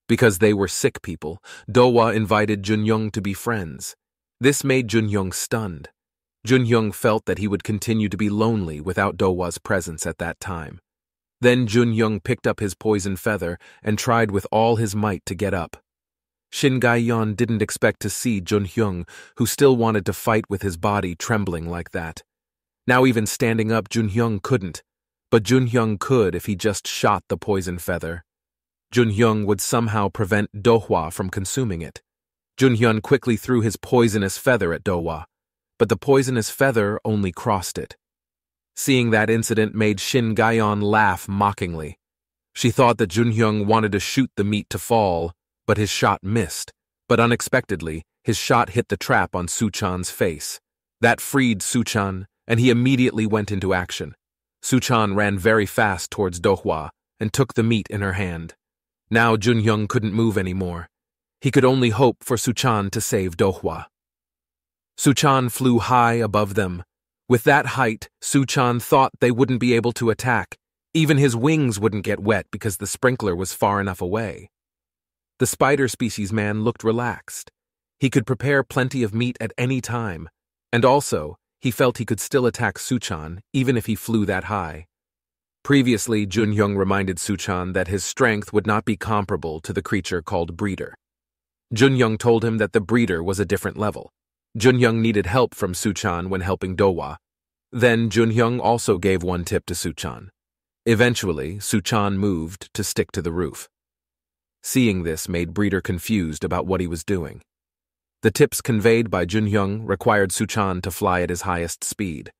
Because they were sick people, Do-hwa invited Junyoung to be friends. This made Junyoung stunned. Junyoung felt that he would continue to be lonely without Do-hwa's presence at that time. Then Junyoung picked up his poison feather and tried with all his might to get up. Shin Ga-yeon didn't expect to see Junyoung, who still wanted to fight with his body trembling like that. Now even standing up, Junyoung couldn't, but Junyoung could if he just shot the poison feather. Junyoung would somehow prevent Do-hwa from consuming it. Junyoung quickly threw his poisonous feather at Do-hwa, but the poisonous feather only crossed it. Seeing that incident made Shin Ga-yeon laugh mockingly. She thought that Junyoung wanted to shoot the meat to fall, but his shot missed. But unexpectedly, his shot hit the trap on Soo-chan's face. That freed Soo-chan, and he immediately went into action. Soo-chan ran very fast towards Do-hwa and took the meat in her hand. Now Junyoung couldn't move anymore. He could only hope for Soo-chan to save Do-hwa. Soo-chan flew high above them. With that height, Soo-chan thought they wouldn't be able to attack. Even his wings wouldn't get wet because the sprinkler was far enough away. The spider species man looked relaxed. He could prepare plenty of meat at any time, and also, he felt he could still attack Soo-chan even if he flew that high. Previously, Junyoung reminded Soo-chan that his strength would not be comparable to the creature called Breeder. Junyoung told him that the Breeder was a different level. Junyoung needed help from Soo-chan when helping Do-hwa. Then Junyoung also gave one tip to Soo-chan. Eventually, Soo-chan moved to stick to the roof. Seeing this made Breeder confused about what he was doing. The tips conveyed by Junyoung required Soo-chan to fly at his highest speed.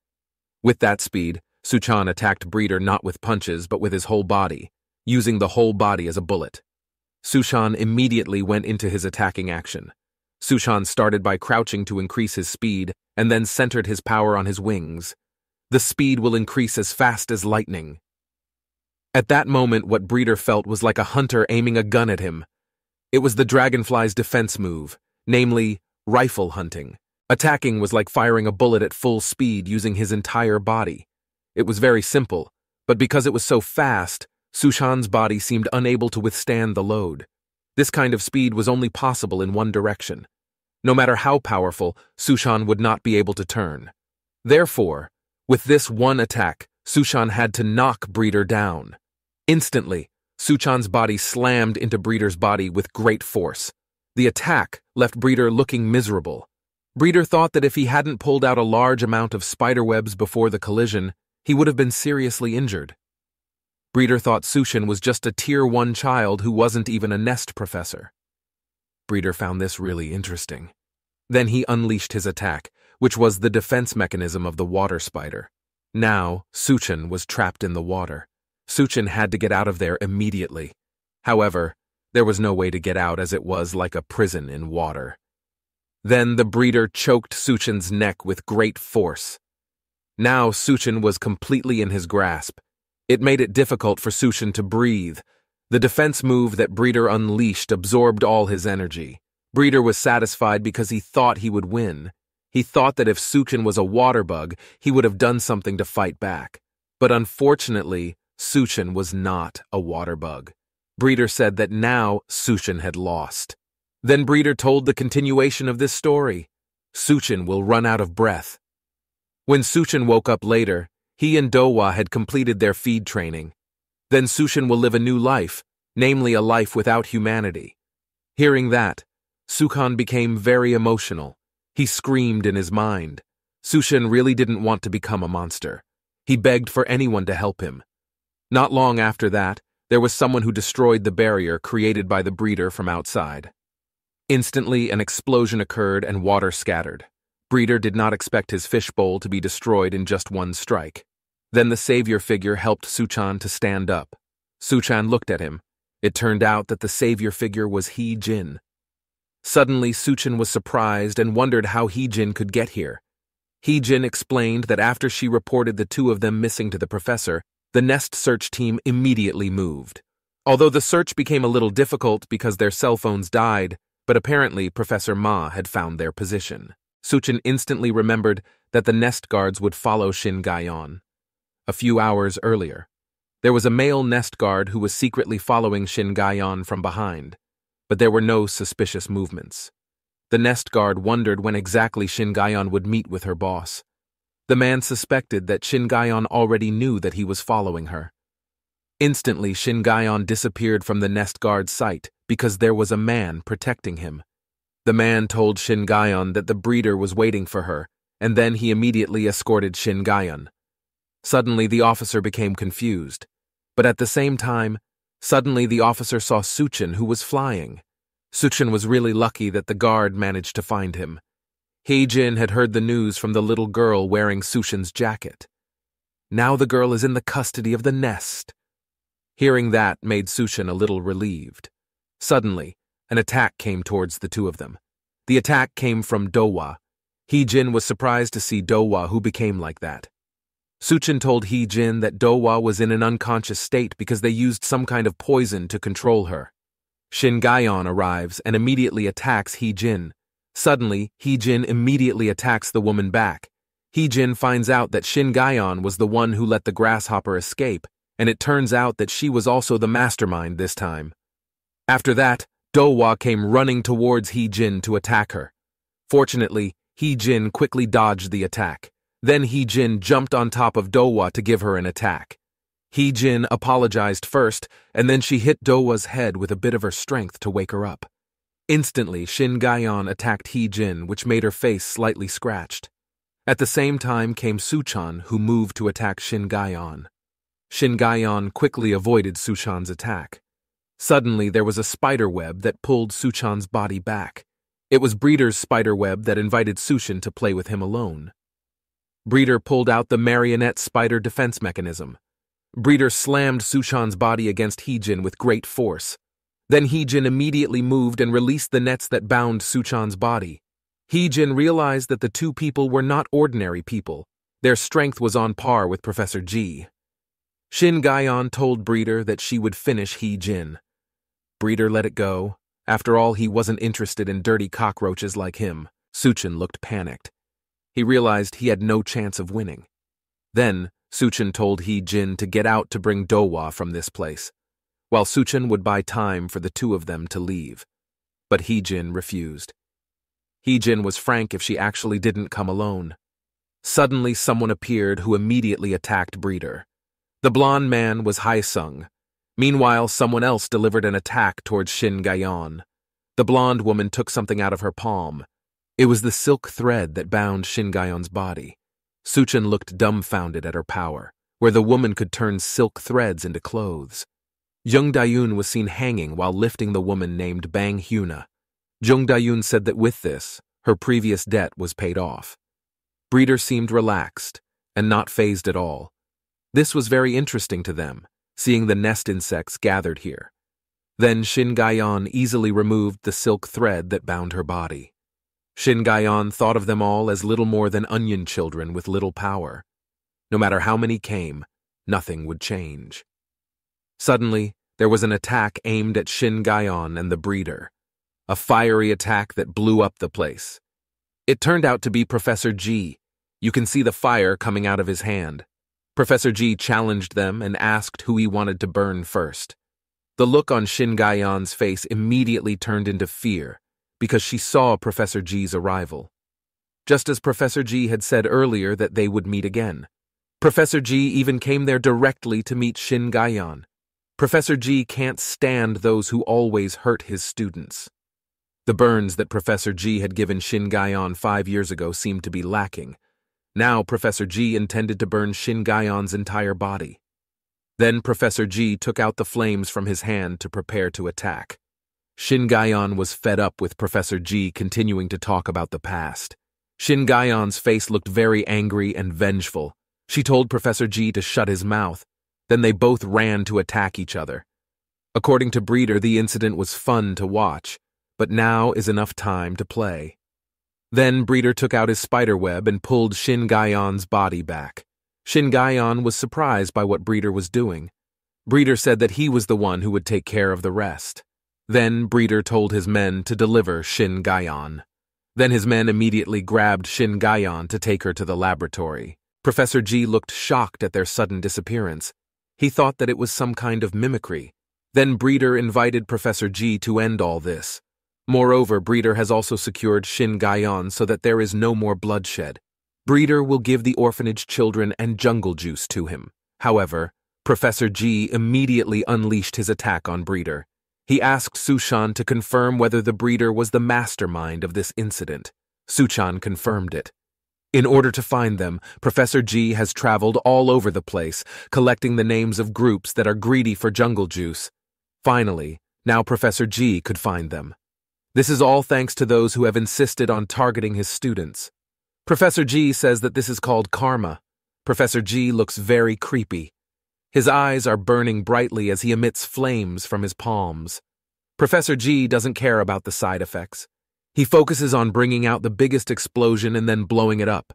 With that speed, Soo-chan attacked Breeder not with punches but with his whole body, using the whole body as a bullet. Soo-chan immediately went into his attacking action. Soo-chan started by crouching to increase his speed and then centered his power on his wings. The speed will increase as fast as lightning. At that moment, what Breeder felt was like a hunter aiming a gun at him. It was the dragonfly's defense move, namely rifle hunting. Attacking was like firing a bullet at full speed using his entire body. It was very simple, but because it was so fast, Soo-chan's body seemed unable to withstand the load. This kind of speed was only possible in one direction. No matter how powerful, Soo-chan would not be able to turn. Therefore, with this one attack, Suchan had to knock Breeder down. Instantly, Suchan's body slammed into Breeder's body with great force. The attack left Breeder looking miserable. Breeder thought that if he hadn't pulled out a large amount of spiderwebs before the collision, he would have been seriously injured. Breeder thought Suchan was just a Tier 1 child who wasn't even a Nest professor. Breeder found this really interesting. Then he unleashed his attack, which was the defense mechanism of the water spider. Now, Suchan was trapped in the water. Suchan had to get out of there immediately. However, there was no way to get out as it was like a prison in water. Then the Breeder choked Suchan's neck with great force. Now Suchan was completely in his grasp. It made it difficult for Suchan to breathe. The defense move that Breeder unleashed absorbed all his energy. Breeder was satisfied because he thought he would win. He thought that if Suchan was a water bug, he would have done something to fight back. But unfortunately, Suchan was not a water bug. Breeder said that now Suchan had lost. Then Breeder told the continuation of this story. Suchan will run out of breath. When Suchan woke up later, he and Dowa had completed their feed training. Then Suchan will live a new life, namely a life without humanity. Hearing that, Suchan became very emotional. He screamed in his mind. Suchan really didn't want to become a monster. He begged for anyone to help him. Not long after that, there was someone who destroyed the barrier created by the Breeder from outside. Instantly, an explosion occurred and water scattered. Breeder did not expect his fishbowl to be destroyed in just one strike. Then the savior figure helped Suchan to stand up. Suchan looked at him. It turned out that the savior figure was He Jin. Suddenly, Suchan was surprised and wondered how He Jin could get here. He Jin explained that after she reported the two of them missing to the professor, the Nest search team immediately moved. Although the search became a little difficult because their cell phones died, but apparently Professor Ma had found their position. Suchan instantly remembered that the Nest guards would follow Shin Gaeon. A few hours earlier, there was a male Nest guard who was secretly following Shin Gaeon from behind, but there were no suspicious movements. The Nest guard wondered when exactly Shin Gaeon would meet with her boss. The man suspected that Shin Gaeon already knew that he was following her. Instantly, Shin Gaeon disappeared from the Nest guard's sight because there was a man protecting him. The man told Shin Gaeon that the Breeder was waiting for her, and then he immediately escorted Shin Gaeon. Suddenly, the officer became confused. But at the same time, suddenly the officer saw Suchan, who was flying. Suchan was really lucky that the guard managed to find him. He Jin had heard the news from the little girl wearing Suchan's jacket. Now the girl is in the custody of the Nest. Hearing that made Suchan a little relieved. Suddenly, an attack came towards the two of them. The attack came from Dowa. He Jin was surprised to see Dowa, who became like that. Suchan told He Jin that Dowa was in an unconscious state because they used some kind of poison to control her. Shin Gaeon arrives and immediately attacks He Jin. Suddenly, He Jin immediately attacks the woman back. He Jin finds out that Shin Gaeon was the one who let the grasshopper escape, and it turns out that she was also the mastermind this time. After that, Dowa came running towards He Jin to attack her. Fortunately, He Jin quickly dodged the attack. Then He Jin jumped on top of Dowa to give her an attack. He Jin apologized first, and then she hit Dowa's head with a bit of her strength to wake her up. Instantly, Shin Gaeon attacked He Jin, which made her face slightly scratched. At the same time came Suchan, who moved to attack Shin Gaeon. Shin Gaeon quickly avoided Suchan's attack. Suddenly, there was a spider web that pulled Suchan's body back. It was Breeder's spider web that invited Suchan to play with him alone. Breeder pulled out the marionette spider defense mechanism. Breeder slammed Suchan's body against He Jin with great force. Then He Jin immediately moved and released the nets that bound Suchan's body. He Jin realized that the two people were not ordinary people. Their strength was on par with Professor G. Shin Gaeon told Breeder that she would finish He Jin. Breeder let it go. After all, he wasn't interested in dirty cockroaches like him. Suchan looked panicked. He realized he had no chance of winning. Then, Suchan told He Jin to get out to bring Dowa from this place, while Suchan would buy time for the two of them to leave. But He Jin refused. He Jin was frank if she actually didn't come alone. Suddenly someone appeared who immediately attacked Breeder. The blonde man was Haesung. Meanwhile, someone else delivered an attack towards Shin Gaeon. The blonde woman took something out of her palm. It was the silk thread that bound Shin Gaeon's body. Suchin looked dumbfounded at her power, where the woman could turn silk threads into clothes. Jung Dae-yoon was seen hanging while lifting the woman named Bang Hyuna. Jung Dae-yoon said that with this, her previous debt was paid off. Breeder seemed relaxed and not fazed at all. This was very interesting to them, seeing the nest insects gathered here. Then Shin Gaeon easily removed the silk thread that bound her body. Shin Gaeon thought of them all as little more than onion children with little power. No matter how many came, nothing would change. Suddenly, there was an attack aimed at Shin Gaeon and the Breeder, a fiery attack that blew up the place. It turned out to be Professor G. You can see the fire coming out of his hand. Professor G challenged them and asked who he wanted to burn first. The look on Shin Gaeon's face immediately turned into fear, because she saw Professor G's arrival. Just as Professor G had said earlier that they would meet again. Professor G even came there directly to meet Shin Gaeon. Professor G can't stand those who always hurt his students. The burns that Professor G had given Shin Gaeon 5 years ago seemed to be lacking. Now Professor G intended to burn Shin Gaeon's entire body. Then Professor G took out the flames from his hand to prepare to attack. Shin Gaeon was fed up with Professor G continuing to talk about the past. Shin Gaeon's face looked very angry and vengeful. She told Professor G to shut his mouth. Then they both ran to attack each other. According to Breeder, the incident was fun to watch, but now is enough time to play. Then Breeder took out his spiderweb and pulled Shin Gaeon's body back. Shin Gaeon was surprised by what Breeder was doing. Breeder said that he was the one who would take care of the rest. Then Breeder told his men to deliver Shin Gaeon. Then his men immediately grabbed Shin Gaeon to take her to the laboratory. Professor G looked shocked at their sudden disappearance. He thought that it was some kind of mimicry. Then Breeder invited Professor G to end all this. Moreover, Breeder has also secured Shin Gaeon so that there is no more bloodshed. Breeder will give the orphanage children and jungle juice to him. However, Professor G immediately unleashed his attack on Breeder. He asked Suchan to confirm whether the Breeder was the mastermind of this incident. Suchan confirmed it. In order to find them, Professor G has traveled all over the place, collecting the names of groups that are greedy for jungle juice. Finally, now Professor G could find them. This is all thanks to those who have insisted on targeting his students. Professor G says that this is called karma. Professor G looks very creepy. His eyes are burning brightly as he emits flames from his palms. Professor G doesn't care about the side effects. He focuses on bringing out the biggest explosion and then blowing it up.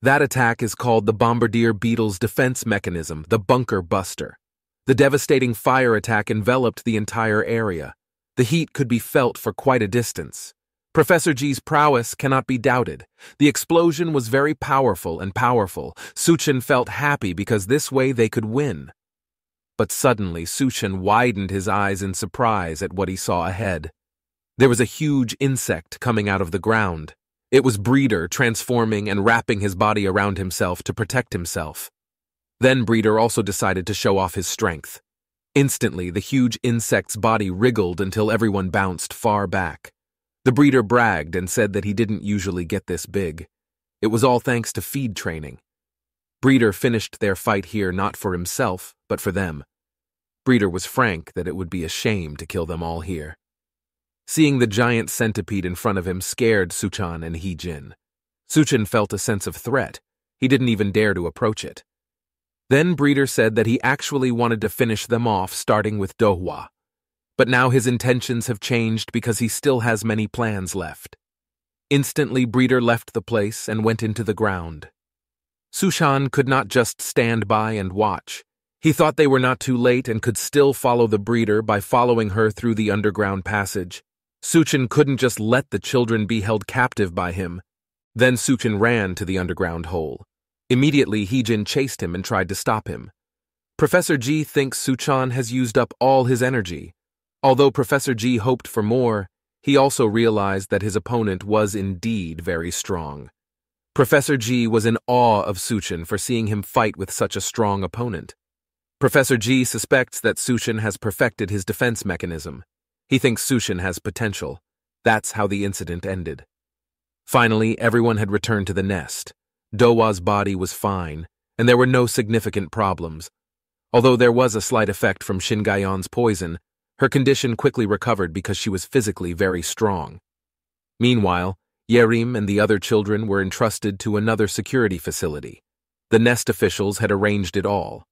That attack is called the Bombardier Beetle's defense mechanism, the Bunker Buster. The devastating fire attack enveloped the entire area. The heat could be felt for quite a distance. Professor G's prowess cannot be doubted. The explosion was very powerful. Suchin felt happy because this way they could win. But suddenly Suchin widened his eyes in surprise at what he saw ahead. There was a huge insect coming out of the ground. It was Breeder transforming and wrapping his body around himself to protect himself. Then Breeder also decided to show off his strength. Instantly, the huge insect's body wriggled until everyone bounced far back. The Breeder bragged and said that he didn't usually get this big. It was all thanks to feed training. Breeder finished their fight here not for himself, but for them. Breeder was frank that it would be a shame to kill them all here. Seeing the giant centipede in front of him scared Suchan and Heejin. Suchan felt a sense of threat. He didn't even dare to approach it. Then Breeder said that he actually wanted to finish them off, starting with Dohwa. But now his intentions have changed because he still has many plans left. Instantly, Breeder left the place and went into the ground. Suchan could not just stand by and watch. He thought they were not too late and could still follow the Breeder by following her through the underground passage. Suchan couldn't just let the children be held captive by him. Then Suchan ran to the underground hole. Immediately, Heejin chased him and tried to stop him. Professor G thinks Suchan has used up all his energy. Although Professor G hoped for more, he also realized that his opponent was indeed very strong. Professor G was in awe of Suchin for seeing him fight with such a strong opponent. Professor G suspects that Suchin has perfected his defense mechanism. He thinks Suchin has potential. That's how the incident ended. Finally, everyone had returned to the nest. Dowa's body was fine, and there were no significant problems. Although there was a slight effect from Shingaion's poison, her condition quickly recovered because she was physically very strong. Meanwhile, Yerim and the other children were entrusted to another security facility. The nest officials had arranged it all.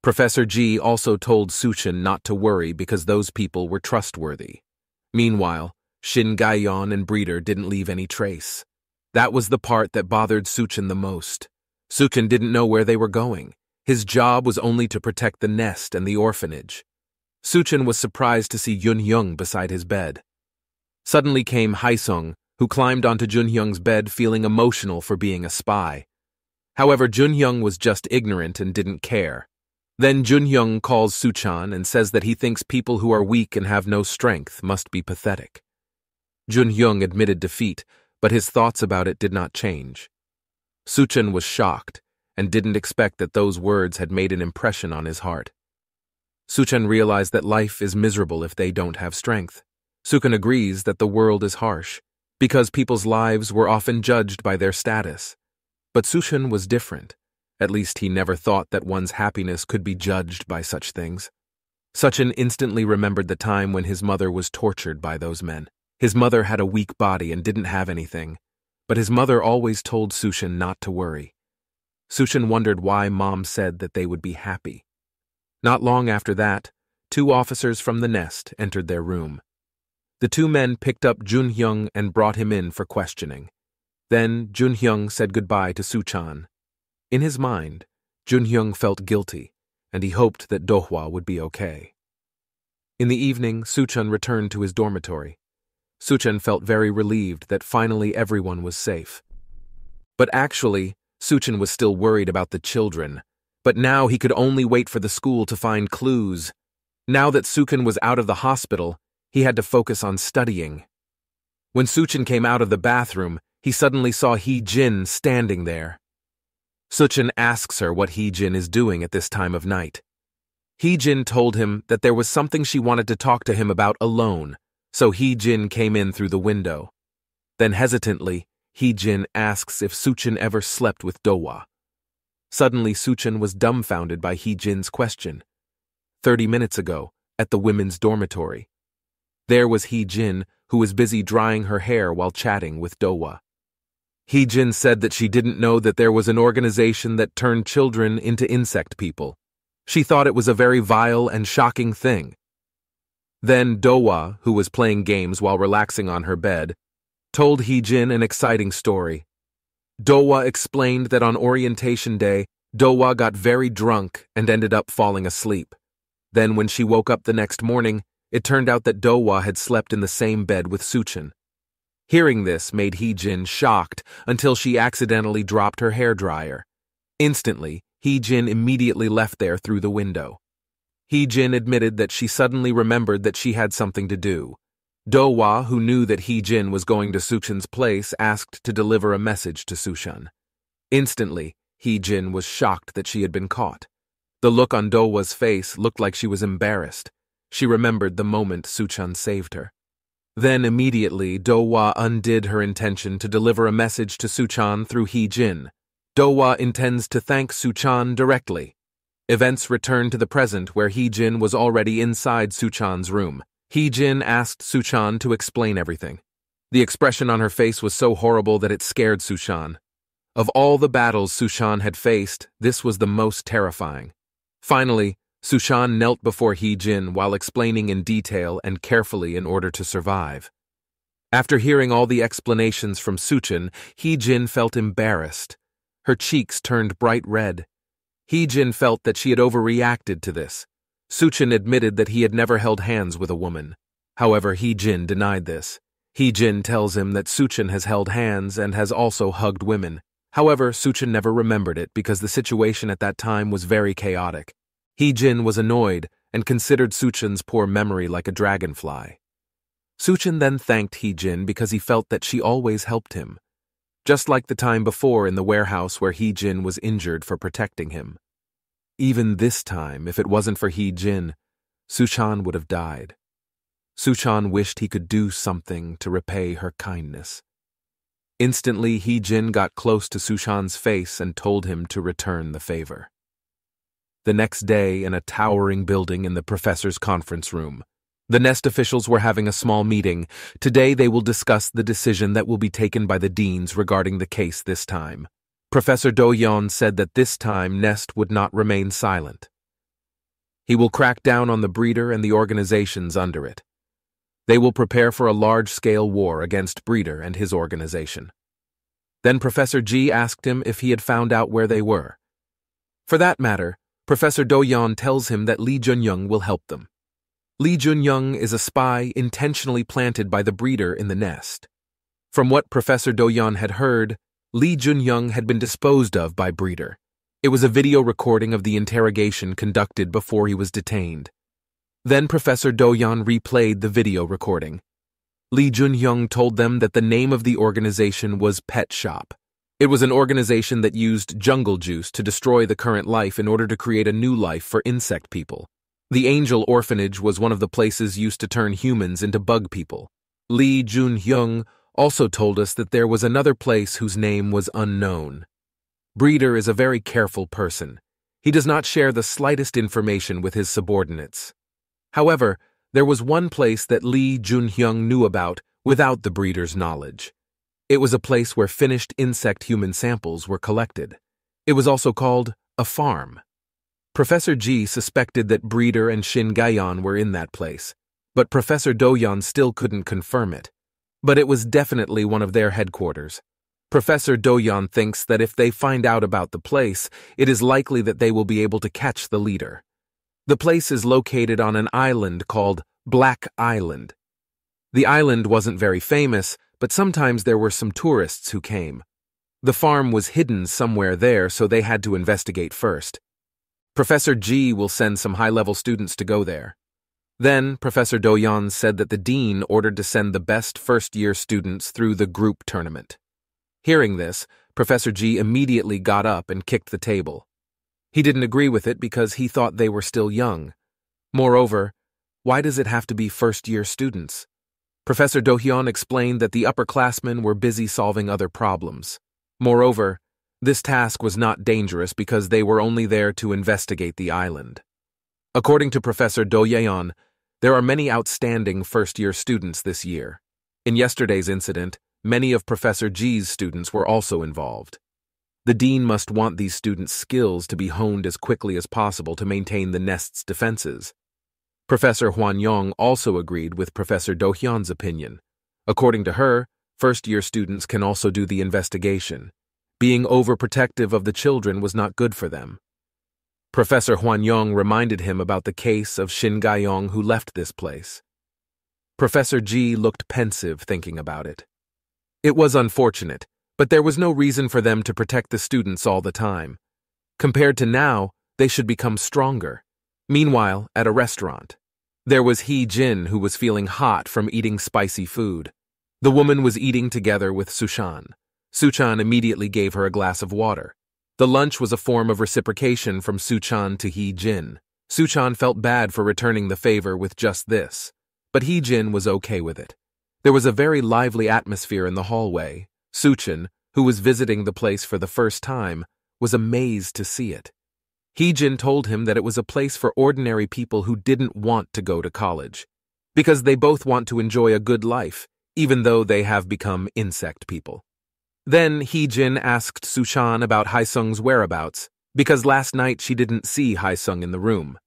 Professor G also told Suchin not to worry because those people were trustworthy. Meanwhile, Shingayon and Breeder didn't leave any trace. That was the part that bothered Suchin the most. Suchin didn't know where they were going. His job was only to protect the nest and the orphanage. Suchin was surprised to see Yun-hyung beside his bed. Suddenly came Haesung, who climbed onto Jun-hyung's bed feeling emotional for being a spy. However, Jun-hyung was just ignorant and didn't care. Then Jun-hyung calls Suchan and says that he thinks people who are weak and have no strength must be pathetic. Jun-hyung admitted defeat, but his thoughts about it did not change. Suchan was shocked and didn't expect that those words had made an impression on his heart. Suchan realized that life is miserable if they don't have strength. Suchan agrees that the world is harsh, because people's lives were often judged by their status. But Suchan was different. At least he never thought that one's happiness could be judged by such things. Suchan instantly remembered the time when his mother was tortured by those men. His mother had a weak body and didn't have anything, but his mother always told Suchan not to worry. Suchan wondered why Mom said that they would be happy. Not long after that, two officers from the nest entered their room. The two men picked up Jun-hyung and brought him in for questioning. Then Jun-hyung said goodbye to Suchan. In his mind, Jun-hyung felt guilty, and he hoped that Do-hwa would be okay. In the evening, Suchan returned to his dormitory. Suchan felt very relieved that finally everyone was safe. But actually, Suchan was still worried about the children. But now he could only wait for the school to find clues. Now that Suchan was out of the hospital, he had to focus on studying. When Suchan came out of the bathroom, he suddenly saw Hee Jin standing there. Suchan asks her what Hee Jin is doing at this time of night. Hee Jin told him that there was something she wanted to talk to him about alone, so Hee Jin came in through the window. Then hesitantly, Hee Jin asks if Suchan ever slept with Do-hwa. Suddenly, Suchan was dumbfounded by Hee Jin's question. 30 minutes ago, at the women's dormitory. There was Hee Jin, who was busy drying her hair while chatting with Do-hwa. Hee Jin said that she didn't know that there was an organization that turned children into insect people. She thought it was a very vile and shocking thing. Then Do-hwa, who was playing games while relaxing on her bed, told Hee Jin an exciting story. Do-hwa explained that on orientation day, Do-hwa got very drunk and ended up falling asleep. Then when she woke up the next morning, it turned out that Do-hwa had slept in the same bed with Suchan. Hearing this made Hee Jin shocked until she accidentally dropped her hairdryer. Instantly, Hee Jin immediately left there through the window. Hee Jin admitted that she suddenly remembered that she had something to do. Do-hwa, who knew that Hee Jin was going to Suchan's place, asked to deliver a message to Suchan. Instantly, Hee Jin was shocked that she had been caught. The look on Do-hwa's face looked like she was embarrassed. She remembered the moment Suchan saved her. Then immediately, Do-hwa undid her intention to deliver a message to Suchan through Hee Jin. Do-hwa intends to thank Suchan directly. Events returned to the present where Hee Jin was already inside Suchan's room. Hee Jin asked Suchan to explain everything. The expression on her face was so horrible that it scared Suchan. Of all the battles Suchan had faced, this was the most terrifying. Finally, Suchan knelt before Hee Jin while explaining in detail and carefully in order to survive. After hearing all the explanations from Suchan, Hee Jin felt embarrassed. Her cheeks turned bright red. Hee Jin felt that she had overreacted to this. Suchan admitted that he had never held hands with a woman. However, Hee Jin denied this. Hee Jin tells him that Suchan has held hands and has also hugged women. However, Suchan never remembered it because the situation at that time was very chaotic. Hee Jin was annoyed and considered Suchan's poor memory like a dragonfly. Suchan then thanked Hee Jin because he felt that she always helped him. just like the time before in the warehouse where He Jin was injured for protecting him. Even this time, if it wasn't for He Jin, Suchan would have died. Suchan wished he could do something to repay her kindness. Instantly, He Jin got close to Suchan's face and told him to return the favor. The next day, in a towering building in the professor's conference room, the Nest officials were having a small meeting. Today they will discuss the decision that will be taken by the deans regarding the case this time. Professor Do-yeon said that this time Nest would not remain silent. He will crack down on the breeder and the organizations under it. They will prepare for a large-scale war against Breeder and his organization. Then Professor G asked him if he had found out where they were. For that matter, Professor Do-yeon tells him that Lee Junyoung will help them. Lee Junyoung is a spy intentionally planted by the breeder in the nest. From what Professor Do-yeon had heard, Lee Junyoung had been disposed of by Breeder. It was a video recording of the interrogation conducted before he was detained. Then Professor Do-yeon replayed the video recording. Lee Junyoung told them that the name of the organization was Pet Shop. It was an organization that used jungle juice to destroy the current life in order to create a new life for insect people. The Angel Orphanage was one of the places used to turn humans into bug people. Lee Junyoung also told us that there was another place whose name was unknown. Breeder is a very careful person. He does not share the slightest information with his subordinates. However, there was one place that Lee Junyoung knew about without the breeder's knowledge. It was a place where finished insect human samples were collected. It was also called a farm. Professor G suspected that Breeder and Shin Gaeon were in that place, but Professor Do-yeon still couldn't confirm it. But it was definitely one of their headquarters. Professor Do-yeon thinks that if they find out about the place, it is likely that they will be able to catch the leader. The place is located on an island called Black Island. The island wasn't very famous, but sometimes there were some tourists who came. The farm was hidden somewhere there, so they had to investigate first. Professor G will send some high-level students to go there. Then, Professor Do-yeon said that the dean ordered to send the best first-year students through the group tournament. Hearing this, Professor G immediately got up and kicked the table. He didn't agree with it because he thought they were still young. Moreover, why does it have to be first-year students? Professor Do-yeon explained that the upperclassmen were busy solving other problems. Moreover, this task was not dangerous because they were only there to investigate the island. According to Professor Do-yeon, there are many outstanding first-year students this year. In yesterday's incident, many of Professor G's students were also involved. The dean must want these students' skills to be honed as quickly as possible to maintain the nest's defenses. Professor Hwanyoung also agreed with Professor Do-yeon's opinion. According to her, first-year students can also do the investigation. Being overprotective of the children was not good for them. Professor Hwanyoung reminded him about the case of Shin Gaeon who left this place. Professor G looked pensive thinking about it. It was unfortunate, but there was no reason for them to protect the students all the time. Compared to now, they should become stronger. Meanwhile, at a restaurant, there was He Jin who was feeling hot from eating spicy food. The woman was eating together with Suchan. Suchan immediately gave her a glass of water. The lunch was a form of reciprocation from Suchan to He Jin. Suchan felt bad for returning the favor with just this, but He Jin was okay with it. There was a very lively atmosphere in the hallway. Suchan, who was visiting the place for the first time, was amazed to see it. He Jin told him that it was a place for ordinary people who didn't want to go to college, because they both want to enjoy a good life, even though they have become insect people. Then He Jin asked Suchan about Haesung's whereabouts, because last night she didn't see Haesung in the room.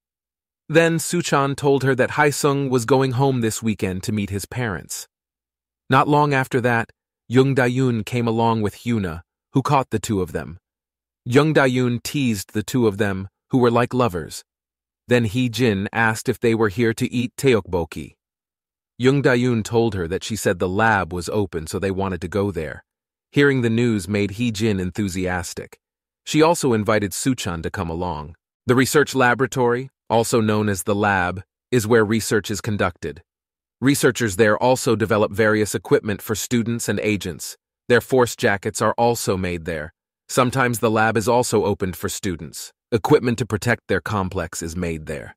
Then Suchan told her that Haesung was going home this weekend to meet his parents. Not long after that, Young Dae-yoon came along with Hyuna, who caught the two of them. Young Dae-yoon teased the two of them, who were like lovers. Then He Jin asked if they were here to eat teokbokki. Young Dae-yoon told her that she said the lab was open, so they wanted to go there. Hearing the news made He Jin enthusiastic. She also invited Suchan to come along. The research laboratory, also known as the lab, is where research is conducted. Researchers there also develop various equipment for students and agents. Their force jackets are also made there. Sometimes the lab is also opened for students. Equipment to protect their complex is made there.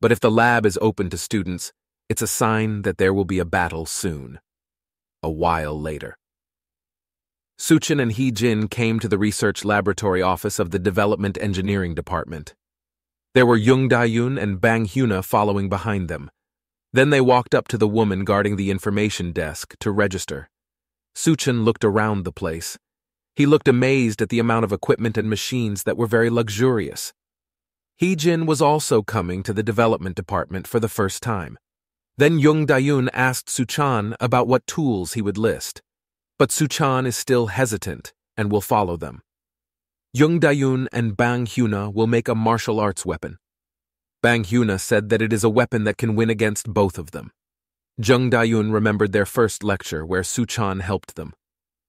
But if the lab is open to students, it's a sign that there will be a battle soon. A while later. Suchin and He Jin came to the research laboratory office of the Development Engineering Department. There were Yung Dae-yoon and Bang Hyuna following behind them. Then they walked up to the woman guarding the information desk to register. Suchin looked around the place. He looked amazed at the amount of equipment and machines that were very luxurious. He Jin was also coming to the development department for the first time. Then Yung Dae-yoon asked Suchan about what tools he would list. But Suchan is still hesitant and will follow them. Yung Dae-yoon and Bang Hyuna will make a martial arts weapon. Bang Hyuna said that it is a weapon that can win against both of them. Jung Dae-yoon remembered their first lecture where Suchan helped them.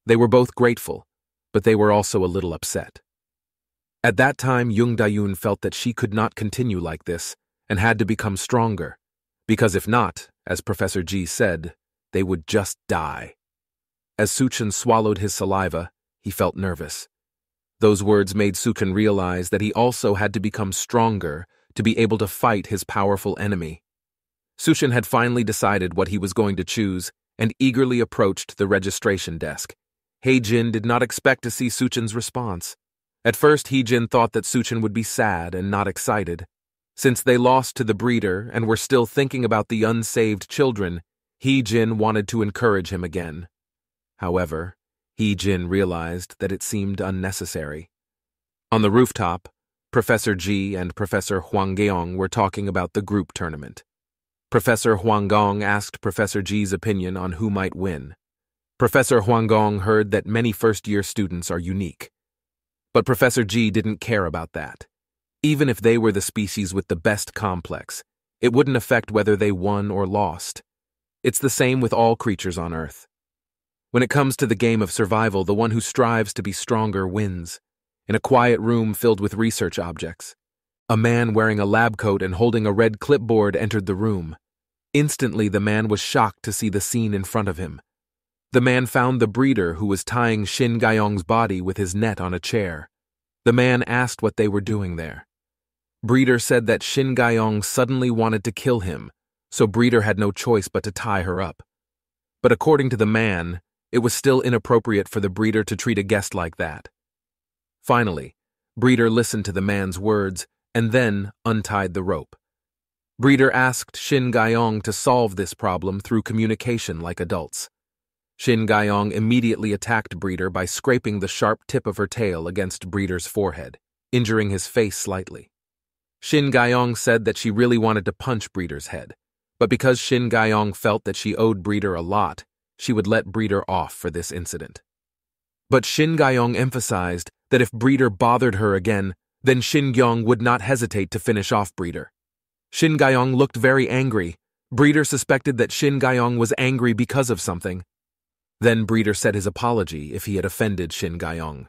They were both grateful, but they were also a little upset. At that time, Yung Dae-yoon felt that she could not continue like this and had to become stronger, because if not, as Professor Ji said, they would just die. As Suchan swallowed his saliva, he felt nervous. Those words made Suchan realize that he also had to become stronger to be able to fight his powerful enemy. Suchan had finally decided what he was going to choose and eagerly approached the registration desk. He Jin did not expect to see Suchan's response. At first, He Jin thought that Suchan would be sad and not excited. Since they lost to the breeder and were still thinking about the unsaved children, He Jin wanted to encourage him again. However, He Jin realized that it seemed unnecessary. On the rooftop, Professor Ji and Professor Hwang-geong were talking about the group tournament. Professor Hwang-geong asked Professor Ji's opinion on who might win. Professor Hwang-geong heard that many first-year students are unique. But Professor Ji didn't care about that. Even if they were the species with the best complex, it wouldn't affect whether they won or lost. It's the same with all creatures on Earth. When it comes to the game of survival, the one who strives to be stronger wins. In a quiet room filled with research objects, a man wearing a lab coat and holding a red clipboard entered the room. Instantly, the man was shocked to see the scene in front of him. The man found the breeder who was tying Shin Gaeong's body with his net on a chair. The man asked what they were doing there. Breeder said that Shin Gaeong suddenly wanted to kill him, so Breeder had no choice but to tie her up. But according to the man, it was still inappropriate for the breeder to treat a guest like that. Finally, Breeder listened to the man's words and then untied the rope. Breeder asked Shin Gaeong to solve this problem through communication like adults. Shin Gaeong immediately attacked Breeder by scraping the sharp tip of her tail against Breeder's forehead, injuring his face slightly. Shin Gaeong said that she really wanted to punch Breeder's head, but because Shin Gaeong felt that she owed Breeder a lot, she would let Breeder off for this incident. But Shin Gaeong emphasized that if Breeder bothered her again, then Shin Gaeong would not hesitate to finish off Breeder. Shin Gaeong looked very angry. Breeder suspected that Shin Gaeong was angry because of something. Then Breeder said his apology if he had offended Shin Gaeong.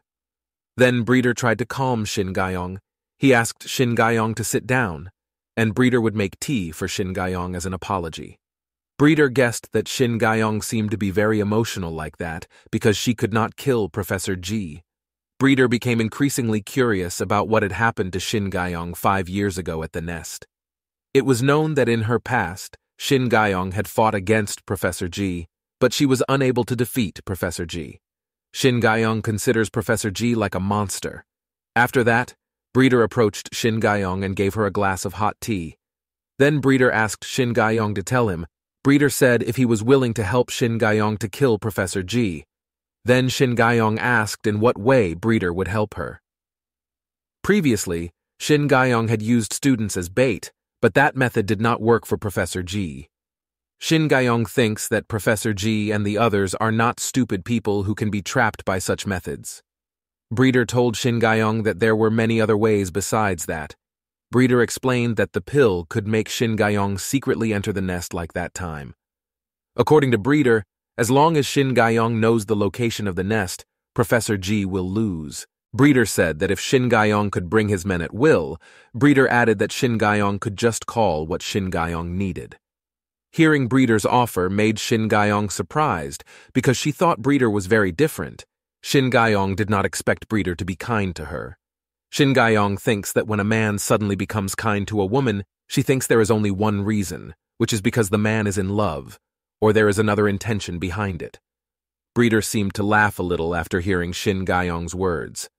Then Breeder tried to calm Shin Gaeong. He asked Shin Gaeong to sit down, and Breeder would make tea for Shin Gaeong as an apology. Breeder guessed that Shin Gaeong seemed to be very emotional like that because she could not kill Professor Ji. Breeder became increasingly curious about what had happened to Shin Gaeong 5 years ago at the nest. It was known that in her past, Shin Gaeong had fought against Professor Ji, but she was unable to defeat Professor Ji. Shin Gaeong considers Professor Ji like a monster. After that, Breeder approached Shin Gaeong and gave her a glass of hot tea. Then Breeder asked Shin Gaeong to tell him. Breeder said if he was willing to help Shin Gaeong to kill Professor Ji. Then Shin Gaeong asked in what way Breeder would help her. Previously, Shin Gaeong had used students as bait, but that method did not work for Professor Ji. Shin Gaeong thinks that Professor Ji and the others are not stupid people who can be trapped by such methods. Breeder told Shin Gaeong that there were many other ways besides that. Breeder explained that the pill could make Shin Gaeong secretly enter the nest like that time. According to Breeder, as long as Shin Gaeong knows the location of the nest, Professor Ji will lose. Breeder said that if Shin Gaeong could bring his men at will, Breeder added that Shin Gaeong could just call what Shin Gaeong needed. Hearing Breeder's offer made Shin Gaeong surprised because she thought Breeder was very different. Shin Gaeong did not expect Breeder to be kind to her. Shin Gaeong thinks that when a man suddenly becomes kind to a woman, she thinks there is only one reason, which is because the man is in love, or there is another intention behind it. Breeder seemed to laugh a little after hearing Shin Gaeong's words.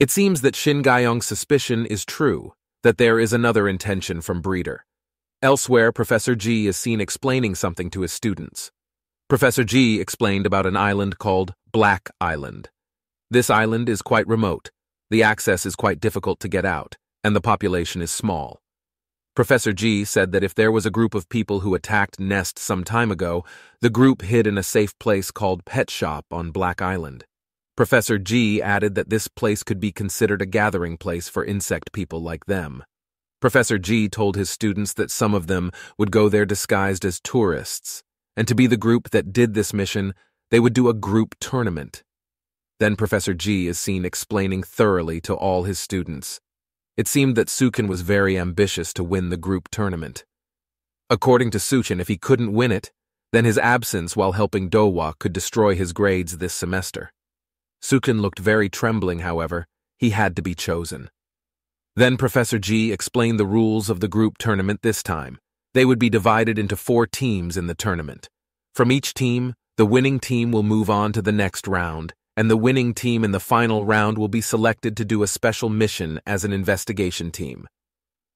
It seems that Shin Gaeong's suspicion is true, that there is another intention from Breeder. Elsewhere, Professor G is seen explaining something to his students. Professor G explained about an island called Black Island. This island is quite remote, the access is quite difficult to get out, and the population is small. Professor G said that if there was a group of people who attacked Nest some time ago, the group hid in a safe place called Pet Shop on Black Island. Professor G added that this place could be considered a gathering place for insect people like them. Professor G told his students that some of them would go there disguised as tourists, and to be the group that did this mission, they would do a group tournament. Then Professor G is seen explaining thoroughly to all his students. It seemed that Sookin was very ambitious to win the group tournament. According to Sookin, if he couldn't win it, then his absence while helping Do-Wa could destroy his grades this semester. Sookin looked very trembling, however. He had to be chosen. Then Professor G explained the rules of the group tournament this time. They would be divided into 4 teams in the tournament. From each team, the winning team will move on to the next round, and the winning team in the final round will be selected to do a special mission as an investigation team.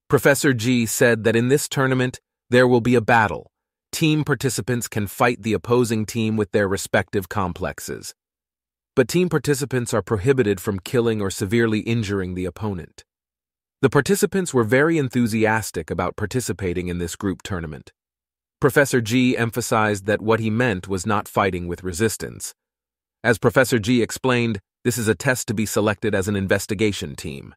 Professor G said that in this tournament, there will be a battle. Team participants can fight the opposing team with their respective complexes. But team participants are prohibited from killing or severely injuring the opponent. The participants were very enthusiastic about participating in this group tournament. Professor G emphasized that what he meant was not fighting with resistance. As Professor G explained, this is a test to be selected as an investigation team.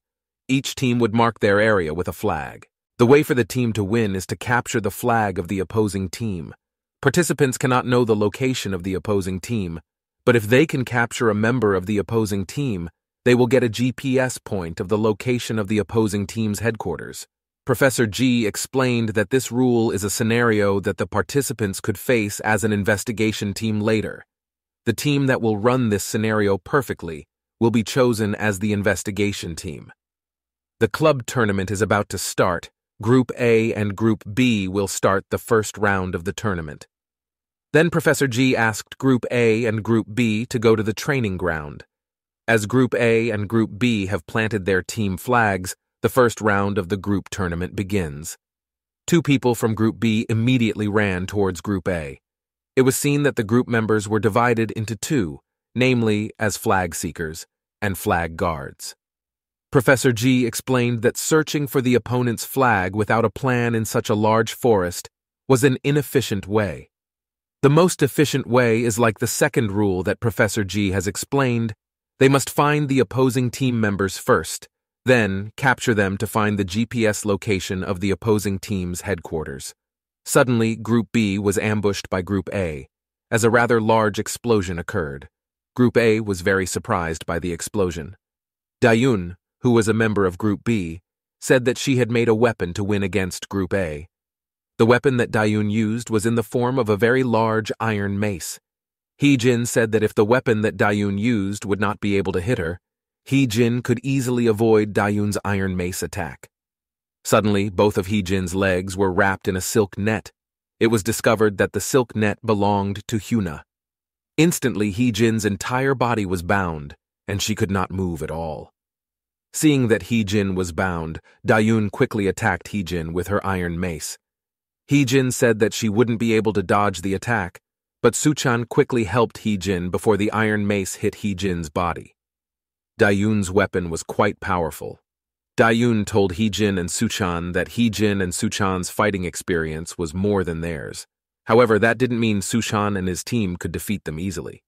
Each team would mark their area with a flag. The way for the team to win is to capture the flag of the opposing team. Participants cannot know the location of the opposing team, but if they can capture a member of the opposing team, they will get a GPS point of the location of the opposing team's headquarters. Professor G explained that this rule is a scenario that the participants could face as an investigation team later. The team that will run this scenario perfectly will be chosen as the investigation team. The club tournament is about to start. Group A and Group B will start the first round of the tournament. Then Professor G asked Group A and Group B to go to the training ground. As Group A and Group B have planted their team flags, the first round of the group tournament begins. 2 people from Group B immediately ran towards Group A. It was seen that the group members were divided into 2, namely as flag seekers and flag guards. Professor G explained that searching for the opponent's flag without a plan in such a large forest was an inefficient way. The most efficient way is like the second rule that Professor G has explained. They must find the opposing team members first, then capture them to find the GPS location of the opposing team's headquarters. Suddenly, Group B was ambushed by Group A, as a rather large explosion occurred. Group A was very surprised by the explosion. Dayun, who was a member of Group B, said that she had made a weapon to win against Group A. The weapon that Dayun used was in the form of a very large iron mace. Heejin said that if the weapon that Dayun used would not be able to hit her, Heejin could easily avoid Dayun's iron mace attack. Suddenly, both of Heejin's legs were wrapped in a silk net. It was discovered that the silk net belonged to Hyuna. Instantly, Heejin's entire body was bound, and she could not move at all. Seeing that Heejin was bound, Dayun quickly attacked Heejin with her iron mace. Heejin said that she wouldn't be able to dodge the attack, but Suchan quickly helped Heejin before the iron mace hit Heejin's body. Dayun's weapon was quite powerful. Dayun told Heejin and Suchan that Heejin and Suchan's fighting experience was more than theirs. However, that didn't mean Suchan and his team could defeat them easily.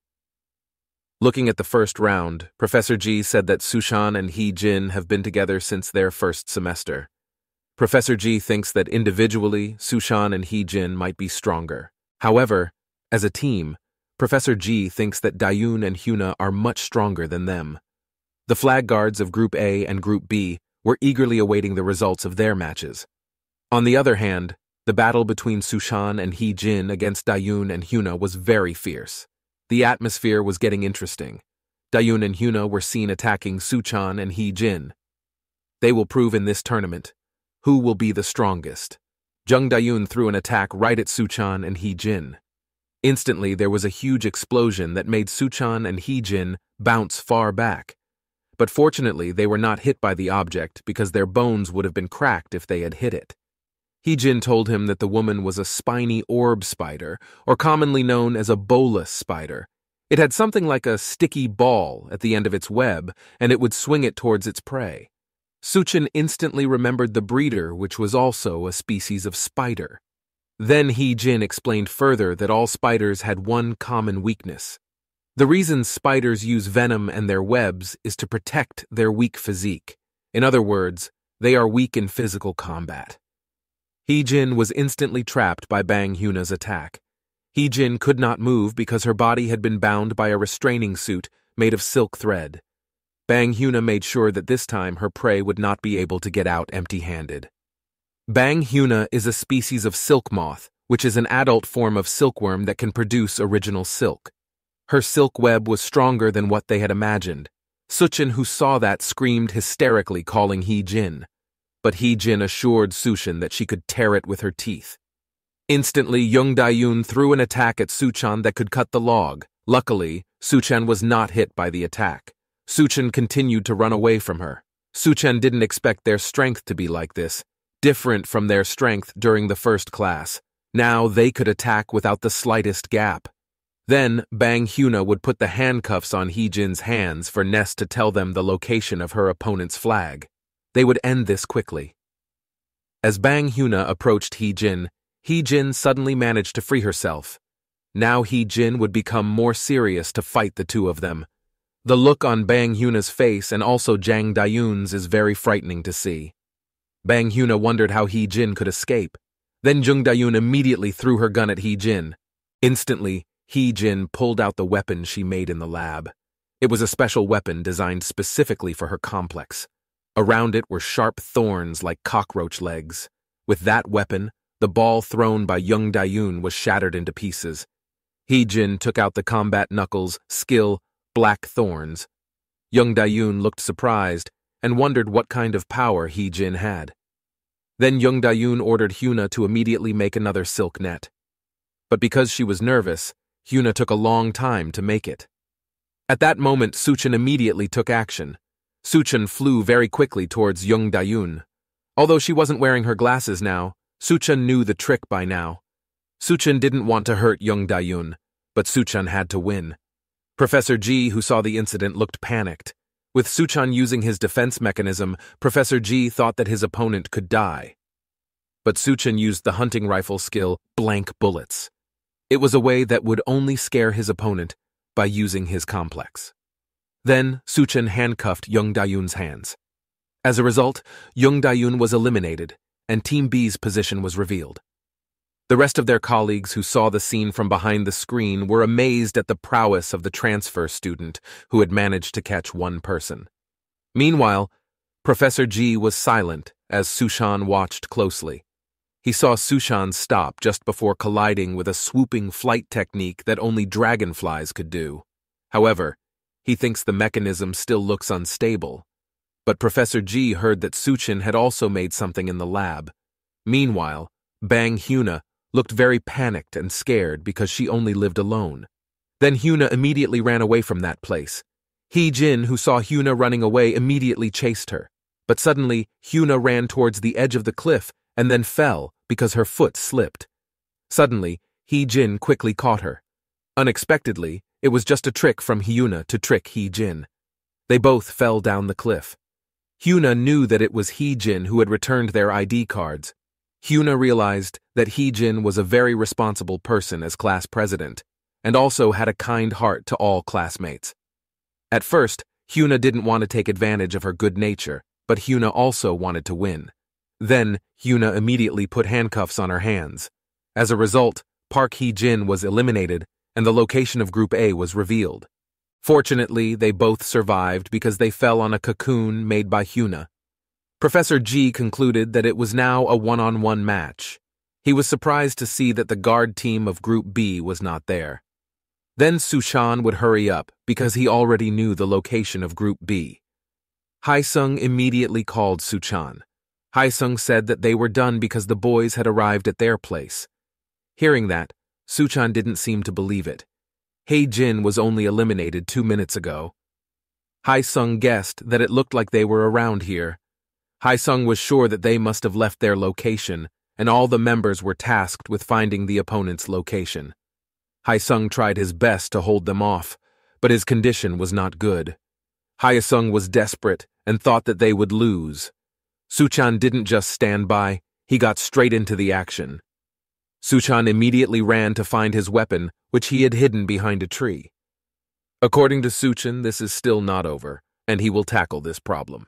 Looking at the first round, Professor G said that Suchan and Heejin have been together since their first semester. Professor G thinks that individually, Suchan and Heejin might be stronger. However, as a team, Professor G thinks that Dayun and Hyuna are much stronger than them. The flag guards of Group A and Group B were eagerly awaiting the results of their matches. On the other hand, The battle between Sushan and He Jin against Dayun and Hyuna was very fierce. The atmosphere was getting interesting. Dayun and Hyuna were seen attacking Sushan and He Jin. They will prove in this tournament who will be the strongest. Jung Dayun threw an attack right at Sushan and He Jin. Instantly, there was a huge explosion that made Sushan and He Jin bounce far back. But fortunately, they were not hit by the object because their bones would have been cracked if they had hit it. He Jin told him that the woman was a spiny orb spider, or commonly known as a bola spider. It had something like a sticky ball at the end of its web, and it would swing it towards its prey. Sushan instantly remembered the breeder, which was also a species of spider. Then He Jin explained further that all spiders had one common weakness. The reason spiders use venom and their webs is to protect their weak physique. In other words, they are weak in physical combat. He Jin was instantly trapped by Bang Hyuna's attack. He Jin could not move because her body had been bound by a restraining suit made of silk thread. Bang Hyuna made sure that this time her prey would not be able to get out empty-handed. Bang Hyuna is a species of silk moth, which is an adult form of silkworm that can produce original silk. Her silk web was stronger than what they had imagined. Sushan, who saw that, screamed hysterically, calling He Jin. But He Jin assured Sushan that she could tear it with her teeth. Instantly, Jung Dayun threw an attack at Sushan that could cut the log. Luckily, Sushan was not hit by the attack. Sushan continued to run away from her. Sushan didn't expect their strength to be like this. Different from their strength during the first class. Now they could attack without the slightest gap. Then Bang Hyuna would put the handcuffs on He Jin's hands for Ness to tell them the location of her opponent's flag. They would end this quickly. As Bang Hyuna approached He Jin suddenly managed to free herself. Now He Jin would become more serious to fight the two of them. The look on Bang Hyuna's face and also Jang Dayun's is very frightening to see. Bang Hyuna wondered how He Jin could escape. Then Jung Dayun immediately threw her gun at He Jin. Instantly, He Jin pulled out the weapon she made in the lab. It was a special weapon designed specifically for her complex. Around it were sharp thorns like cockroach legs. With that weapon, the ball thrown by Jung Dayun was shattered into pieces. He Jin took out the combat knuckles, skill, black thorns. Jung Dayun looked surprised and wondered what kind of power He Jin had. Then Jung Dayun ordered Hyuna to immediately make another silk net. But because she was nervous, Hyuna took a long time to make it. At that moment, Sushan immediately took action. Sushan flew very quickly towards Jung Dayun. Although she wasn't wearing her glasses now, Sushan knew the trick by now. Sushan didn't want to hurt Jung Dayun, but Sushan had to win. Professor Ji, who saw the incident, looked panicked. With Sushan using his defense mechanism, Professor Ji thought that his opponent could die. But Sushan used the hunting rifle skill, blank bullets. It was a way that would only scare his opponent by using his complex. Then Sushan handcuffed Jung Dayun's hands. As a result, Jung Dayun was eliminated, and Team B's position was revealed. The rest of their colleagues who saw the scene from behind the screen were amazed at the prowess of the transfer student who had managed to catch one person. Meanwhile, Professor Ji was silent as Sushan watched closely. He saw Sushan stop just before colliding with a swooping flight technique that only dragonflies could do. However, he thinks the mechanism still looks unstable. But Professor Ji heard that Sushan had also made something in the lab. Meanwhile, Bang Hyuna looked very panicked and scared because she only lived alone. Then Hyuna immediately ran away from that place. He Jin, who saw Hyuna running away, immediately chased her. But suddenly, Hyuna ran towards the edge of the cliff and then fell because her foot slipped. Suddenly, He Jin quickly caught her. Unexpectedly, it was just a trick from Hyuna to trick He Jin. They both fell down the cliff. Hyuna knew that it was He Jin who had returned their ID cards. Hyuna realized that He Jin was a very responsible person as class president, and also had a kind heart to all classmates. At first, Hyuna didn't want to take advantage of her good nature, but Hyuna also wanted to win. Then, Hyuna immediately put handcuffs on her hands. As a result, Park He Jin was eliminated, and the location of Group A was revealed. Fortunately, they both survived because they fell on a cocoon made by Hyuna. Professor Ji concluded that it was now a one-on-one match. He was surprised to see that the guard team of Group B was not there. Then Sushan would hurry up because he already knew the location of Group B. Haesung immediately called Sushan. Haesung said that they were done because the boys had arrived at their place. Hearing that, Sushan didn't seem to believe it. Hae-jin was only eliminated 2 minutes ago. Haesung guessed that it looked like they were around here. Haesung was sure that they must have left their location, and all the members were tasked with finding the opponent's location. Haesung tried his best to hold them off, but his condition was not good. Haesung was desperate and thought that they would lose. Sushan didn't just stand by, he got straight into the action. Sushan immediately ran to find his weapon, which he had hidden behind a tree. According to Sushan, this is still not over, and he will tackle this problem.